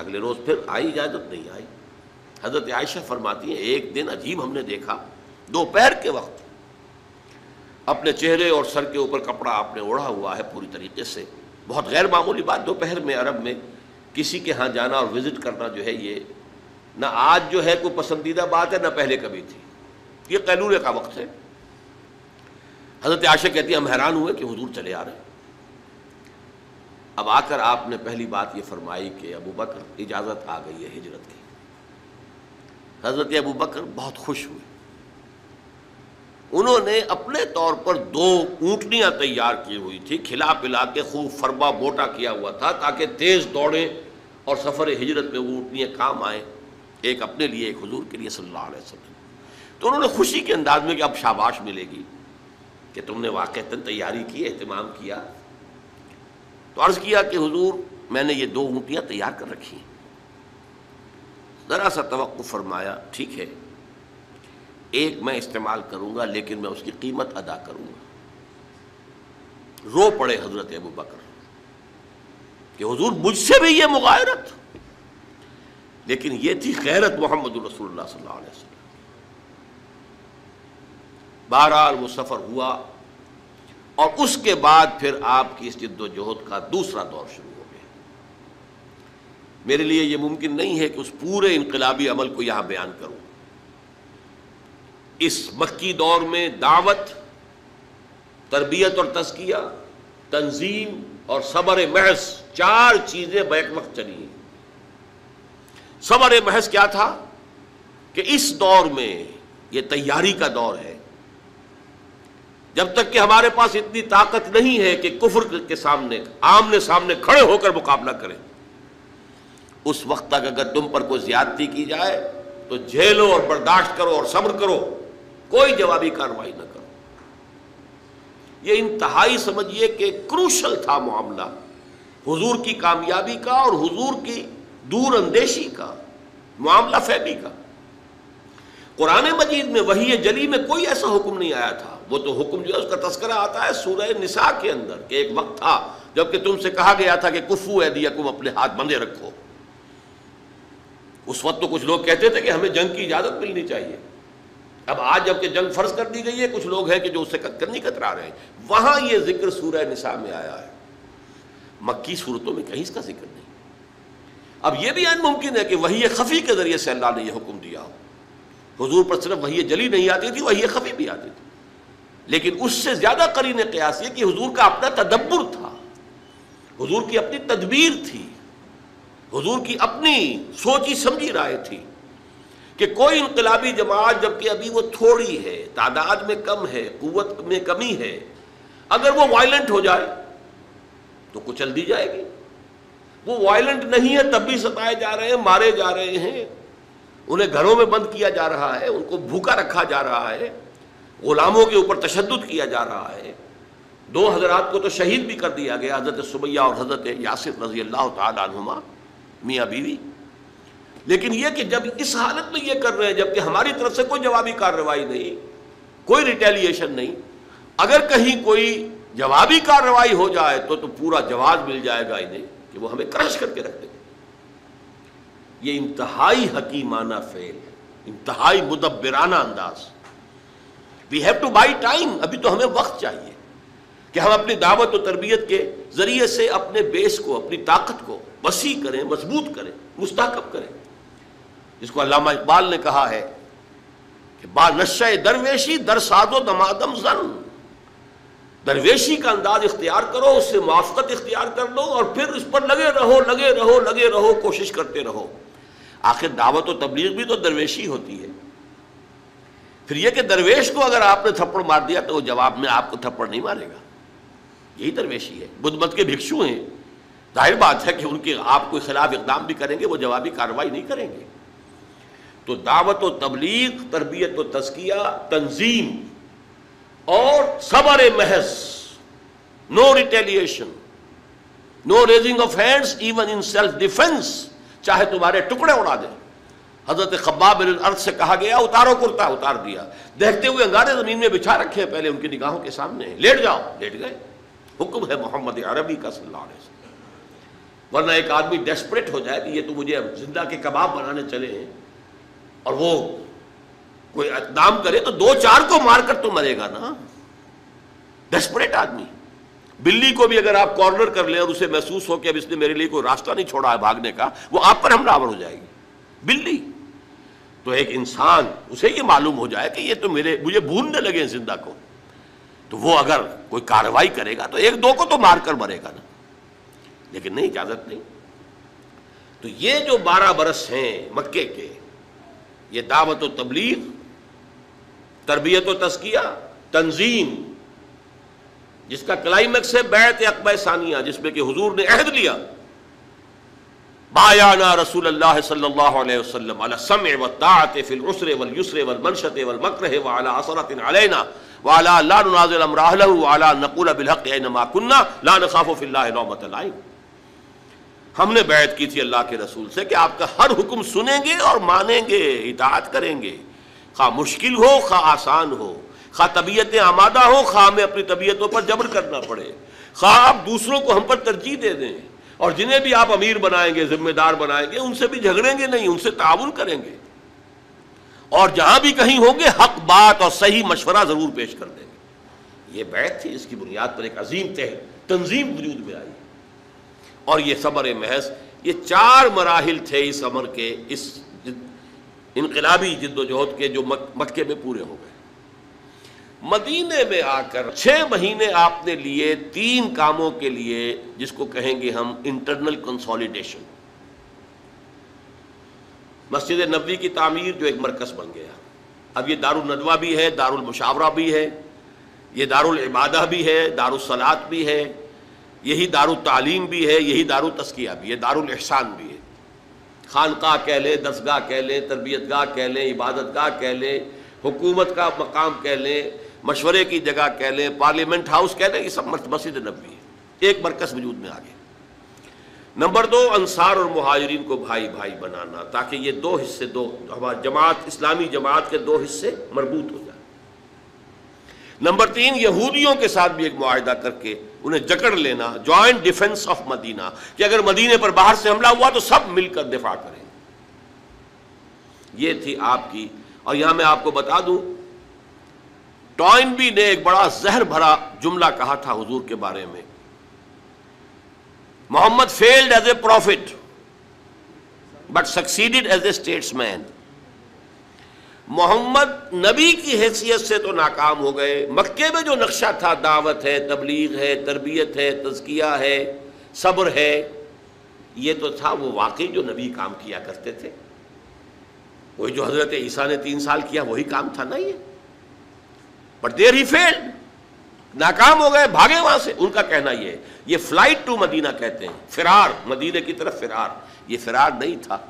अगले रोज़ फिर आई, इजाज़त नहीं आई। हज़रत आयशा फरमाती हैं, एक दिन अजीब हमने देखा, दोपहर के वक्त अपने चेहरे और सर के ऊपर कपड़ा आपने ओढ़ा हुआ है पूरी तरीके से। बहुत गैर मामूली बात, दोपहर में अरब में किसी के यहाँ जाना और विज़िट करना जो है ये ना आज जो है कोई पसंदीदा बात है, ना पहले कभी थी। ये कैलूरे का वक्त है। हज़रत आयशा कहती हैं, हम हैरान हुए कि हुजूर चले आ रहे हैं। अब आकर आपने पहली बात ये फरमाई कि अबू बकर इजाज़त आ गई है हिजरत की। हज़रत अबू बकर बहुत खुश हुए। उन्होंने अपने तौर पर दो ऊँटनियाँ तैयार की हुई थी, खिला पिला के खूब फरबा बोटा किया हुआ था ताकि तेज़ दौड़े और सफ़र हिजरत में वो ऊँटनियाँ काम आएँ, एक अपने लिए एक हुजूर के लिए सल्लल्लाहु अलैहि वसल्लम। तो उन्होंने खुशी के अंदाज में कि अब शाबाश मिलेगी कि तुमने वाक़ई तैयारी की, अहतमाम किया। तो अर्ज़ किया कि हुजूर मैंने ये दो ऊँटियाँ तैयार कर रखी हैं, ज़रा सा तवक्कुफ़ फरमाया। ठीक है, एक मैं इस्तेमाल करूँगा लेकिन मैं उसकी कीमत अदा करूँगा। रो पड़े हज़रत अबू बकर कि हुजूर मुझसे भी ये मुगायरत, लेकिन ये थी खैरत मोहम्मद रसूलुल्लाह सल्लल्लाहु अलैहि वसल्लम। बहरहाल वो सफ़र हुआ और उसके बाद फिर आपकी इस जिद्दोजहद का दूसरा दौर शुरू हो गया। मेरे लिए ये मुमकिन नहीं है कि उस पूरे इनकलाबी अमल को यहाँ बयान करूँ। इस मक्की दौर में दावत, तरबियत और तज़किया, तंजीम और सबर महस, चार चीज़ें बैक वक्त चली हैं। सबर महस क्या था कि इस दौर में ये तैयारी का दौर है, जब तक कि हमारे पास इतनी ताकत नहीं है कि कुफ्र के सामने आमने सामने खड़े होकर मुकाबला करें, उस वक्त तक अगर तुम पर कोई ज्यादती की जाए तो झेलो और बर्दाश्त करो और सब्र करो, कोई जवाबी कार्रवाई न करो। ये इंतहाई समझिए कि क्रूशल था मामला हुजूर की कामयाबी का और हुजूर की दूरअंदेशी का, मामला फहमी का। कुरान मजीद में वही जली में कोई ऐसा हुक्म नहीं आया था। वो तो हुक्म जो है उसका तस्करा आता है सूरह निसा के अंदर कि एक वक्त था जबकि तुमसे कहा गया था कि कुफू ऐदियकुम, अपने हाथ बंधे रखो। उस वक्त तो कुछ लोग कहते थे कि हमें जंग की इजाज़त मिलनी चाहिए। अब आज जबकि जंग फर्ज कर दी गई है, कुछ लोग हैं कि जो उससे कतरनी कतरा रहे हैं। वहाँ ये जिक्र सूरह निसा में आया है, मक्की सूरतों में कहीं इसका जिक्र नहीं। अब यह भी मुमकिन है कि वही खफी के जरिए से अल्लाह ने यह हुक्म दिया हो। हुजूर पर सिर्फ वही जली नहीं आती थी, वही खफी भी आती थी। लेकिन उससे ज़्यादा करीने कयास ये कि हुजूर का अपना तदब्बुर था, हुजूर की अपनी तदबीर थी, हुजूर की अपनी सोची समझी राय थी कि कोई इनकलाबी जमात जबकि अभी वो थोड़ी है, तादाद में कम है, कुव्वत में कमी है, अगर वो वायलेंट हो जाए तो कुचल दी जाएगी। वो वायलेंट नहीं है तब भी सताए जा रहे हैं, मारे जा रहे हैं, उन्हें घरों में बंद किया जा रहा है, उनको भूखा रखा जा रहा है, गुलामों के ऊपर तशद्दुद किया जा रहा है। दो हजरात को तो शहीद भी कर दिया गया, हजरत सुमैया और हजरत यासिर रजी अल्लाह तआला अन्हुमा, मियाँ बीवी। लेकिन यह कि जब इस हालत में ये कर रहे हैं जबकि हमारी तरफ से कोई जवाबी कार्रवाई नहीं, कोई रिटेलिएशन नहीं, अगर कहीं कोई जवाबी कार्रवाई हो जाए तो तो पूरा जवाब मिल जाएगा इन्हें कि वो हमें क्रश करके रख देंगे। ये इंतहाई हकीमाना फेल है, इंतहाई मुदब्बिराना अंदाज। We have to buy time, अभी तो हमें वक्त चाहिए कि हम अपनी दावत और तरबियत के जरिए से अपने बेस को, अपनी ताकत को वसी करें, मजबूत करें, मुस्तहकम करें। जिसको अल्लामा इकबाल ने कहा है कि बा नशे दरवेशी दर साजो दमादम जन, दरवेशी का अंदाज इख्तियार करो, उससे मुवाफ़क़त इख्तियार कर लो और फिर उस पर लगे रहो लगे रहो लगे रहो कोशिश करते रहो। आखिर दावत और तबलीग भी तो दरवेशी होती है। फिर यह कि दरवेश को अगर आपने थप्पड़ मार दिया तो वो जवाब में आपको थप्पड़ नहीं मारेगा, यही दरवेशी है। बुद्ध मत के भिक्षु हैं, जाहिर बात है कि उनके आपके खिलाफ इकदाम भी करेंगे, वो जवाबी कार्रवाई नहीं करेंगे। तो दावत और तबलीग, तरबियत और तज़किया, तंजीम और सबर महज, no retaliation, no raising of hands even in self defence, चाहे तुम्हारे टुकड़े उड़ा दें। हजरत खब्बाब बिन अर्द से कहा गया उतारो कुर्ता, उतार दिया, देखते हुए अंगारे जमीन में बिछा रखे पहले उनकी निगाहों के सामने, लेट जाओ, लेट गए। हुक्म है मोहम्मद अरबी का सल्लल्लाहु अलैहि वसल्लम। वरना एक आदमी डेस्परेट हो जाए कि ये तो मुझे जिंदा के कबाब बनाने चले हैं, और वो कोई इकदाम करे तो दो चार को मारकर तो मरेगा ना। डेस्परेट आदमी, बिल्ली को भी अगर आप कॉर्नर कर ले और उसे महसूस हो कि अब इसने मेरे लिए कोई रास्ता नहीं छोड़ा है भागने का, वो आप पर हमलावर हो जाएगी बिल्ली। तो एक इंसान, उसे ये मालूम हो जाए कि ये तो मेरे मुझे भूनने लगे जिंदा को, तो वो अगर कोई कार्रवाई करेगा तो एक दो को तो मारकर मरेगा ना। लेकिन नहीं, इजाजत नहीं। तो ये जो बारह बरस हैं मक्के के, ये दावत और तबलीग, तरबियत और तज़किया, तंजीम, जिसका क्लाइमेक्स है बैत अक़बा सानिया, जिसमें कि हुजूर ने अहद लिया, बायाना रसूल अल्लाह सल्लल्लाहु अलैहि वसल्लम अला सम्'i व ताअति फिल उसरि वल युसरि वल मनशति वल मकरहि व अला असरतिन अलैना व अला ला नुनाज़िल अमरहलहु व अला नक़ूल बिल हक़्क़ि ऐनमा कुन्ना ला नख़ाफ़ु फ़िल्लाहि लौमत लाइम। हमने बैत की थी अल्लाह के रसूल से कि आपका हर हुक्म सुनेंगे और मानेंगे, इताअत करेंगे, खा मुश्किल हो खा आसान हो, खा तबीयतें आमादा हो खा हमें अपनी तबीयतों पर जबर करना पड़े, खा आप दूसरों को हम पर तरजीह दे दें, और जिन्हें भी आप अमीर बनाएंगे, जिम्मेदार बनाएंगे, उनसे भी झगड़ेंगे नहीं, उनसे ताउन करेंगे, और जहां भी कहीं होंगे हक बात और सही मशवरा जरूर पेश कर देंगे। ये बैत थी, इसकी बुनियाद पर एक अजीम तह तंजीम वजूद में आई। और ये सबर महज, ये चार मराहिल थे इस अमर के, इस इनकलाबी जिद्दोजहद के, जो मक, मक्के में पूरे हो गए। मदीने में आकर छः महीने आपने लिए तीन कामों के लिए, जिसको कहेंगे हम इंटरनल कंसोलिडेशन। मस्जिद नबवी की तामीर जो एक मरकज़ बन गया, अब ये दारुल नदवा भी है, दारुल मुशावरा भी है, ये दारुल इबादा भी है, दारुल सलात भी है, यही दारुल तालीम भी है, यही दारुल तस्किया भी है, दारुल एहसान भी है। खानकाह कह लें, दरगाह कह लें, तरबियत गाह कह लें, इबादत गाह कह लें, हुकूमत का मकाम कह लें, मशवरे की जगह कह लें, पार्लियामेंट हाउस कह लें, ये सब मस्जिद नबी है। एक बरकस वजूद में आ गए। नंबर दो, अंसार और मुहाजिरीन को भाई भाई बनाना, ताकि ये दो हिस्से, दो हमारी जमात, इस्लामी जमात के दो हिस्से मरबूत हो जाए। नंबर तीन, यहूदियों के साथ भी एक मुआहदा करके उन्हें जकड़ लेना, जॉइंट डिफेंस ऑफ मदीना, कि अगर मदीने पर बाहर से हमला हुआ तो सब मिलकर दिफा करें। ये थी आपकी। और यहां मैं आपको बता दूं, टॉयनबी ने एक बड़ा जहर भरा जुमला कहा था हुजूर के बारे में, Muhammad failed as a prophet but succeeded as a statesman. Muhammad नबी की हैसियत से तो नाकाम हो गए, मक्के में जो नक्शा था, दावत है, तबलीग है, तरबियत है, तज़किया है, सब्र है, ये तो था वो वाकई जो नबी काम किया करते थे। वही जो हज़रत ईसा ने तीन साल किया वही काम था ना ये, बट देयर ही फेल्ड, नाकाम हो गए, भागे वहाँ से। उनका कहना ये है, ये फ्लाइट टू मदीना कहते हैं, फिरार, मदीने की तरफ फिरार। ये फिरार नहीं था,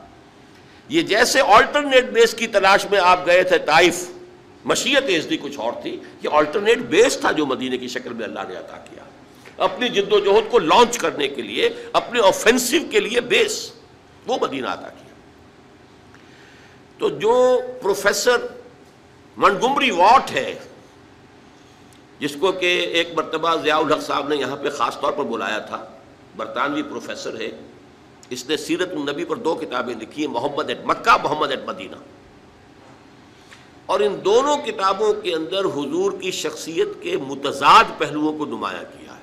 ये जैसे ऑल्टरनेट बेस की तलाश में आप गए थे ताइफ, मशीयत एज़दी कुछ और थी, ये ऑल्टरनेट बेस था जो मदीने की शक्ल में अल्लाह ने अता किया, अपनी जिद्दोजहद को लॉन्च करने के लिए, अपने ऑफेंसिव के लिए बेस, वो मदीना अता किया। तो जो प्रोफेसर मोंटगोमरी वॉट है, जिसको के एक मरतबा ज़ियाउल हक़ साहब ने यहाँ पे ख़ास तौर पर बुलाया था, बरतानवी प्रोफेसर है, इसने सीरत नबी पर दो किताबें लिखी हैं, Muhammad at Mecca, Muhammad at Medina. और इन दोनों किताबों के अंदर हुजूर की शख्सियत के मुतज़ाद पहलुओं को नुमाया किया है।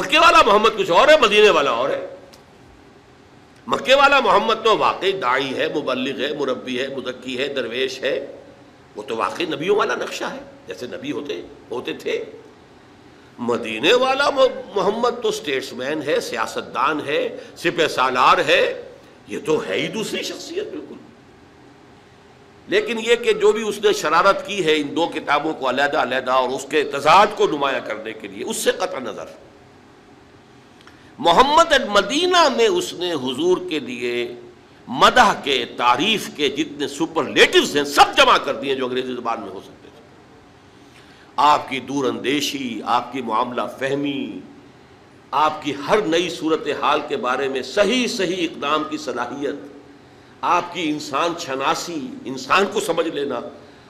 मक्के वाला मोहम्मद कुछ और है, मदीने वाला और है। मक्के वाला मोहम्मद तो वाकई दाई है, मुबल्लिग है, मुरब्बी है, मुज़क्की है, दरवेश है, वो तो वाकई नबियों वाला नक्शा है, जैसे नबी होते होते थे। मदीने वाला मोहम्मद तो स्टेट्समैन है, सियासतदान है, सिपह सालार है, ये तो है ही दूसरी शख्सियत बिल्कुल। लेकिन ये कि जो भी उसने शरारत की है इन दो किताबों को अलहदा अलहदा और उसके तजाद को नुमाया करने के लिए, उससे कतई नज़र मोहम्मद अल मदीना में उसने हुजूर के लिए मदह के, तारीफ के जितने सुपरलेटिव्स हैं सब जमा कर दिए जो अंग्रेजी जुबान में हो सकते थे। आपकी दूरअंदेशी, आपकी मामला फहमी, आपकी हर नई सूरत हाल के बारे में सही सही इकदाम की सलाहियत, आपकी इंसान शनासी, इंसान को समझ लेना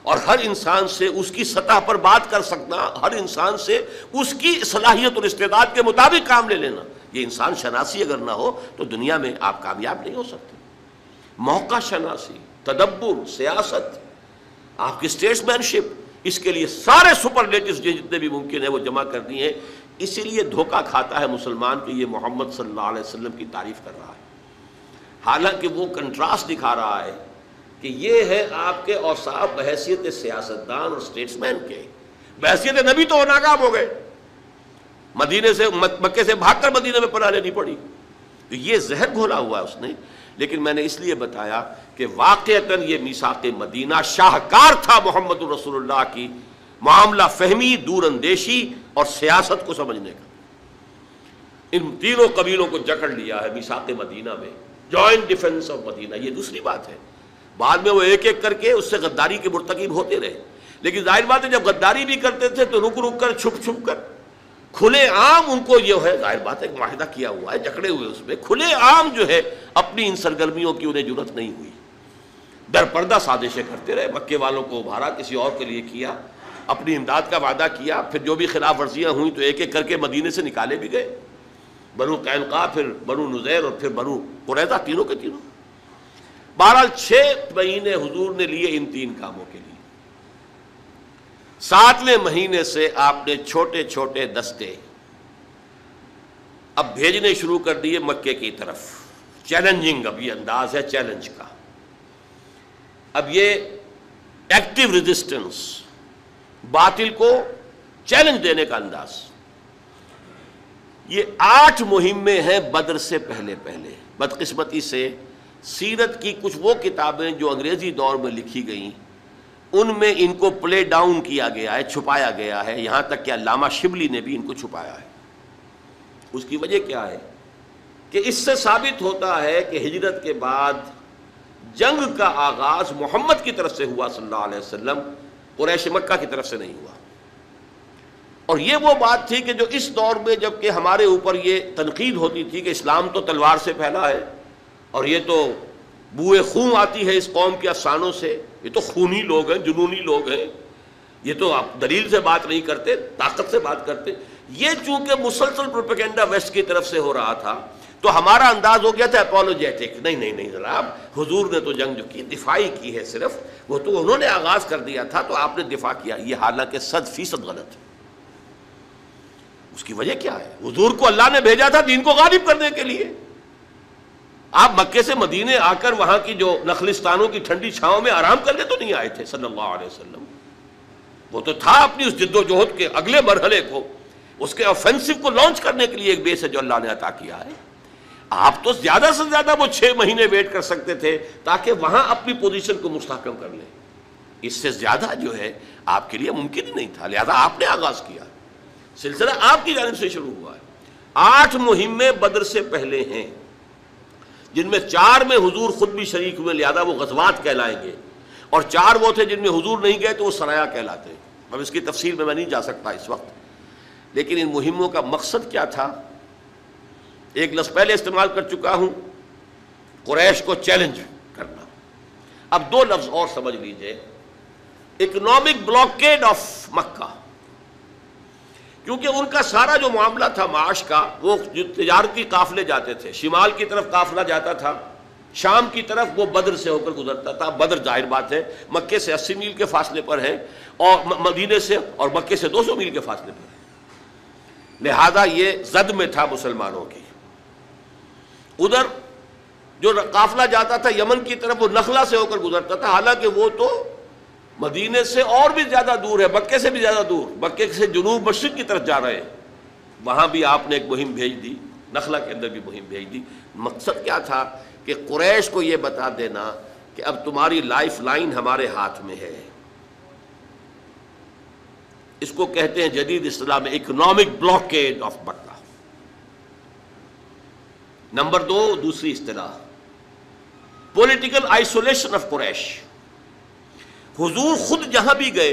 और हर इंसान से उसकी सतह पर बात कर सकना, हर इंसान से उसकी सलाहियत और इस्तेदाद के मुताबिक काम ले लेना, ये इंसान शनासी अगर ना हो तो दुनिया में आप कामयाब नहीं हो सकते। मौका शनासी, तदब्बुर, सियासत, आपकी स्टेट्समैनशिप, इसके लिए सारे सुपरलेटिव्स जितने भी मुमकिन है वो जमा कर दिए हैं। इसीलिए धोखा खाता है मुसलमान कि ये मोहम्मद सल्लल्लाहु अलैहि वसल्लम की तारीफ़ कर रहा है, हालांकि वो कंट्रास्ट दिखा रहा है कि ये है आपके औसाफ बहैसियत सियासतदान और स्टेट्समैन के, बहैसियत नबी तो नाकाम हो गए, मदीने से मक्के से भाग कर मदीने में पनाह लेनी पड़ी। तो ये जहर घोला हुआ है उसने। लेकिन मैंने इसलिए बताया कि वाक़अतन ये मीसाक़ मदीना शाहकार था मोहम्मद रसूलुल्लाह की मामला फहमी, दूरअंदेशी और सियासत को समझने का। इन तीनों कबीलों को जकड़ लिया है मीसाक़ मदीना में, जॉइंट डिफेंस ऑफ मदीना। ये दूसरी बात है, बाद में वो एक एक करके उससे गद्दारी के मुर्तकिब होते रहे, लेकिन जाहिर बात है जब गद्दारी भी करते थे तो रुक रुक कर, छुप छुप कर, खुले आम उनको जो है, जाहिर बात है मुआहिदा किया हुआ है, जकड़े हुए उसमें, खुले आम जो है अपनी इन सरगर्मियों की उन्हें जरूरत नहीं हुई, दरपर्दा साजिशें करते रहे, मक्के वालों को उभारा, किसी और के लिए किया, अपनी इमदाद का वादा किया, फिर जो भी खिलाफ वर्जियाँ हुई तो एक एक करके मदीने से निकाले भी गए, बनु कैनका, फिर बनु नज़ैर और फिर बनु कुरैज़ा, तीनों के तीनों। बहरहाल छः महीने हुजूर ने लिए इन तीन कामों के लिए। सातवें महीने से आपने छोटे छोटे दस्ते अब भेजने शुरू कर दिए मक्के की तरफ, चैलेंजिंग अब ये अंदाज है चैलेंज का। अब ये एक्टिव रेजिस्टेंस, बातिल को चैलेंज देने का अंदाज, ये आठ मुहिमें हैं बद्र से पहले पहले। बदकिस्मती से सीरत की कुछ वो किताबें जो अंग्रेजी दौर में लिखी गईं उनमें इनको प्ले डाउन किया गया है, छुपाया गया है, यहाँ तक कि अल्लामा शिबली ने भी इनको छुपाया है। उसकी वजह क्या है कि इससे साबित होता है कि हिजरत के बाद जंग का आगाज़ मोहम्मद की तरफ से हुआ सल्लल्लाहु अलैहि वसल्लम, कुरैश मक्का की तरफ से नहीं हुआ। और ये वो बात थी कि जो इस दौर में जबकि हमारे ऊपर ये तनकीद होती थी कि इस्लाम तो तलवार से फैला है और ये तो बुए खून आती है इस कौम के अफसानों से, ये तो खूनी लोग हैं, जुनूनी लोग हैं, ये तो आप दलील से बात नहीं करते, ताकत से बात करते। ये चूंकि मुसलसल प्रोपेगेंडा वेस्ट की तरफ से हो रहा था तो हमारा अंदाज हो गया था अपोलोजेटिक, नहीं नहीं नहीं जनाब, हुजूर ने तो जंग जो की दिफाई की है, सिर्फ वो तो उन्होंने आगाज कर दिया था तो आपने दिफा किया। ये हालांकि सद फीसद गलत है। उसकी वजह क्या है? हुजूर को अल्लाह ने भेजा था दीन को गालिब करने के लिए। आप मक्के से मदीने आकर वहां की जो नखलिस्तानों की ठंडी छांव में आराम करने तो नहीं आए थे सल्लल्लाहु अलैहि वसल्लम, वो तो था अपनी उस जिद्दोजहद के अगले मरहले को, उसके ऑफेंसिव को लॉन्च करने के लिए एक बेस है जो अल्लाह ने अता किया है। आप तो ज्यादा से ज्यादा वो छह महीने वेट कर सकते थे ताकि वहां अपनी पोजीशन को मुस्तहकम कर लें, इससे ज्यादा जो है आपके लिए मुमकिन ही नहीं था, लिहाजा आपने आगाज किया। सिलसिला आपकी जानिब से शुरू हुआ है। आठ मुहिमें बदर से पहले हैं जिनमें चार में हुजूर खुद भी शरीक हुए, लिहाजा वो गजवात कहलाएंगे, और चार वो थे जिनमें हुजूर नहीं गए तो वो सराया कहलाते हैं। अब इसकी तफसील में मैं नहीं जा सकता इस वक्त, लेकिन इन मुहिमों का मकसद क्या था, एक लफ्ज़ पहले इस्तेमाल कर चुका हूं, कुरैश को चैलेंज करना। अब दो लफ्ज और समझ लीजिए, इकोनॉमिक ब्लॉकेड ऑफ मक्का, क्योंकि उनका सारा जो मामला था माश का, वो जो तिजारती काफले जाते थे, शिमाल की तरफ काफला जाता था, शाम की तरफ वो बद्र से होकर गुजरता था। बद्र जाहिर बात है मक्के से अस्सी मील के फासले पर है और मदीने से, और मक्के से दो सौ मील के फासले पर है, लिहाजा ये जद में था मुसलमानों की। उधर जो काफला जाता था यमन की तरफ, वो नखला से होकर गुजरता था, हालांकि वो तो मदीने से और भी ज़्यादा दूर है, मक्के से भी ज़्यादा दूर, मक्के से जुनूब मशरिक़ की तरफ जा रहे हैं, वहाँ भी आपने एक मुहिम भेज दी, नखला के अंदर भी मुहिम भेज दी। मकसद क्या था कि कुरैश को ये बता देना कि अब तुम्हारी लाइफ लाइन हमारे हाथ में है। इसको कहते हैं जदीद इस्लाम में economic blockade of Mecca. Number दो, दूसरी इस्तिलाह, पॉलिटिकल आइसोलेशन ऑफ कुरैश। हुजूर खुद जहाँ भी गए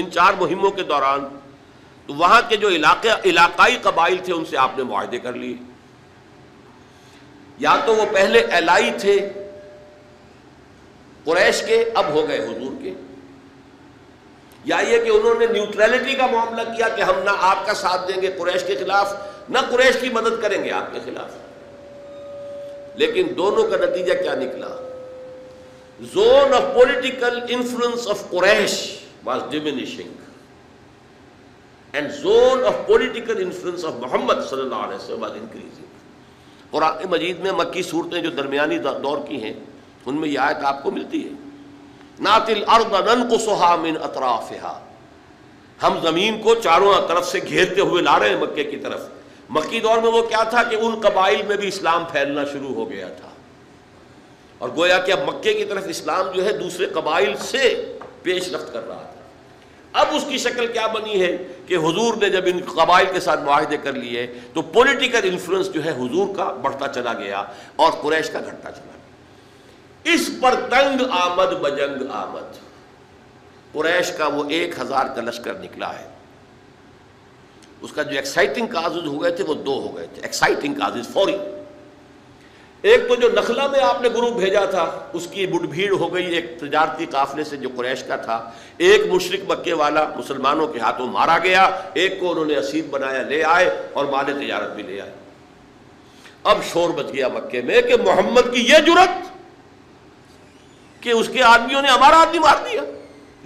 इन चार मुहिमों के दौरान, तो वहाँ के जो इलाके इलाकाई कबाइल थे उनसे आपने मुआहदे कर लिए। या तो वो पहले एलाई थे कुरैश के, अब हो गए हुजूर के, या ये कि उन्होंने न्यूट्रलिटी का मामला किया कि हम ना आपका साथ देंगे कुरैश के खिलाफ, ना कुरैश की मदद करेंगे आपके खिलाफ। लेकिन दोनों का नतीजा क्या निकला? Zone of political influence of Quraysh was diminishing, and zone of political influence of Muhammad sallallahu alaihi wasallam was increasing. Quran मजीद में मक्की सूरतें जो दरमियानी दौर की हैं उनमें यह आयत आपको मिलती है, नातिल अर्द ननकुसुहा मिन अतराफिहा, हम ज़मीन को चारों तरफ से घेरते हुए ला रहे हैं मक्के की तरफ। मक्की दौर में वो क्या था कि उन कबाइल में भी इस्लाम फैलना शुरू हो गया था, और गोया कि अब मक्के की तरफ इस्लाम जो है दूसरे कबाइल से पेशरफ्त कर रहा था। अब उसकी शक्ल क्या बनी है कि हुजूर ने जब इन कबाइल के साथ मुआहदे कर लिए तो पॉलिटिकल इन्फ्लुएंस जो है हुजूर का बढ़ता चला गया और कुरैश का घटता चला गया। इस पर तंग आमद बजंग आमद कुरैश का वो एक हजार का लश्कर निकला है। उसका जो एक्साइटिंग काजेज हो गए थे वो दो हो गए थे, एक्साइटिंग काजेज फौरी। एक तो जो नखला में आपने ग्रुप भेजा था उसकी मुठभेड़ हो गई एक तजारती काफले से जो कुरैश का था, एक मुशरिक मक्के वाला मुसलमानों के हाथों मारा गया, एक को उन्होंने असीर बनाया, ले आए और माले तजारत भी ले आए। अब शोर मच गया मक्के में कि मोहम्मद की यह जुरत कि उसके आदमियों ने हमारा आदमी मार दिया,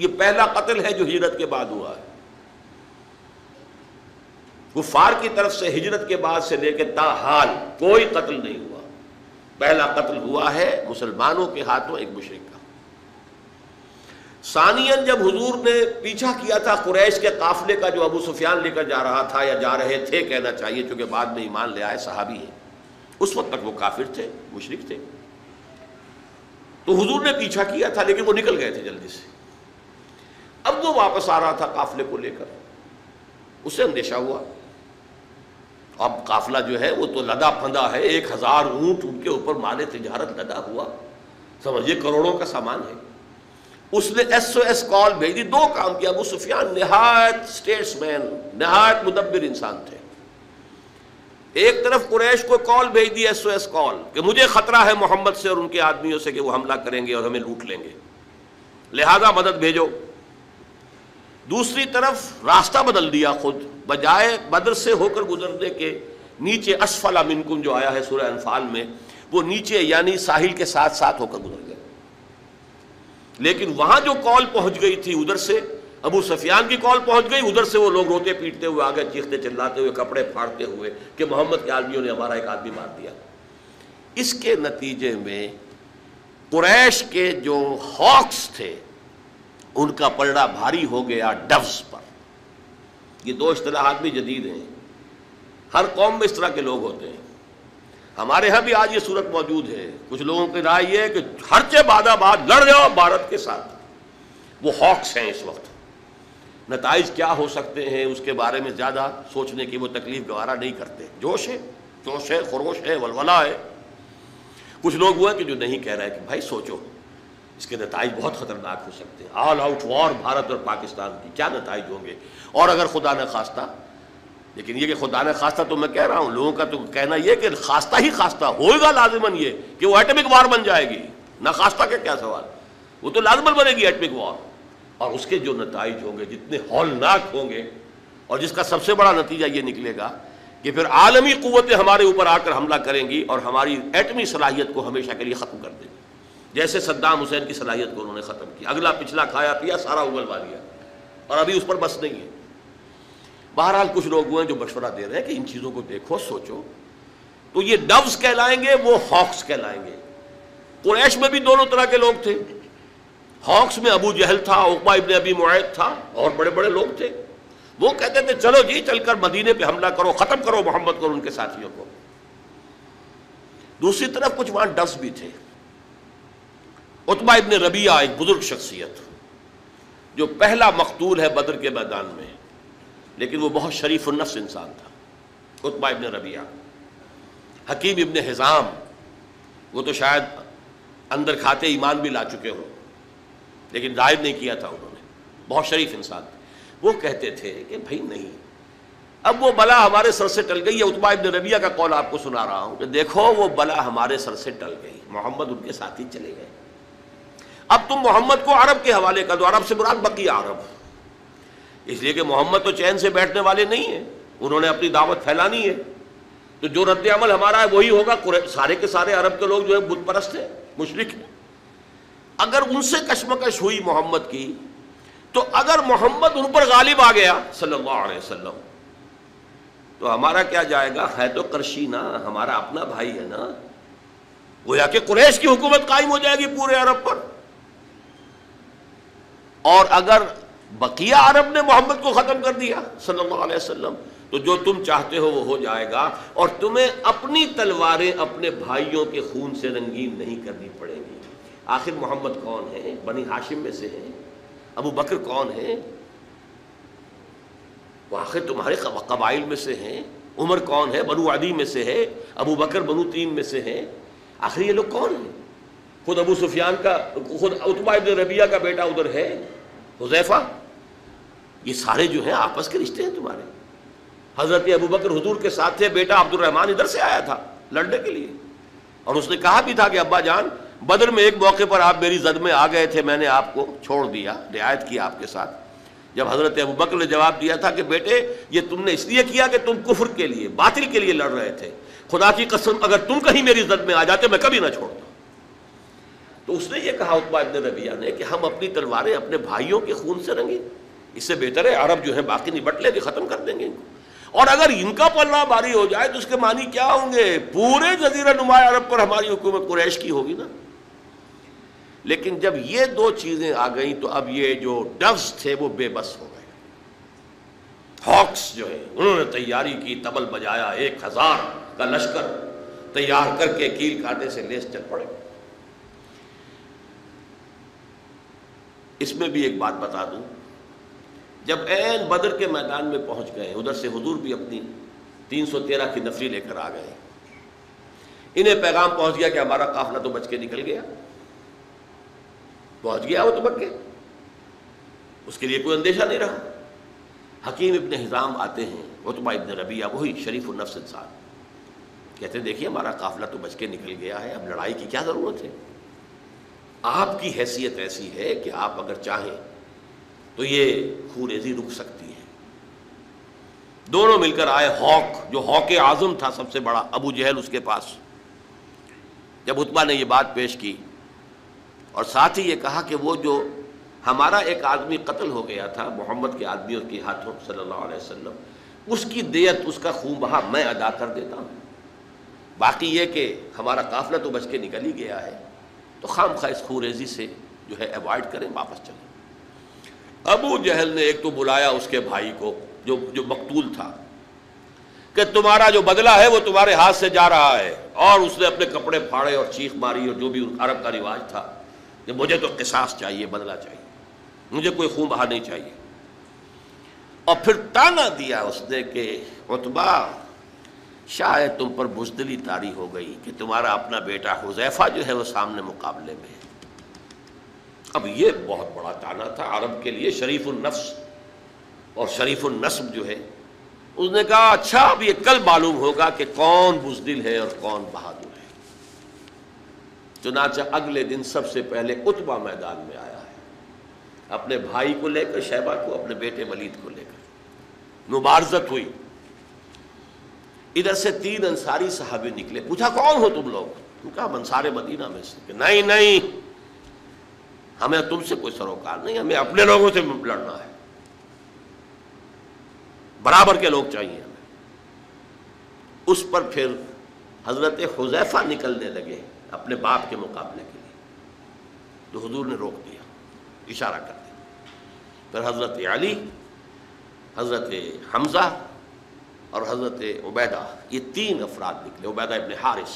ये पहला कत्ल है जो हिजरत के बाद हुआ है। गुफार की तरफ से हिजरत के बाद से लेकर ताहाल कोई कत्ल नहीं हुआ, पहला कत्ल हुआ है मुसलमानों के हाथों एक मुशरिक का। सानियन जब हुजूर ने पीछा किया था कुरैश के काफले का जो अबू सुफियान लेकर जा रहा था या जा रहे थे कहना चाहिए, क्योंकि बाद में ईमान ले आए सहाबी हैं, उस वक्त तक वो काफिर थे, मुशरिक थे, तो हुजूर ने पीछा किया था लेकिन वो निकल गए थे जल्दी से। अब वो वापस आ रहा था काफले को लेकर, उससे अंदेशा हुआ अब काफिला जो है वो तो लदा फंदा है, एक हज़ार ऊँट उनके ऊपर माले तिजारत लदा हुआ, समझिए करोड़ों का सामान है। उसने एस ओ एस कॉल भेज दी। दो काम किया। अबू सुफियान नहायत स्टेट्समैन, नहायत मुदब्बिर इंसान थे। एक तरफ कुरैश को कॉल भेज दी एस ओ एस कॉल कि मुझे खतरा है मोहम्मद से और उनके आदमियों से कि वो हमला करेंगे और हमें लूट लेंगे, लिहाजा मदद भेजो। दूसरी तरफ रास्ता बदल दिया खुद, बजाय बद्र से होकर गुजरने के नीचे असफला मिनकुम जो आया है सूरह अनफाल में, वो नीचे यानी साहिल के साथ साथ होकर गुजर गए। लेकिन वहां जो कॉल पहुंच गई थी उधर से, अबू सफियान की कॉल पहुंच गई उधर से, वो लोग रोते पीटते हुए आगे, चीखते चिल्लाते हुए, कपड़े फाड़ते हुए कि मोहम्मद के आदमियों ने हमारा एक आदमी मार दिया। इसके नतीजे में कुरैश के जो हॉक्स थे उनका पलड़ा भारी हो गया डव्स पर। ये दो इस्तिलाहात भी जदीद हैं, हर कौम में इस तरह के लोग होते हैं। हमारे यहाँ भी आज ये सूरत मौजूद है। कुछ लोगों की राय ये है कि हरचे बादाबाद लड़ जाओ भारत के साथ, वो हॉक्स हैं। इस वक्त नताइज क्या हो सकते हैं उसके बारे में ज़्यादा सोचने की वो तकलीफ गवारा नहीं करते। जोश है, जोश है, खरोश है, वलवला है। कुछ लोग हुए कि जो नहीं कह रहे कि भाई सोचो, इसके नताइज बहुत ख़तरनाक हो सकते हैं। ऑल आउट वॉर भारत और पाकिस्तान की, क्या नताइज होंगे। और अगर खुदा न खास्ता, लेकिन ये कि खुदा न खास्ता तो मैं कह रहा हूँ, लोगों का तो कहना यह कि खास्ता ही खास्ता होगा लाजमन, ये कि वो एटमिक वार बन जाएगी। ना खास्ता का क्या सवाल, वो तो लाजमन बनेगी एटमिक वार। और उसके जो नताइज होंगे जितने हौलनाक होंगे, और जिसका सबसे बड़ा नतीजा ये निकलेगा कि फिर आलमी कुव्वतें हमारे ऊपर आकर हमला करेंगी और हमारी एटमी सलाहियत को हमेशा के लिए ख़त्म कर देंगी, जैसे सद्दाम हुसैन की सलाहियत को उन्होंने ख़त्म किया। अगला पिछला खाया पिया सारा उगलवा लिया और अभी उस पर बस नहीं है। बहरहाल कुछ लोग हुए हैं जो मशवरा दे रहे हैं कि इन चीज़ों को देखो, सोचो। तो ये डव्स कहलाएंगे, वो हॉक्स कहलाएंगे। कुरैश में भी दोनों तरह के लोग थे। हॉक्स में अबू जहल था, उक़बा इब्न अबी मुआयद था और बड़े बड़े लोग थे। वो कहते थे चलो जी चलकर मदीने पे हमला करो, ख़त्म करो मोहम्मद को और उनके साथियों को। दूसरी तरफ कुछ वहाँ डस भी थे। उतबा इब्न रबिया एक बुज़ुर्ग शख्सियत जो पहला मकतूल है बदर के मैदान में, लेकिन वो बहुत शरीफ उन्नफ्स इंसान था। उतबा इब्न रबिया, हकीम इब्न हिज़ाम, वो तो शायद अंदर खाते ईमान भी ला चुके हो, लेकिन दायर नहीं किया था उन्होंने, बहुत शरीफ इंसान थे। वो कहते थे कि भाई नहीं, अब वो बला हमारे सर से टल गई है। उतबा इब्न रबिया का कौल आपको सुना रहा हूँ कि देखो वो बला हमारे सर से टल गई, मोहम्मद उनके साथी चले गए। अब तुम मोहम्मद को अरब के हवाले कर दो। अरब से मुराद बकी अरब, इसलिए कि मोहम्मद तो चैन से बैठने वाले नहीं हैं, उन्होंने अपनी दावत फैलानी है। तो जो रद्द अमल हमारा है वही होगा। सारे के सारे अरब के लोग जो है बुत परस्त है, मुशरिक है। अगर उनसे कशमकश हुई मोहम्मद की, तो अगर मोहम्मद उन पर गालिब आ गया सल्लल्लाहु अलैहि वसल्लम, तो हमारा क्या जाएगा। है तो करशी ना, हमारा अपना भाई है ना, गोया कि कुरैश की हुकूमत कायम हो जाएगी पूरे अरब पर। और अगर बकिया अरब ने मोहम्मद को ख़त्म कर दिया सल्लल्लाहु अलैहि वसल्लम, तो जो तुम चाहते हो वो हो जाएगा। और तुम्हें अपनी तलवारें अपने भाइयों के खून से रंगीन नहीं करनी पड़ेगी। आखिर मोहम्मद कौन है, बनी हाशिम में से है। अबू बकर कौन है, वो आखिर तुम्हारे कबाइल में से हैं। उमर कौन है, बनु आदि में से है। अबू बकर बनु तीन में से हैं। आखिर ये लोग कौन हैं। खुद अबू सुफियान का, खुद उतबा इब्न रबिया का बेटा उधर है हुज़ैफ़ा। ये सारे जो हैं आपस के रिश्ते हैं तुम्हारे। हज़रत अबू बकर हुजूर के साथ थे, बेटा अब्दुर्रहमान इधर से आया था लड़ने के लिए, और उसने कहा भी था कि अब्बा जान बदर में एक मौके पर आप मेरी जद में आ गए थे, मैंने आपको छोड़ दिया, रियायत किया आपके साथ। जब हज़रत अबू बकर ने जवाब दिया था कि बेटे ये तुमने इसलिए किया कि तुम कुफ्र के लिए, बातिल के लिए लड़ रहे थे, खुदा की कसम अगर तुम कहीं मेरी जद में आ जाते मैं कभी ना छोड़ता। तो उसने ये कहा उतबा इब्न रबिया ने कि हम अपनी तलवारें अपने भाइयों के खून से रंगे, इससे बेहतर है अरब जो है बाकी निबट लेंगे, ख़त्म कर देंगे इनको। और अगर इनका पलड़ा भारी हो जाए तो उसके मानी क्या होंगे, पूरे जजीरा नुमा अरब पर हमारी हुकूमत कुरैश की होगी ना। लेकिन जब ये दो चीज़ें आ गई तो अब ये जो डव्स थे वो बेबस हो गए। हॉक्स जो है उन्होंने तैयारी की, तबल बजाया, एक हज़ार का लश्कर तैयार करके कील काटे से लेस चल पड़े। इसमें भी एक बात बता दूं, जब ऐन बदर के मैदान में पहुंच गए उधर से हुजूर भी अपनी तीन सौ तेरह की नफरी लेकर आ गए। इन्हें पैगाम पहुंच गया कि हमारा काफिला तो बच के निकल गया, पहुंच गया वो तो बन गया, उसके लिए कोई अंदेशा नहीं रहा। हकीम इब्न हिजाम आते हैं, उतबा इब्न रबिया वही शरीफुन नफ्स इंसान, कहते देखिए हमारा काफिला तो बच के निकल गया है, अब लड़ाई की क्या ज़रूरत है। आपकी हैसियत ऐसी है कि आप अगर चाहें तो ये खूरेजी रुक सकती है। दोनों मिलकर आए, हौक जो हौक आज़म था सबसे बड़ा, अबू जहल उसके पास। जब उतबा ने ये बात पेश की और साथ ही ये कहा कि वो जो हमारा एक आदमी कत्ल हो गया था मोहम्मद के आदमियों के हाथों सल्लल्लाहु अलैहि वसल्लम, उसकी दियत उसका खूबहा मैं अदा कर देता हूँ, बाकी ये कि हमारा काफिला तो बच के निकल ही गया है तो खाम खा इस खूरेजी से जो है अवॉइड करें, वापस चलें। अबू जहल ने एक तो बुलाया उसके भाई को जो जो मकतूल था कि तुम्हारा जो बदला है वो तुम्हारे हाथ से जा रहा है, और उसने अपने कपड़े फाड़े और चीख मारी और जो भी अरब का रिवाज था कि मुझे तो किसास चाहिए, बदला चाहिए, मुझे कोई खूबहा नहीं चाहिए। और फिर ताना दिया उसने कि उतबा शायद तुम पर बुजदली तारी हो गई कि तुम्हारा अपना बेटा हुजैफा जो है वो सामने मुकाबले में है। अब ये बहुत बड़ा ताना था अरब के लिए, शरीफुन नफ्स और शरीफुन नस्ब जो है। उसने कहा अच्छा अब ये कल मालूम होगा कि कौन बुजदिल है और कौन बहादुर है। चुनाचा अगले दिन सबसे पहले उतबा मैदान में आया है, अपने भाई को लेकर, शैबा को, अपने बेटे वलीद को लेकर मुबारजत हुई। इधर से तीन अंसारी साहबे निकले, पूछा कौन हो तुम लोग? उनका अंसारे मदीना में से। नहीं नहीं हमें तुमसे कोई सरोकार नहीं, हमें अपने लोगों से लड़ना है, बराबर के लोग चाहिए हमें। उस पर फिर हजरत हुजैफा निकलने लगे अपने बाप के मुकाबले के लिए, तो हुजूर ने रोक दिया, इशारा कर दिया। फिर हजरत अली, हजरत हमजा और हज़रत उबैदा, ये तीन अफराद निकले, उबैदा इब्ने हारिस।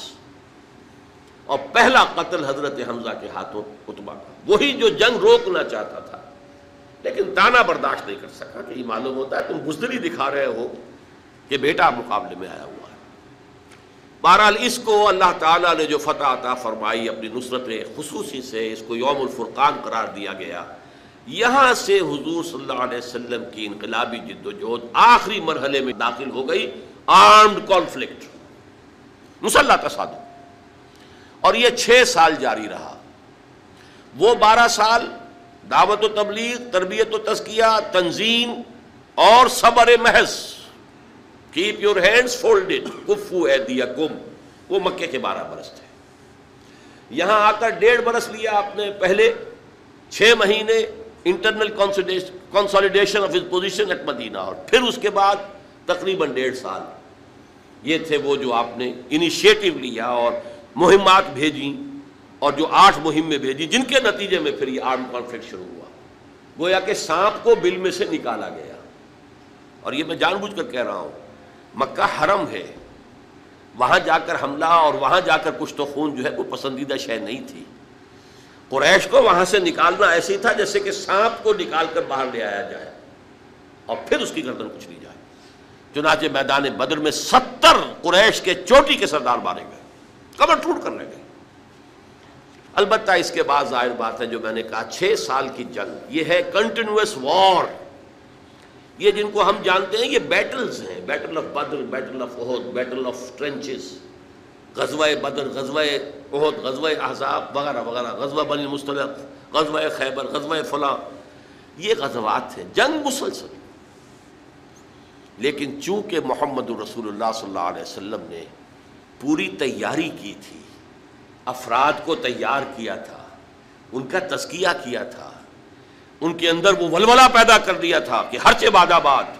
और पहला कत्ल हज़रत हमजा के हाथों उतबा का, वही जो जंग रोकना चाहता था लेकिन ताना बर्दाश्त नहीं कर सका कि ये मालूम होता है तुम बुजदली दिखा रहे हो कि बेटा मुकाबले में आया हुआ है। बहरहाल इसको अल्लाह ताला ने जो फतह अता फरमाई अपनी नुसरत खुसूसी से, इसको यौमुल फुरकान करार दिया गया। यहाँ से हुजूर सल्लल्लाहु अलैहि वसल्लम की इनकलाबी जिद्दोजहद आखिरी मरहले में दाखिल हो गई, आर्म्ड कॉन्फ्लिक्ट, मुसल्ला तसादुम। और ये छः साल जारी रहा। वो बारह साल दावत व तबलीग, तरबियत व तज़किया, तंजीम और सबर महज, कीप योर हैंड्स फोल्डेड, कुफ्फू ऐदियकुम, वो मक्के के बारह बरस थे। यहाँ आकर डेढ़ बरस लिया आपने, पहले छः महीने internal consolidation of his position at Medina, और फिर उसके बाद तकरीबन डेढ़ साल। ये थे वो जो आपने इनिशिएटिव लिया और मुहिमात भेजी, और जो आठ मुहिमें भेजी जिनके नतीजे में फिर ये आर्म कॉन्फ्लिक्ट शुरू हुआ। गोया कि सांप को बिल में से निकाला गया। और ये मैं जानबूझकर कह रहा हूँ, मक्का हरम है, वहाँ जाकर हमला और वहाँ जाकर कुछ तो खून जो है कोई पसंदीदा शय नहीं थी। कुरैश को वहां से निकालना ऐसे ही था जैसे कि सांप को निकाल कर बाहर ले आया जाए और फिर उसकी गर्दन कुचली जाए। चुनाचे मैदान बदर में सत्तर कुरैश के चोटी के सरदार मारे गए, कमर टूट कर ले गए। अलबत्ता इसके बाद जाहिर बात है जो मैंने कहा छह साल की जंग, ये है कंटिन्यूस वॉर। ये जिनको हम जानते हैं ये बैटल्स हैं, battle of Badr, battle of Uhud, battle of trenches, गजवा बदर, गजवा ओहद, गजवा अहज़ाब वगैरह वगैरह, गजवा बनी मुस्तलक, गजवा खैबर, गजवा फलां, ये गजवात हैं, जंग मुसलसल। लेकिन चूँकि मोहम्मद रसूलुल्लाह सल्लल्लाहु अलैहि वसल्लम ने पूरी तैयारी की थी, अफराद को तैयार किया था, उनका तज़किया किया था, उनके अंदर वो वलवला पैदा कर दिया था कि हर चे बादाबाद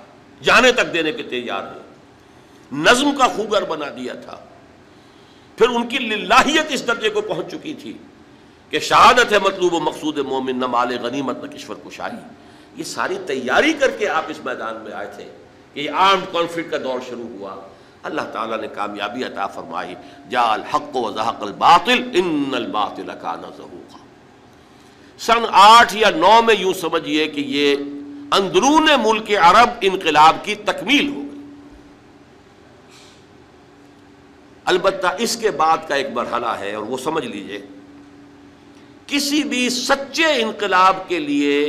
जाने तक देने के तैयार हैं, नज़म का खूगर बना दिया था। फिर उनकी लिल्लाहियत इस दर्जे को पहुंच चुकी थी कि शहादत है मतलूब व मकसूद मोमिन, न माल गनीमत न किश्वर कुशाही। ये सारी तैयारी करके आप इस मैदान में आए थे कि आर्म्ड कॉन्फ्लिक्ट का दौर शुरू हुआ। अल्लाह ताला ने कामयाबी अता फरमाई। जाल हक़ व ज़हक़ल बातिल इन्नल बातिल कान ज़हूक़ा। सन आठ या नौ में यूँ समझिए कि ये अंदरून मुल्क अरब इनकलाब की तकमील हो। अलबत्ता इसके बाद का एक मरहला है और वो समझ लीजिए किसी भी सच्चे इनकलाब के लिए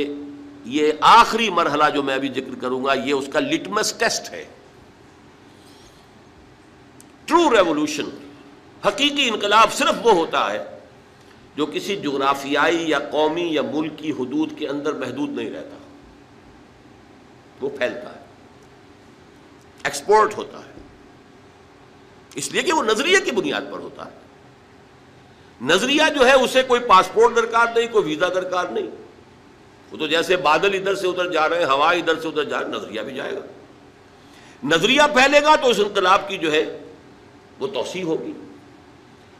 ये आखिरी मरहला जो मैं अभी जिक्र करूंगा ये उसका लिटमस टेस्ट है। ट्रू रेवोल्यूशन, हकीकी इनकलाब सिर्फ वो होता है जो किसी जुग्राफियाई या कौमी या मुल्क की हदूद के अंदर महदूद नहीं रहता, वो फैलता है, एक्सपोर्ट होता है, इसलिए कि वो नजरिए की बुनियाद पर होता है। नजरिया जो है उसे कोई पासपोर्ट दरकार नहीं, कोई वीजा दरकार नहीं, वो तो जैसे बादल इधर से उधर जा रहे हैं, हवा इधर से उधर जा रहे, नजरिया भी जाएगा। नजरिया फैलेगा तो उस इनकलाब की जो है वो तौसी होगी।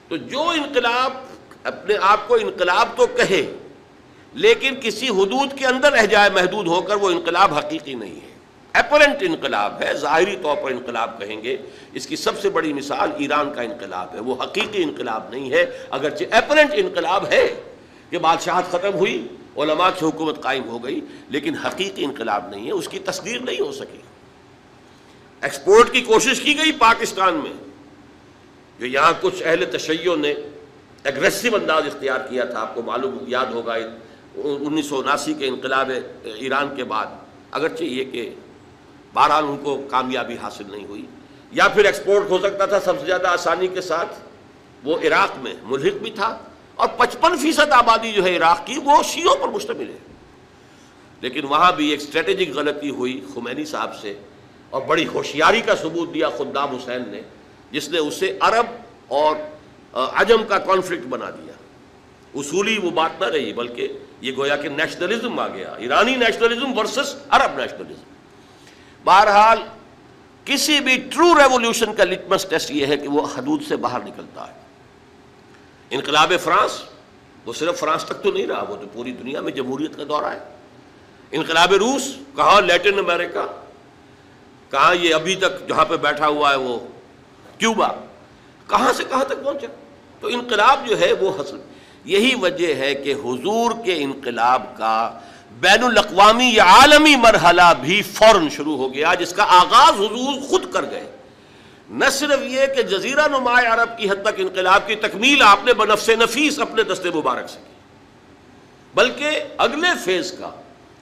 तो जो इनकलाब अपने आप को इनकलाब तो कहे लेकिन किसी हुदूद के अंदर रह जाए महदूद होकर, वो इनकलाब हकीकी नहीं है, अपरेंट इनकलाब है, ज़ाहिरी तौर पर इनकलाब कहेंगे। इसकी सबसे बड़ी मिसाल ईरान का इनकलाब है, वो हकीकी इनकलाब नहीं है, अगरचे अपरेंट इनकलाब है कि बादशाहत ख़त्म हुई, उलमा की हुकूमत कायम हो गई, लेकिन हकीकी इनकलाब नहीं है, उसकी तस्दीर नहीं हो सकी। एक्सपोर्ट की कोशिश की गई पाकिस्तान में, जो यहाँ कुछ अहल तशय्यो ने एग्रेसिव अंदाज इख्तियार किया था, आपको मालूम याद होगा उन्नीस सौ उनासी के इनकलाब ईरान के बाद, अगरचे ये कि बहरहाल उनको कामयाबी हासिल नहीं हुई, या फिर एक्सपोर्ट हो सकता था सबसे ज़्यादा आसानी के साथ। वो इराक़ में मुल्हिक भी था और पचपन फीसद आबादी जो है इराक़ की वो शीयों पर मुश्तमिल है, लेकिन वहाँ भी एक स्ट्रेटेजिक गलती हुई खुमैनी साहब से, और बड़ी होशियारी का सबूत दिया खुद्दाम हुसैन ने, जिसने उसे अरब और अजम का कॉन्फ्लिक्ट बना दिया। उसूली वो बात ना रही, बल्कि ये गोया कि नेशनलिज्म आ गया, ईरानी नेशनलिज्म वर्सेस अरब नेशनलिज्म। बहरहाल किसी भी ट्रू रेवोल्यूशन का लिटमस टेस्ट यह है कि वह हदूद से बाहर निकलता है। इनकलाब फ्रांस वो सिर्फ फ्रांस तक तो नहीं रहा, वो तो पूरी दुनिया में जमहूरियत का दौरा है। इनकलाब रूस, कहाँ लैटिन अमेरिका, कहाँ ये अभी तक जहाँ पे बैठा हुआ है वो क्यूबा, कहाँ से कहाँ तक पहुँचा। तो इनकलाब जो है वो हसल, यही वजह है कि हुजूर के इनकलाब का बैनुल अक़वामी या आलमी मरहला भी फ़ौरन शुरू हो गया, जिसका आगाज़ हुजूर खुद कर गए। न सिर्फ ये कि जजीरा नुमाए अरब की हद तक इनकलाब की तकमील आपने बनफ़्स नफीस अपने दस्ते मुबारक से की, बल्कि अगले फेज़ का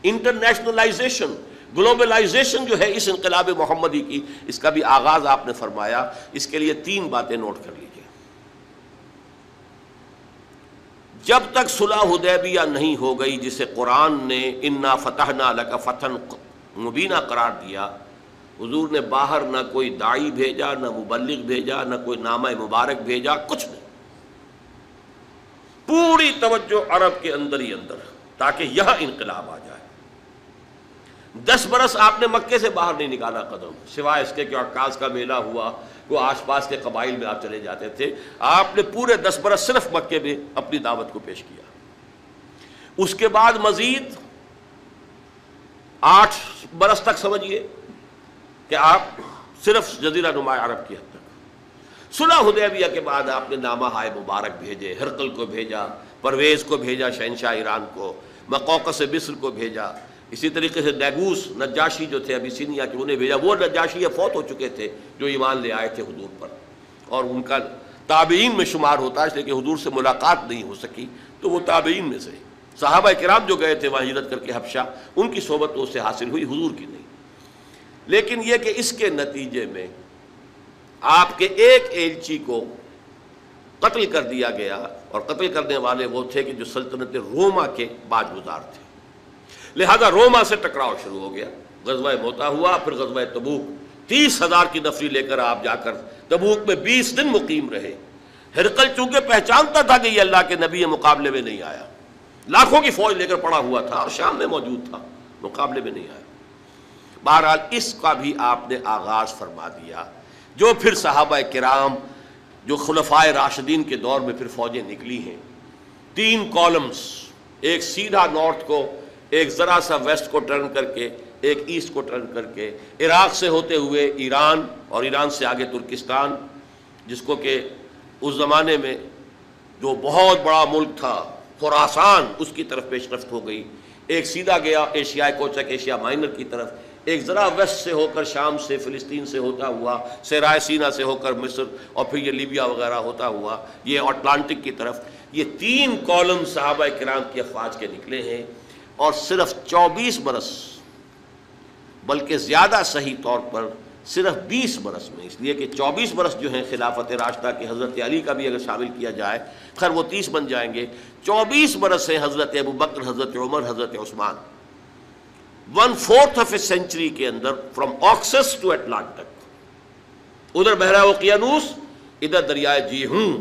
इंटरनेशनलाइजेशन, ग्लोबलाइजेशन जो है इस इनकलाब मोहम्मदी की, इसका भी आगाज़ आपने फरमाया। इसके लिए तीन बातें नोट कर लीजिए। जब तक सुलह हुदैबिया नहीं हो गई, जिसे कुरान ने इन्ना फतहना लका फतहन मुबीना करार दिया, हुजूर ने बाहर ना कोई दाई भेजा, ना मुबल्लिग भेजा, ना कोई नामा मुबारक भेजा, कुछ नहीं। पूरी तवज्जो अरब के अंदर ही अंदर, ताकि यह इनकलाब आ जाए। दस बरस आपने मक्के से बाहर नहीं निकाला कदम, सिवाय इसके कि अकाज का मेला हुआ, को आसपास के कबाइल में आप चले जाते थे। आपने पूरे दस बरस सिर्फ मक्के में अपनी दावत को पेश किया। उसके बाद मजीद आठ बरस तक समझिए कि आप सिर्फ जजीरा नुमा अरब की हद तक। सुलह हुदैबिया के बाद आपने नामा हाय मुबारक भेजे, हरकल को भेजा, परवेज़ को भेजा, शहनशाह ईरान को, मकौकस मिस्र को भेजा, इसी तरीके से नैगूस नजाशी जो थे अबिसिनिया के, उन्हें भेजा। वो नजाशी ये फ़ौत हो चुके थे जो ईमान ले आए थे हुजूर पर, और उनका ताबईन में शुमार होता है, लेकिन हुजूर से मुलाकात नहीं हो सकी तो वो ताबईन में से। सहाबा किराम जो गए थे वहाँ हिजरत करके हबशा, उनकी सोबत तो उससे हासिल हुई, हुजूर की नहीं। लेकिन यह कि इसके नतीजे में आपके एक एलची को कत्ल कर दिया गया, और कत्ल करने वाले वो थे कि जो सल्तनत रोमा के बाजगुजार थे, लिहाजा रोमा से टकराव शुरू हो गया। गज़वा मोता हुआ, फिर गज़वा तबूक, तीस हज़ार की नफरी लेकर आप जाकर तबूक में बीस दिन मुकीम रहे। हिरकल चूँकि पहचानता था कि ये अल्लाह के नबी मुकाबले में नहीं आया, लाखों की फ़ौज लेकर पड़ा हुआ था और शाम में मौजूद था, मुकाबले में नहीं आया। बहरहाल इसका भी आपने आगाज़ फरमा दिया, जो फिर सहाबा किराम जो खुलफाए राशिदीन के दौर में फिर फ़ौजें निकली हैं, तीन कॉलम्स, एक सीधा नॉर्थ को, एक ज़रा सा वेस्ट को टर्न करके, एक ईस्ट को टर्न करके, इराक़ से होते हुए ईरान, और ईरान से आगे तुर्किस्तान, जिसको के उस ज़माने में जो बहुत बड़ा मुल्क था खुरासान, उसकी तरफ पेशरफ्त हो गई। एक सीधा गया एशियाई कोचक, एशिया माइनर की तरफ, एक ज़रा वेस्ट से होकर शाम से फ़िलिस्तीन से होता हुआ सराय सीना से होकर मिस्र, और फिर ये लीबिया वगैरह होता हुआ ये अटलांटिक की तरफ। ये तीन कॉलम सहाबा किराम की अफवाज के निकले हैं और सिर्फ चौबीस बरस बल्कि ज़्यादा सही तौर पर सिर्फ बीस बरस में, इसलिए कि चौबीस बरस जो हैं खिलाफत राशदा के हज़रत अली का भी अगर शामिल किया जाए खैर वो तीस बन जाएंगे, चौबीस बरस हैं हज़रत अबू बकर, हज़रत उमर, हज़रत Usman, one fourth of a century के अंदर फ्रॉम ऑक्सस टू एटलांट तक, उधर बहरा ओकियानूस, इधर दरियाए जीहूं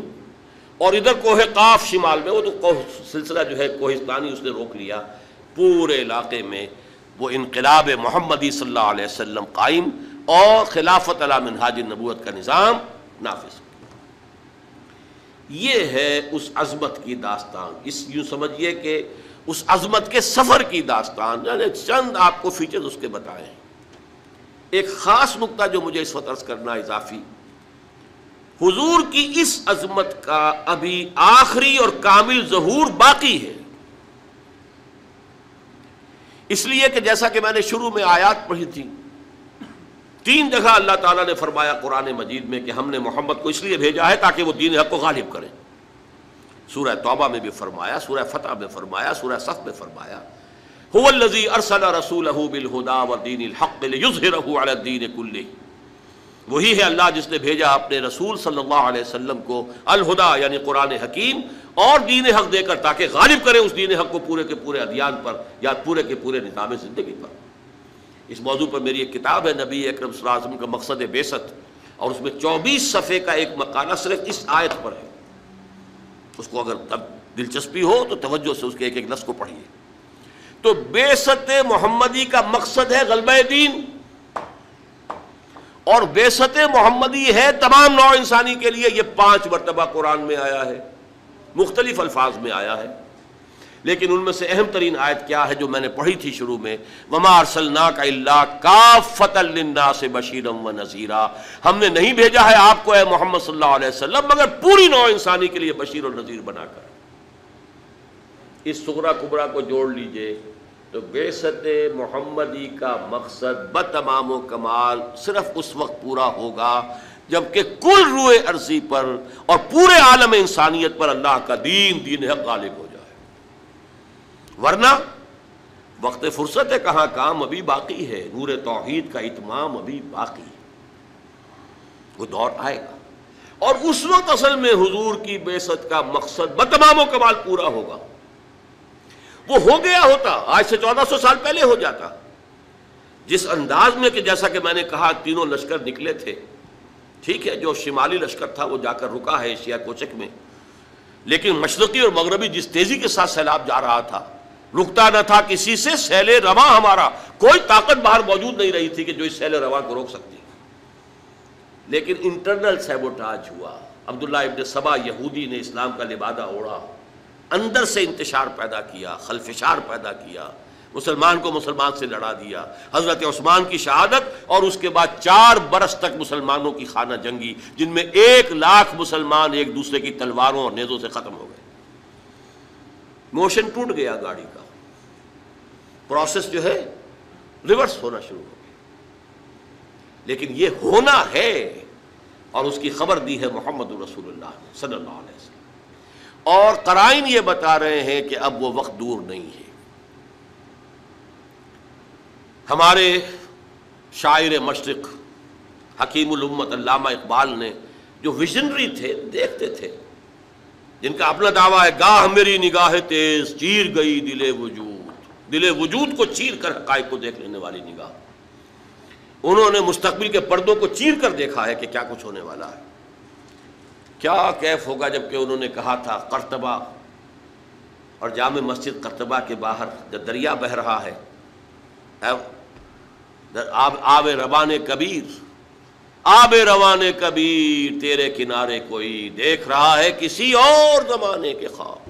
और इधर कोहे काफ शिमाल में, वो तो कोह सिलसिला जो है कोहिस्तानी उसने रोक लिया, पूरे इलाके में वो इनकलाब मोहम्मदी सल्लल्लाहु अलैहि वसल्लम कायम और खिलाफत अला मिनहाज नबूवत का निज़ाम नाफिज। ये है उस अजमत की दास्तान, इस यूँ समझिए कि उस अजमत के सफ़र की दास्तान। यानी चंद आपको फीचर्स उसके बताएं। एक ख़ास नुक्ता जो मुझे इस वक्त अर्ज़ करना इजाफी, हुजूर की इस अजमत का अभी आखिरी और कामिल ज़हूर बाकी है, इसलिए कि जैसा कि मैंने शुरू में आयात पढ़ी थी, तीन जगह अल्लाह ताला ने फरमाया कुरान मजीद में कि हमने मोहम्मद को इसलिए भेजा है ताकि वो दीन हक को गालिब करें। सूरह तौबा में भी फरमाया, सूरह फतह में फरमाया, सूरह सफ में फरमाया, हुवल्लज़ी अरसला रसूलहू बिलहुदा व दीनिल हक़ लियुज़हिरहू अला दीन कुल्लिह, वही है अल्लाह जिसने भेजा अपने रसूल सल्लल्लाहु अलैहि वसल्लम को अलहुदा यानी कुरान हकीम और दीन हक़ देकर ताकि गालिब करें उस दीन हक़ को पूरे के पूरे अदियान पर या पूरे के पूरे निज़ाम ज़िंदगी पर। इस मौजू पर मेरी एक किताब है नबी अकरम सल्लल्लाहु अलैहि वसल्लम का मकसद बेसत, और उसमें चौबीस सफ़े का एक मकाना सिर्फ इस आयत पर है। उसको अगर तब दिलचस्पी हो तो तवज्जो से उसके एक एक लफ्ज़ को पढ़िए। तो बेसत मोहम्मदी का मकसद है ग़लबा दीन, और बेसत मोहम्मदी है तमाम नौ इंसानी के लिए। ये पांच मरतबा कुरान में आया है, मुख्तलिफ अल्फाज में आया है, लेकिन उनमें से अहम तरीन आयत क्या है जो मैंने पढ़ी थी शुरू में, वमा अरसलनाका इल्ला काफ़तल लिन्नास बशीरम व नज़ीरा, हमने नहीं भेजा है आपको ए मोहम्मद सल्लल्लाहु अलैहि वसल्लम मगर पूरी नौ इंसानी के लिए बशीर और नज़ीर बनाकर। इस सुगरा कुबरा को जोड़ लीजिए तो बेसत मोहम्मदी का मकसद बतमाम कमाल सिर्फ उस वक्त पूरा होगा जबकि कुल रूए अर्जी पर और पूरे आलम इंसानियत पर अल्लाह का दीन दीन हक गालिब हो जाए, वरना वक्त फुर्सत है कहाँ, काम अभी बाकी है, नूर तौहीद का इत्माम अभी बाकी है, वो दौर आएगा और उस वक्त असल में हुजूर की बेसत का मकसद बतमाम कमाल पूरा होगा। वो हो गया होता आज से चौदह सौ साल पहले हो जाता, जिस अंदाज में कि जैसा कि मैंने कहा तीनों लश्कर निकले थे, ठीक है जो शिमाली लश्कर था वो जाकर रुका है एशिया कोचक में, लेकिन मशरक़ी और मगरबी जिस तेज़ी के साथ सैलाब जा रहा था रुकता न था किसी से, सैले रवा हमारा कोई ताकत बाहर मौजूद नहीं रही थी कि जो इस सैले रवा को रोक सकती, लेकिन इंटरनल सैबोटाज हुआ। अब्दुल्ला इब्न सबा यहूदी ने इस्लाम का लिबादा ओढ़ा, अंदर से इंतशार पैदा किया, खलफशार पैदा किया, मुसलमान को मुसलमान से लड़ा दिया। हज़रत उस्मान की शहादत और उसके बाद चार बरस तक मुसलमानों की खाना जंगी जिनमें एक लाख मुसलमान एक दूसरे की तलवारों और नेज़ों से ख़त्म हो गए। मोशन टूट गया गाड़ी का, प्रोसेस जो है रिवर्स होना शुरू हो गया, लेकिन ये होना है और उसकी खबर दी है मोहम्मद रसूलुल्लाह सल्लल्लाहु अलैहि वसल्लम। और कराइन ये बता रहे हैं कि अब वो वक्त दूर नहीं है। हमारे शायर मशरिक हकीमुल उम्मत अल्लामा इकबाल ने, जो विजनरी थे, देखते थे, जिनका अपना दावा है, गाह मेरी निगाह तेज चीर गई दिले वजूद, दिले वजूद को चीर कर हक़ाइक़ को देख लेने वाली निगाह, उन्होंने मुस्तकबिल के पर्दों को चीर कर देखा है कि क्या कुछ होने वाला है। क्या कैफ होगा जबकि उन्होंने कहा था करतबा और जामे मस्जिद करतबा के बाहर जब दरिया बह रहा है, आब आब रवाने कबीर, आब रवाने कबीर तेरे किनारे कोई देख रहा है किसी और जमाने के ख्वाब,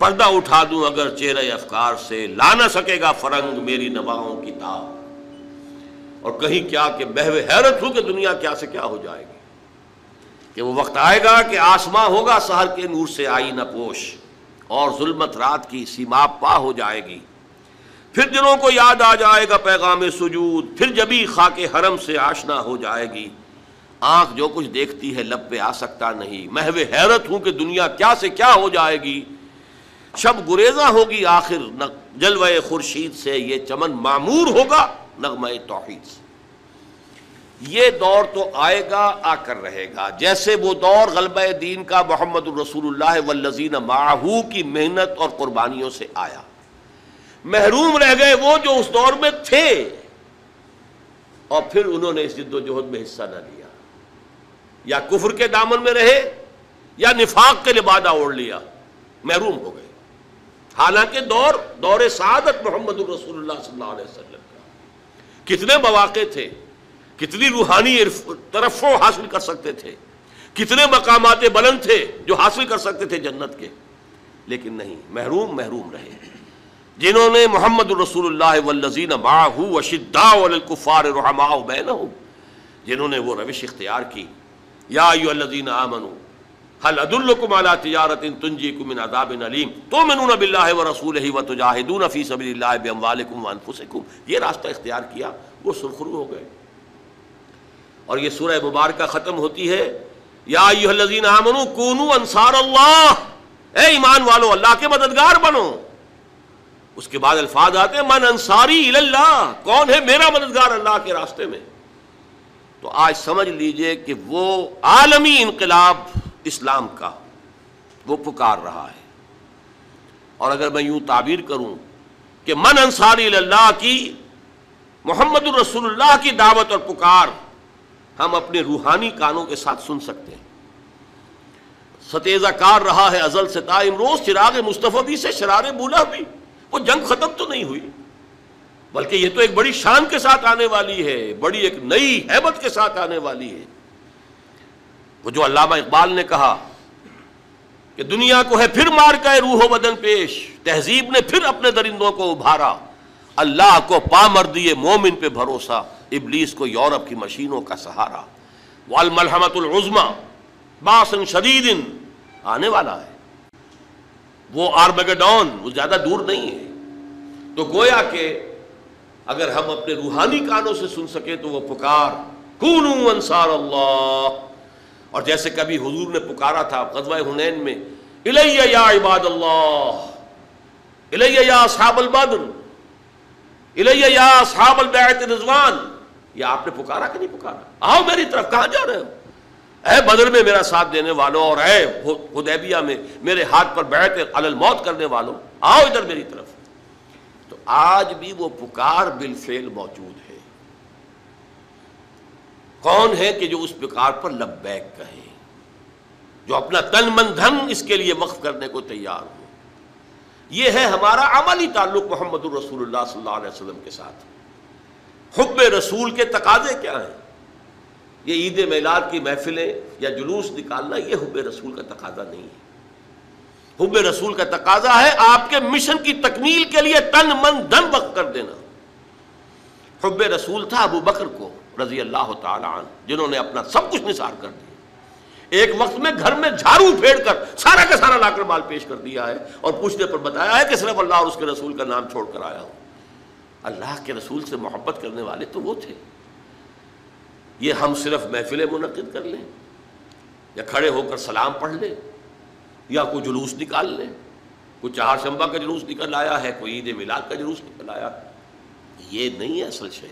पर्दा उठा दूं अगर चेहरे अफकार से ला ना सकेगा फरंग मेरी नवाओं की ताब। और कहीं क्या कि बहवे हैरत हूं कि दुनिया क्या से क्या हो जाएगी, कि वो वक्त आएगा कि आसमां होगा शहर के नूर से आई न पोश और जुल्मत रात की सीमा पा हो जाएगी। फिर दिनों को याद आ जाएगा पैगाम सुजूद, फिर जबी खाके हरम से आशना हो जाएगी। आंख जो कुछ देखती है लब पे आ सकता नहीं। महवे हैरत हूं कि दुनिया क्या से क्या हो जाएगी। शब गुरेजा होगी आखिर न जलवे खुर्शीद से, ये चमन मामूर होगा नगमे तौहीद से। ये दौर तो आएगा, आकर रहेगा, जैसे वो दौर गलबे दीन का मोहम्मदुर रसूलुल्लाह वल्लज़ीन माअहू की मेहनत और कुर्बानियों से आया। महरूम रह गए वो जो उस दौर में थे और फिर उन्होंने इस जिद्दोजहद में हिस्सा न लिया, या कुफर के दामन में रहे या निफाक के लिबादा ओढ़ लिया, महरूम हो गए। हालांकि दौर दौरे सादत मोहम्मदुर रसूलुल्लाह सल्लल्लाहु अलैहि वसल्लम का, कितने मौके थे, कितनी रूहानी तरफ़ों हासिल कर सकते थे, कितने मकामात बुलंद थे जो हासिल कर सकते थे जन्नत के, लेकिन नहीं, महरूम महरूम रहे। जिन्होंने मोहम्मदुर रसूलुल्लाह वल्लज़ीना माअहू अशिद्दाउ अलल कुफ़ार रहमाउ बैनहुम, जिन्होंने वो रविश इख्तियार की, या अय्युहल्लज़ीना आमनू हल अदुल्लुकुम अला तिजारतिन तुनजीकुम मिन अज़ाबिन अलीम तुमिनूना बिल्लाहि व रसूलिही व तुजाहिदूना फ़ी सबीलिल्लाहि बिअमवालिकुम व अनफुसिकुम। ये रास्ता इख्तियार किया, वो सुरखरू हो गए। और ये सूरह मुबारक ख़त्म होती है या अय्युहल्लज़ीना आमनू कूनू अंसार अल्लाह, ए ईमान वालो अल्लाह के मददगार बनो। उसके बाद अल्फाज आते हैं मन अंसारी इल्लल्लाह, कौन है मेरा मददगार अल्लाह के रास्ते में। तो आज समझ लीजिए कि वो आलमी इनकलाब इस्लाम का वो पुकार रहा है। और अगर मैं यूं ताबीर करूं कि मन अंसारी इल्लल्लाह की, मोहम्मदुर रसूलुल्लाह की दावत और पुकार हम अपने रूहानी कानों के साथ सुन सकते हैं। सतेज़ा कार रहा है अजल से ता इमरोज़ चिराग मुस्तफ़ा भी से शरार बूला भी। वो जंग खत्म तो नहीं हुई, बल्कि ये तो एक बड़ी शान के साथ आने वाली है, बड़ी एक नई हैबत के साथ आने वाली है। वो जो अल्लामा इकबाल ने कहा कि दुनिया को है फिर मार का रूह बदन पेश, तहजीब ने फिर अपने दरिंदों को उभारा, अल्लाह को पामर्दी मोमिन पे भरोसा, इबलीस को यूरोप की मशीनों का सहारा। वाल मलहमतुल उज़्मा बासन शदीदिन आने वाला है, वो आर्मगेडॉन, वो ज़्यादा दूर नहीं है। तो गोया के अगर हम अपने रूहानी कानों से सुन सके तो वो पुकार कूनू अंसार अल्लाह। और जैसे कभी हुजूर ने पुकारा था ग़ज़वा हुनैन में, इलैया या इबाद अल्लाह, इलैया या अस्हाबल बद्र, इलैया या अस्हाबल बैअत रिज़वान। ये आपने पुकारा कि नहीं पुकारा? आओ मेरी तरफ, कहाँ जा रहे हो? ऐ बदर में मेरा साथ देने वालों और ऐ हुदैबिया में मेरे हाथ पर बैत अलल मौत करने वालों, आओ इधर मेरी तरफ। तो आज भी वो पुकार बिलफेल मौजूद है। कौन है कि जो उस पुकार पर लब्बैक कहे, जो अपना तन मन धन इसके लिए वक्फ करने को तैयार हो। ये है हमारा अमली ताल्लुक मोहम्मदुर रसूलुल्लाह सल्लल्लाहु अलैहि वसल्लम के साथ। हुब्बे रसूल के तकाजे क्या हैं? ये ईद मिलाद की महफिलें या जुलूस निकालना, ये हुब्बे रसूल का तकाजा नहीं है। हुब्बे रसूल का तकाजा है आपके मिशन की तकमील के लिए तन मन धन वक़्फ़ कर देना। हुब्बे रसूल था अबू बकर को रज़ी अल्लाह ताला अन्हु, जिन्होंने अपना सब कुछ निसार कर दिया। एक वक्त में घर में झाड़ू फेर कर सारा का सारा लाकर माल पेश कर दिया है और पूछने पर बताया है कि सिर्फ अल्लाह और उसके रसूल का नाम छोड़ कर आया हूँ। अल्लाह के रसूल से मोहब्बत करने वाले तो वो थे। ये हम सिर्फ महफिलें मुनक़िद कर लें या खड़े होकर सलाम पढ़ लें या कोई जुलूस निकाल लें, कोई चार शंबा का जुलूस निकल आया है, कोई ईद मिलाद का जुलूस निकल आया, ये नहीं है असल शय।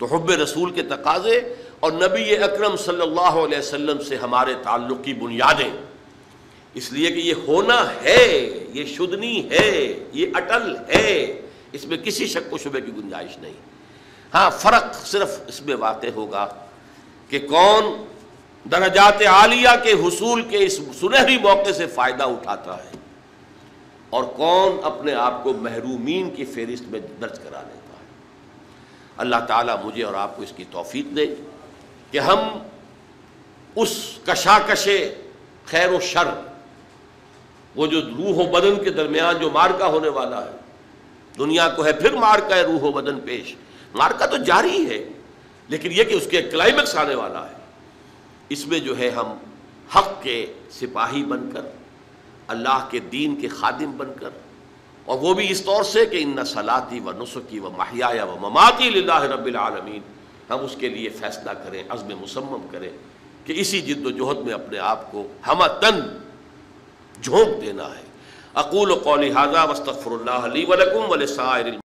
तो हुब्बे रसूल के तकाज़े और नबी अकरम सल्लल्लाहु अलैहि वसल्लम से हमारे ताल्लुक़ की बुनियादें, इसलिए कि ये होना है, ये शुदनी है, ये अटल है, इसमें किसी शक व शुबे की गुंजाइश नहीं। हाँ, फ़र्क सिर्फ इसमें वाक़ होगा कि कौन दरजात आलिया के हुसूल के इस सुनहरी मौके से फ़ायदा उठाता है और कौन अपने आप को महरूमीन की फहरिस्त में दर्ज करा लेता है। अल्लाह ताला मुझे और आपको इसकी तौफीक दे कि हम उस कशाकशे खैर व शर, वो जो रूह व बदन के दरमियान जो मार्का होने वाला है, दुनिया को है फिर मार्का रूह व बदन पेश, मार्का तो जारी है लेकिन यह कि उसके क्लाइमेक्स आने वाला है। इसमें जो है हम हक के सिपाही बनकर, अल्लाह के दीन के खादिम बनकर, और वो भी इस तौर से कि इन्ना सलाती व नुसुकी व महयाया व ममाती लिल्लाहि रब्बिल आलमीन, हम उसके लिए फैसला करें, अज़्म मुसम्मम करें कि इसी जिद्दोजहद में अपने आप को हमतन झोंक देना है। अक़ूलु क़ौली हाज़ा वस्तग़फ़िरुल्लाह ली व लकुम व लिसाइरिल